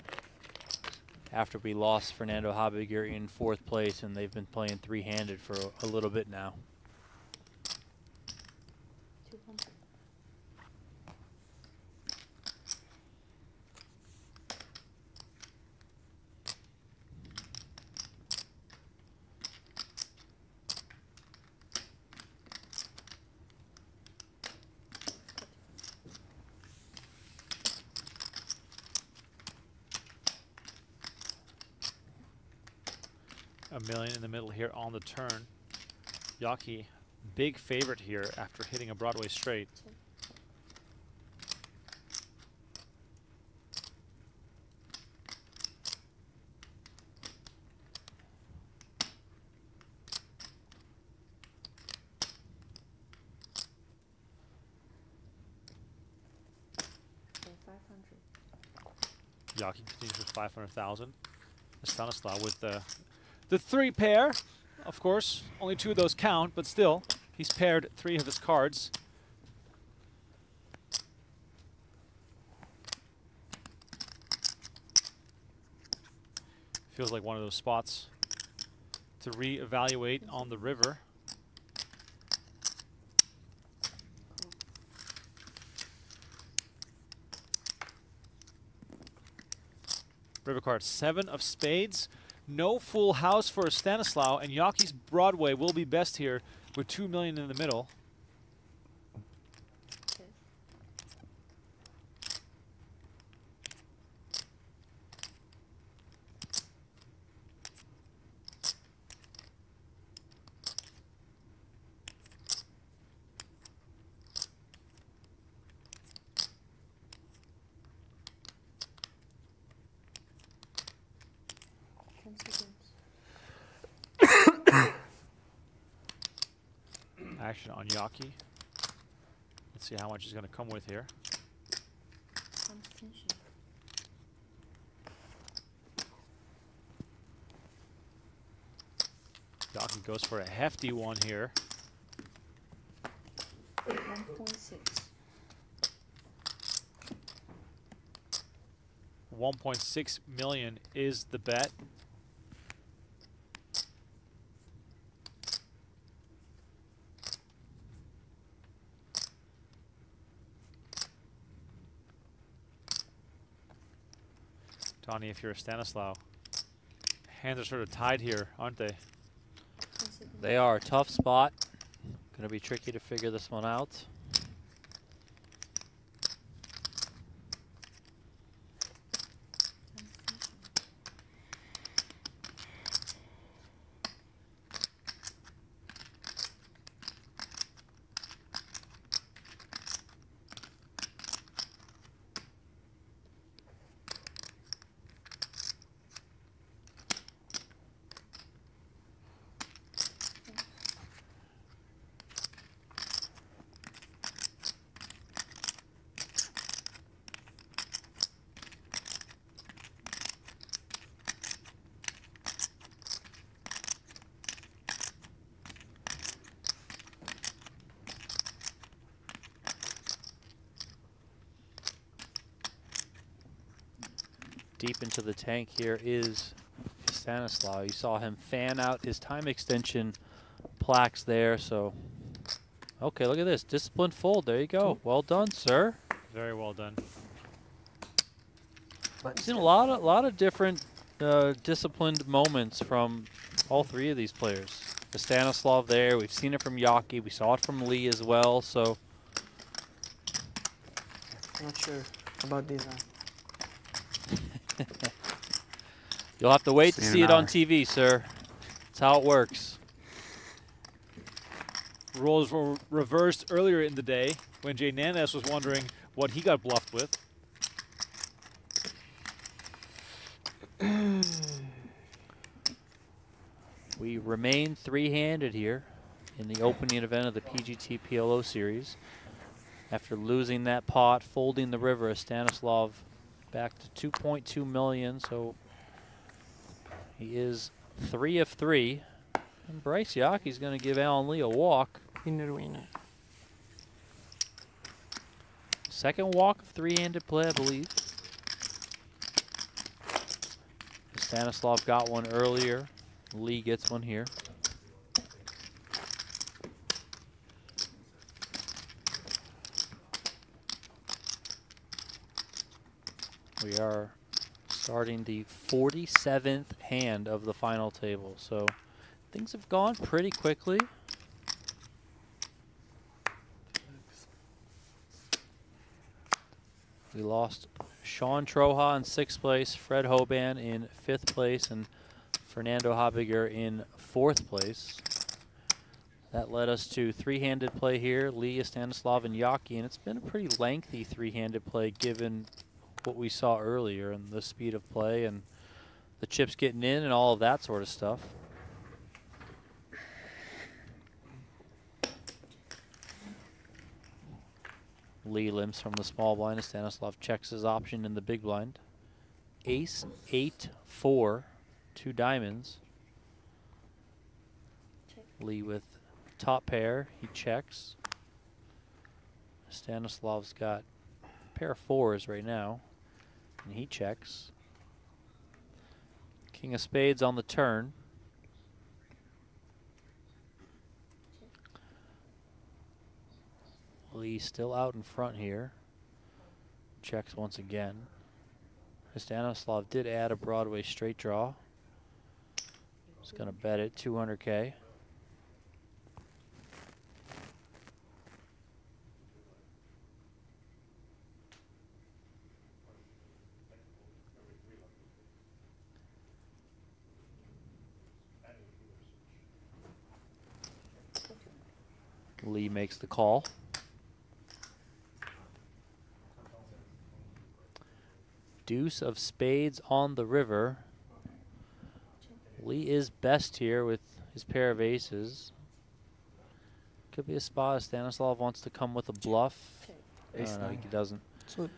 after we lost Fernando Habegger in fourth place, and they've been playing three-handed for a, a little bit now. a million in the middle here on the turn. Yockey, big favorite here after hitting a Broadway straight. Yockey continues with five hundred thousand. Stanislaw with the, the three pair. Of course, only two of those count, but still, he's paired three of his cards. Feels like one of those spots to reevaluate on the river. River card, seven of spades. No full house for Stanislaw, and Yockey's Broadway will be best here with two million in the middle. Okay. Action on Yockey. Let's see how much he's going to come with here. Yockey goes for a hefty one here. one point six. one point six million is the bet. Donnie, if you're a Stanislaw, hands are sort of tied here, aren't they? They are. Tough spot. Going to be tricky to figure this one out. Deep into the tank here is Stanislaw. You saw him fan out his time extension plaques there, so. Okay, look at this, disciplined fold, there you go. Well done, sir. Very well done. I've seen a lot of, lot of different uh, disciplined moments from all three of these players. The Stanislaw there, we've seen it from Yockey, we saw it from Lee as well, so. Not sure about these. You'll have to wait see to see it hour. on T V, sir. That's how it works. Roles were reversed earlier in the day when Jay Nandez was wondering what he got bluffed with. We remain three-handed here in the opening event of the P G T P L O series. After losing that pot, folding the river, Stanislaw back to two point two million, so he is three of three. And Bryce Yockey's going to give Allen Lee a walk. In the arena. Second walk of three-handed play, I believe. Stanislaw got one earlier. Lee gets one here. We are starting the forty-seventh hand of the final table, so things have gone pretty quickly. We lost Sean Troha in sixth place, Fred Hoban in fifth place, and Fernando Habegger in fourth place. That led us to three-handed play here, Lee, Stanislaw, and Yockey, and it's been a pretty lengthy three-handed play given what we saw earlier and the speed of play and the chips getting in and all of that sort of stuff. Lee limps from the small blind as Stanislaw checks his option in the big blind. Ace, eight, four, two diamonds. Check. Lee with top pair, he checks. Stanislav's got a pair of fours right now, and he checks. King of spades on the turn. Lee still out in front here. Checks once again. Stanislaw did add a Broadway straight draw. He's gonna bet it two hundred K. Lee makes the call. Deuce of spades on the river. Lee is best here with his pair of aces. Could be a spot if Stanislaw wants to come with a bluff. I don't know, he doesn't. So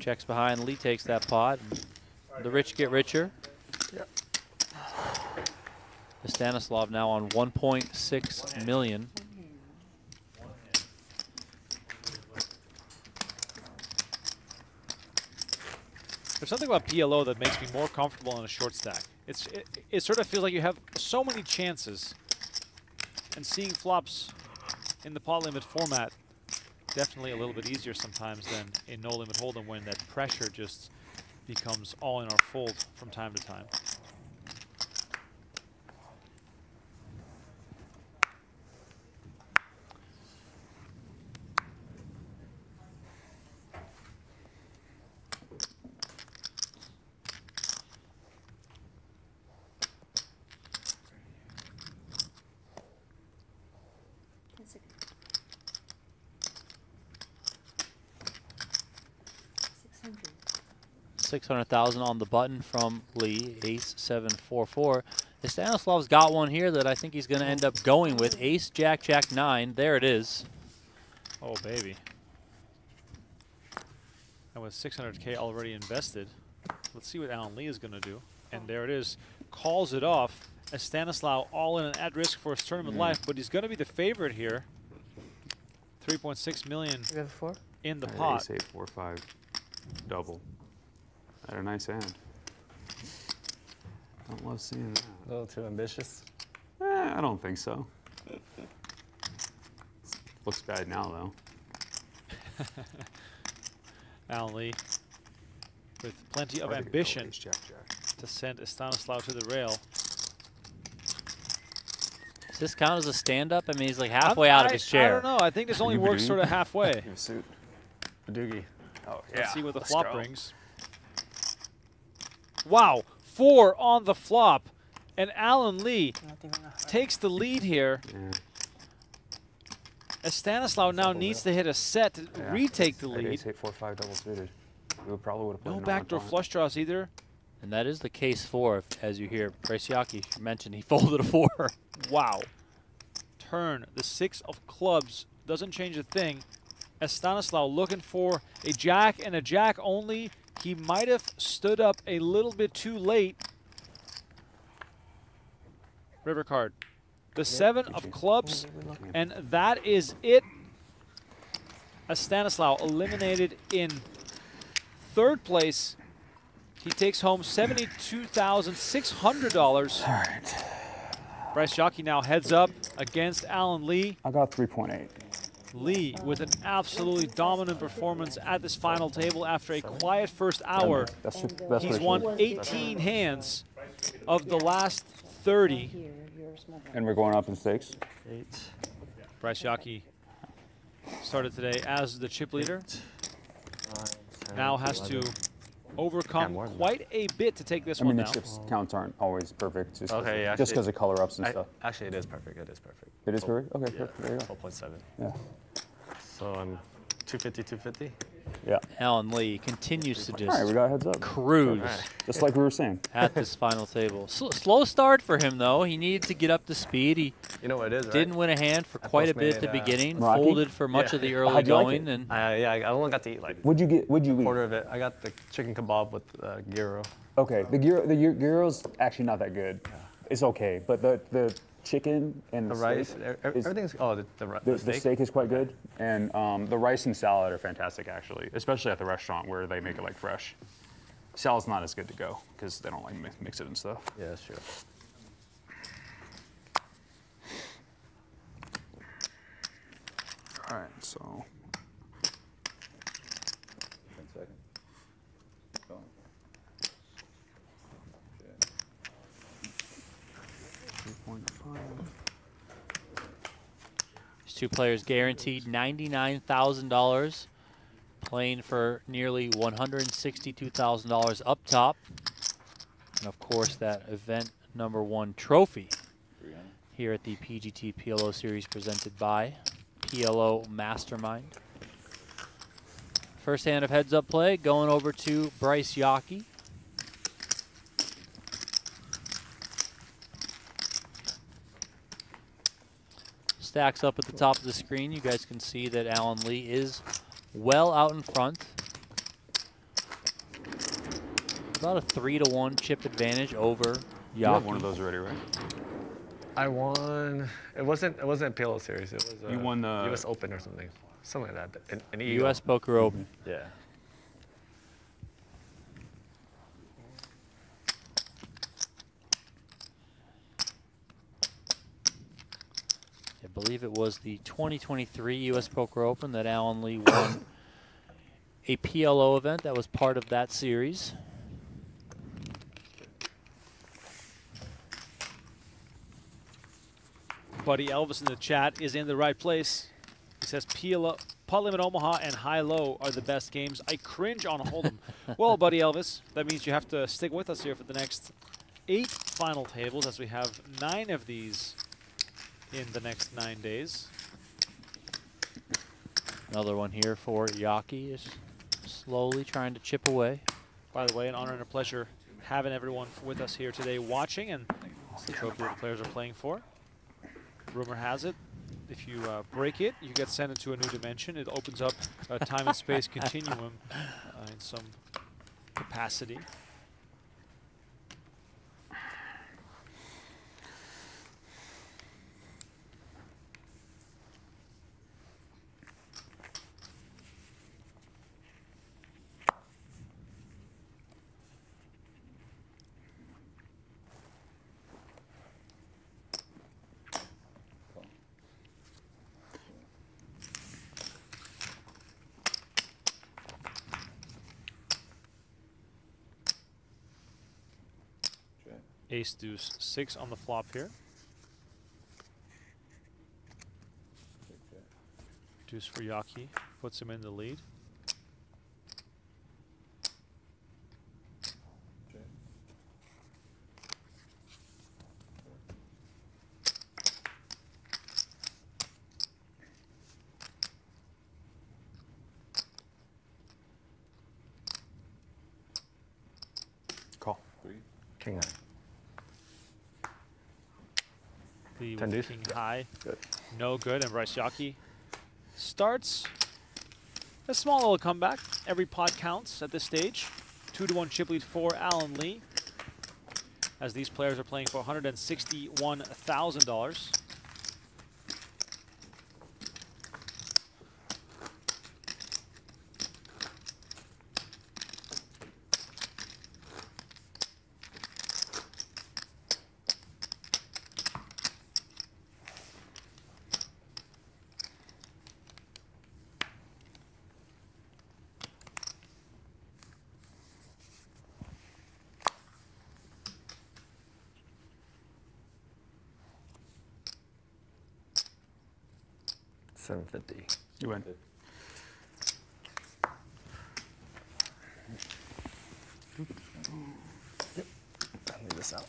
checks behind. Lee takes that pot. The rich get richer. Yep. Stanislaw now on one point six million. There's something about P L O that makes me more comfortable on a short stack. It's it, it sort of feels like you have so many chances, and seeing flops in the pot limit format definitely a little bit easier sometimes than in no limit hold'em when that pressure just becomes all in our fold from time to time. six hundred thousand on the button from Lee, ace, seven, four, four. Stanislav's got one here that I think he's going to end up going with. Ace, jack, jack, nine. There it is. Oh, baby. That was six hundred K already invested. Let's see what Allen Lee is going to do. And there it is. Calls it off. As Stanislaw all in and at risk for his tournament mm. life, but he's going to be the favorite here. three point six million in the pot. Ace, eight, four, five, double. Had a nice hand. Don't love seeing that. A little too ambitious? Eh, I don't think so. Looks bad now, though. Allen Lee, with plenty of ambition to, jack, jack. to send Stanislaw to the rail. Does this count as a stand-up? I mean, he's like halfway I'm, out I, of his chair. I don't know. I think this only works sort of halfway. Your suit. A doogie. Oh, yeah. Let's see what the Let's flop go. brings. Wow, four on the flop, and Allen Lee takes the lead here. Yeah. As Stanislaw now needs to hit a set to yeah. retake the lead. Eight, eight, four, five, double suited. We probably would have no backdoor flush draws either. And that is the case for, as you hear, Bryce Yockey mentioned he folded a four. Wow. Turn, the six of clubs doesn't change a thing. As Stanislaw looking for a jack and a jack only. He might have stood up a little bit too late. River card. The seven of clubs, and that is it. As Stanislaw eliminated in third place. He takes home seventy-two thousand six hundred dollars. All right. Bryce Yockey now heads up against Allen Lee. I got three point eight. Lee with an absolutely dominant performance at this final table after a quiet first hour. That's your, that's He's won eighteen hands of the last thirty. And we're going up in stakes. Eight. Bryce Yockey started today as the chip leader. Eight, nine, now has to overcome quite a bit to take this I one mean, now. The chips counts aren't always perfect, just because okay, yeah, of color ups and I, stuff. Actually, it is perfect. It is perfect. It is perfect? Okay, yeah, perfect. There you go. twelve point seven. Yeah. So I'm two fifty, two fifty. Yeah. Allen Lee continues to just all right, we got heads up. cruise. Right. Just like we were saying. At this final table. Slow, slow start for him, though. He needed to get up to speed. He you know what it is, didn't right? win a hand for I quite a bit at the uh, beginning. Rocky? Folded for much yeah. of the early How'd going. Like and uh, yeah, I only got to eat like what'd you get, what'd you a quarter eat? of it. I got the chicken kebab with uh, gyro. Okay. Um, the gyro, the gyro's actually not that good. Yeah. It's okay. But the, the chicken and the, the rice, steak everything's is, oh the, the, the, the steak? steak is quite good, and um, the rice and salad are fantastic actually, especially at the restaurant where they make it like fresh. Salad's not as good to go because they don't like mix, mix it and stuff. Yeah, that's true. All right, so. These two players guaranteed ninety-nine thousand dollars, playing for nearly one hundred sixty-two thousand dollars up top. And of course, that event number one trophy here at the P G T P L O series presented by P L O Mastermind. First hand of heads up play going over to Bryce Yockey. Stacks up at the top of the screen. You guys can see that Allen Lee is well out in front. About a three to one chip advantage over Yockey. You have one of those already, right? I won. It wasn't. It wasn't a P L O series. It was. A you won the U S Open or something. Something like that. An, an ego. U S Poker Open. Yeah. I believe it was the twenty twenty-three U S Poker Open that Allen Lee won a P L O event that was part of that series. Buddy Elvis in the chat is in the right place. He says P L O, Pot Limit Omaha and High Low are the best games. I cringe on Hold'em. Well, Buddy Elvis, that means you have to stick with us here for the next eight final tables, as we have nine of these in the next nine days. Another one here for Yockey, is slowly trying to chip away. By the way, an honor and a pleasure having everyone with us here today watching, and the trophy the players are playing for. Rumor has it, if you uh, break it, you get sent into a new dimension. It opens up a time and space continuum uh, in some capacity. Ace deuce six on the flop here. Deuce for Yockey, puts him in the lead. Call. Three. King nine. The king high, good. no good, and Bryce Yockey starts a small little comeback. Every pot counts at this stage. Two to one chip lead for Allen Lee, as these players are playing for one hundred sixty-one thousand dollars. seven fifty. You win. out.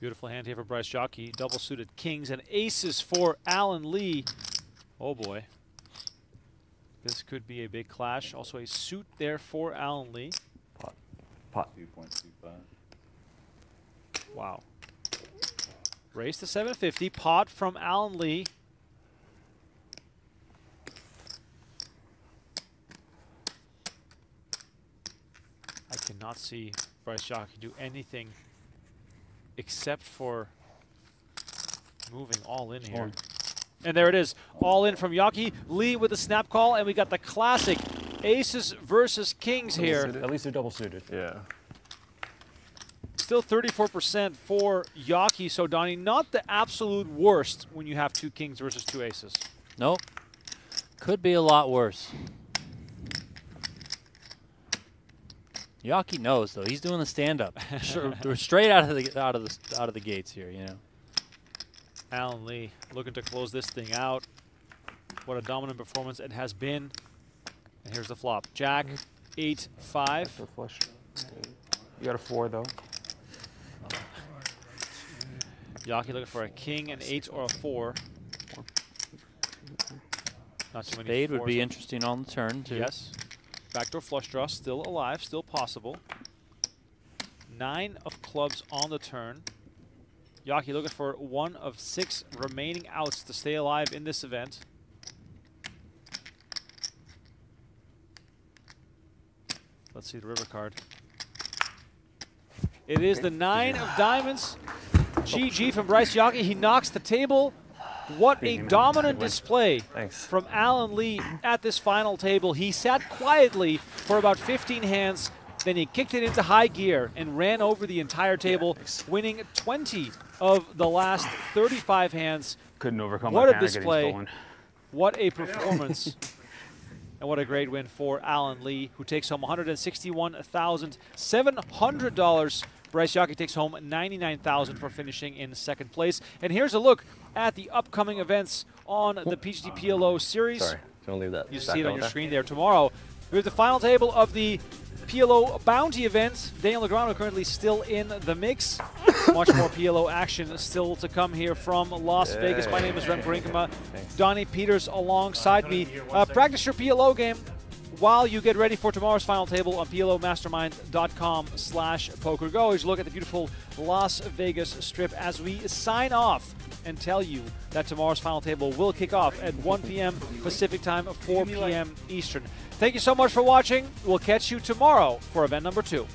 Beautiful hand here for Bryce Yockey. Double suited kings and aces for Allen Lee. Oh boy. This could be a big clash. Also a suit there for Allen Lee. Pot. Pot. two point two five. Wow. Race to seven fifty. Pot from Allen Lee. I cannot see Bryce Yockey do anything except for moving all in here. And there it is, all in from Yockey. Lee with a snap call, and we got the classic aces versus kings here. At least they're double suited. Yeah. Still thirty-four percent for Yockey, so Donnie, not the absolute worst when you have two kings versus two aces. Nope. Could be a lot worse. Yockey knows though. He's doing the stand-up. Sure, straight out of the out of the out of the gates here, you know. Allen Lee looking to close this thing out. What a dominant performance it has been. And here's the flop. Jack, eight five. Flush. You got a four though. Yockey looking for a king, an eight, or a four. Not too many. Spade would be interesting on the turn too. Yes. Backdoor flush draw, still alive, still possible. Nine of clubs on the turn. Yockey looking for one of six remaining outs to stay alive in this event. Let's see the river card. It is the nine of diamonds. G G from Bryce Yockey. He knocks the table. What a dominant display Thanks. from Allen Lee at this final table. He sat quietly for about fifteen hands, then he kicked it into high gear and ran over the entire table, winning twenty of the last thirty-five hands. Couldn't overcome what a display. What a performance. And what a great win for Allen Lee, who takes home one hundred sixty-one thousand seven hundred dollars. Bryce Yockey takes home ninety-nine thousand dollars for finishing in second place. And here's a look at the upcoming events on the P G T P L O series. Sorry, don't leave that. You see it on your screen there. Tomorrow, we have the final table of the P L O Bounty event. Daniel Negreanu currently still in the mix. Much more P L O action still to come here from Las yeah. Vegas. My name is Remko Rinkema. Donnie Peters alongside uh, me. Uh, practice your P L O game while you get ready for tomorrow's final table on P L O Mastermind dot com slash PokerGo. As you look at the beautiful Las Vegas Strip as we sign off and tell you that tomorrow's final table will kick off at one P M Pacific time, four P M Eastern. Thank you so much for watching. We'll catch you tomorrow for event number two.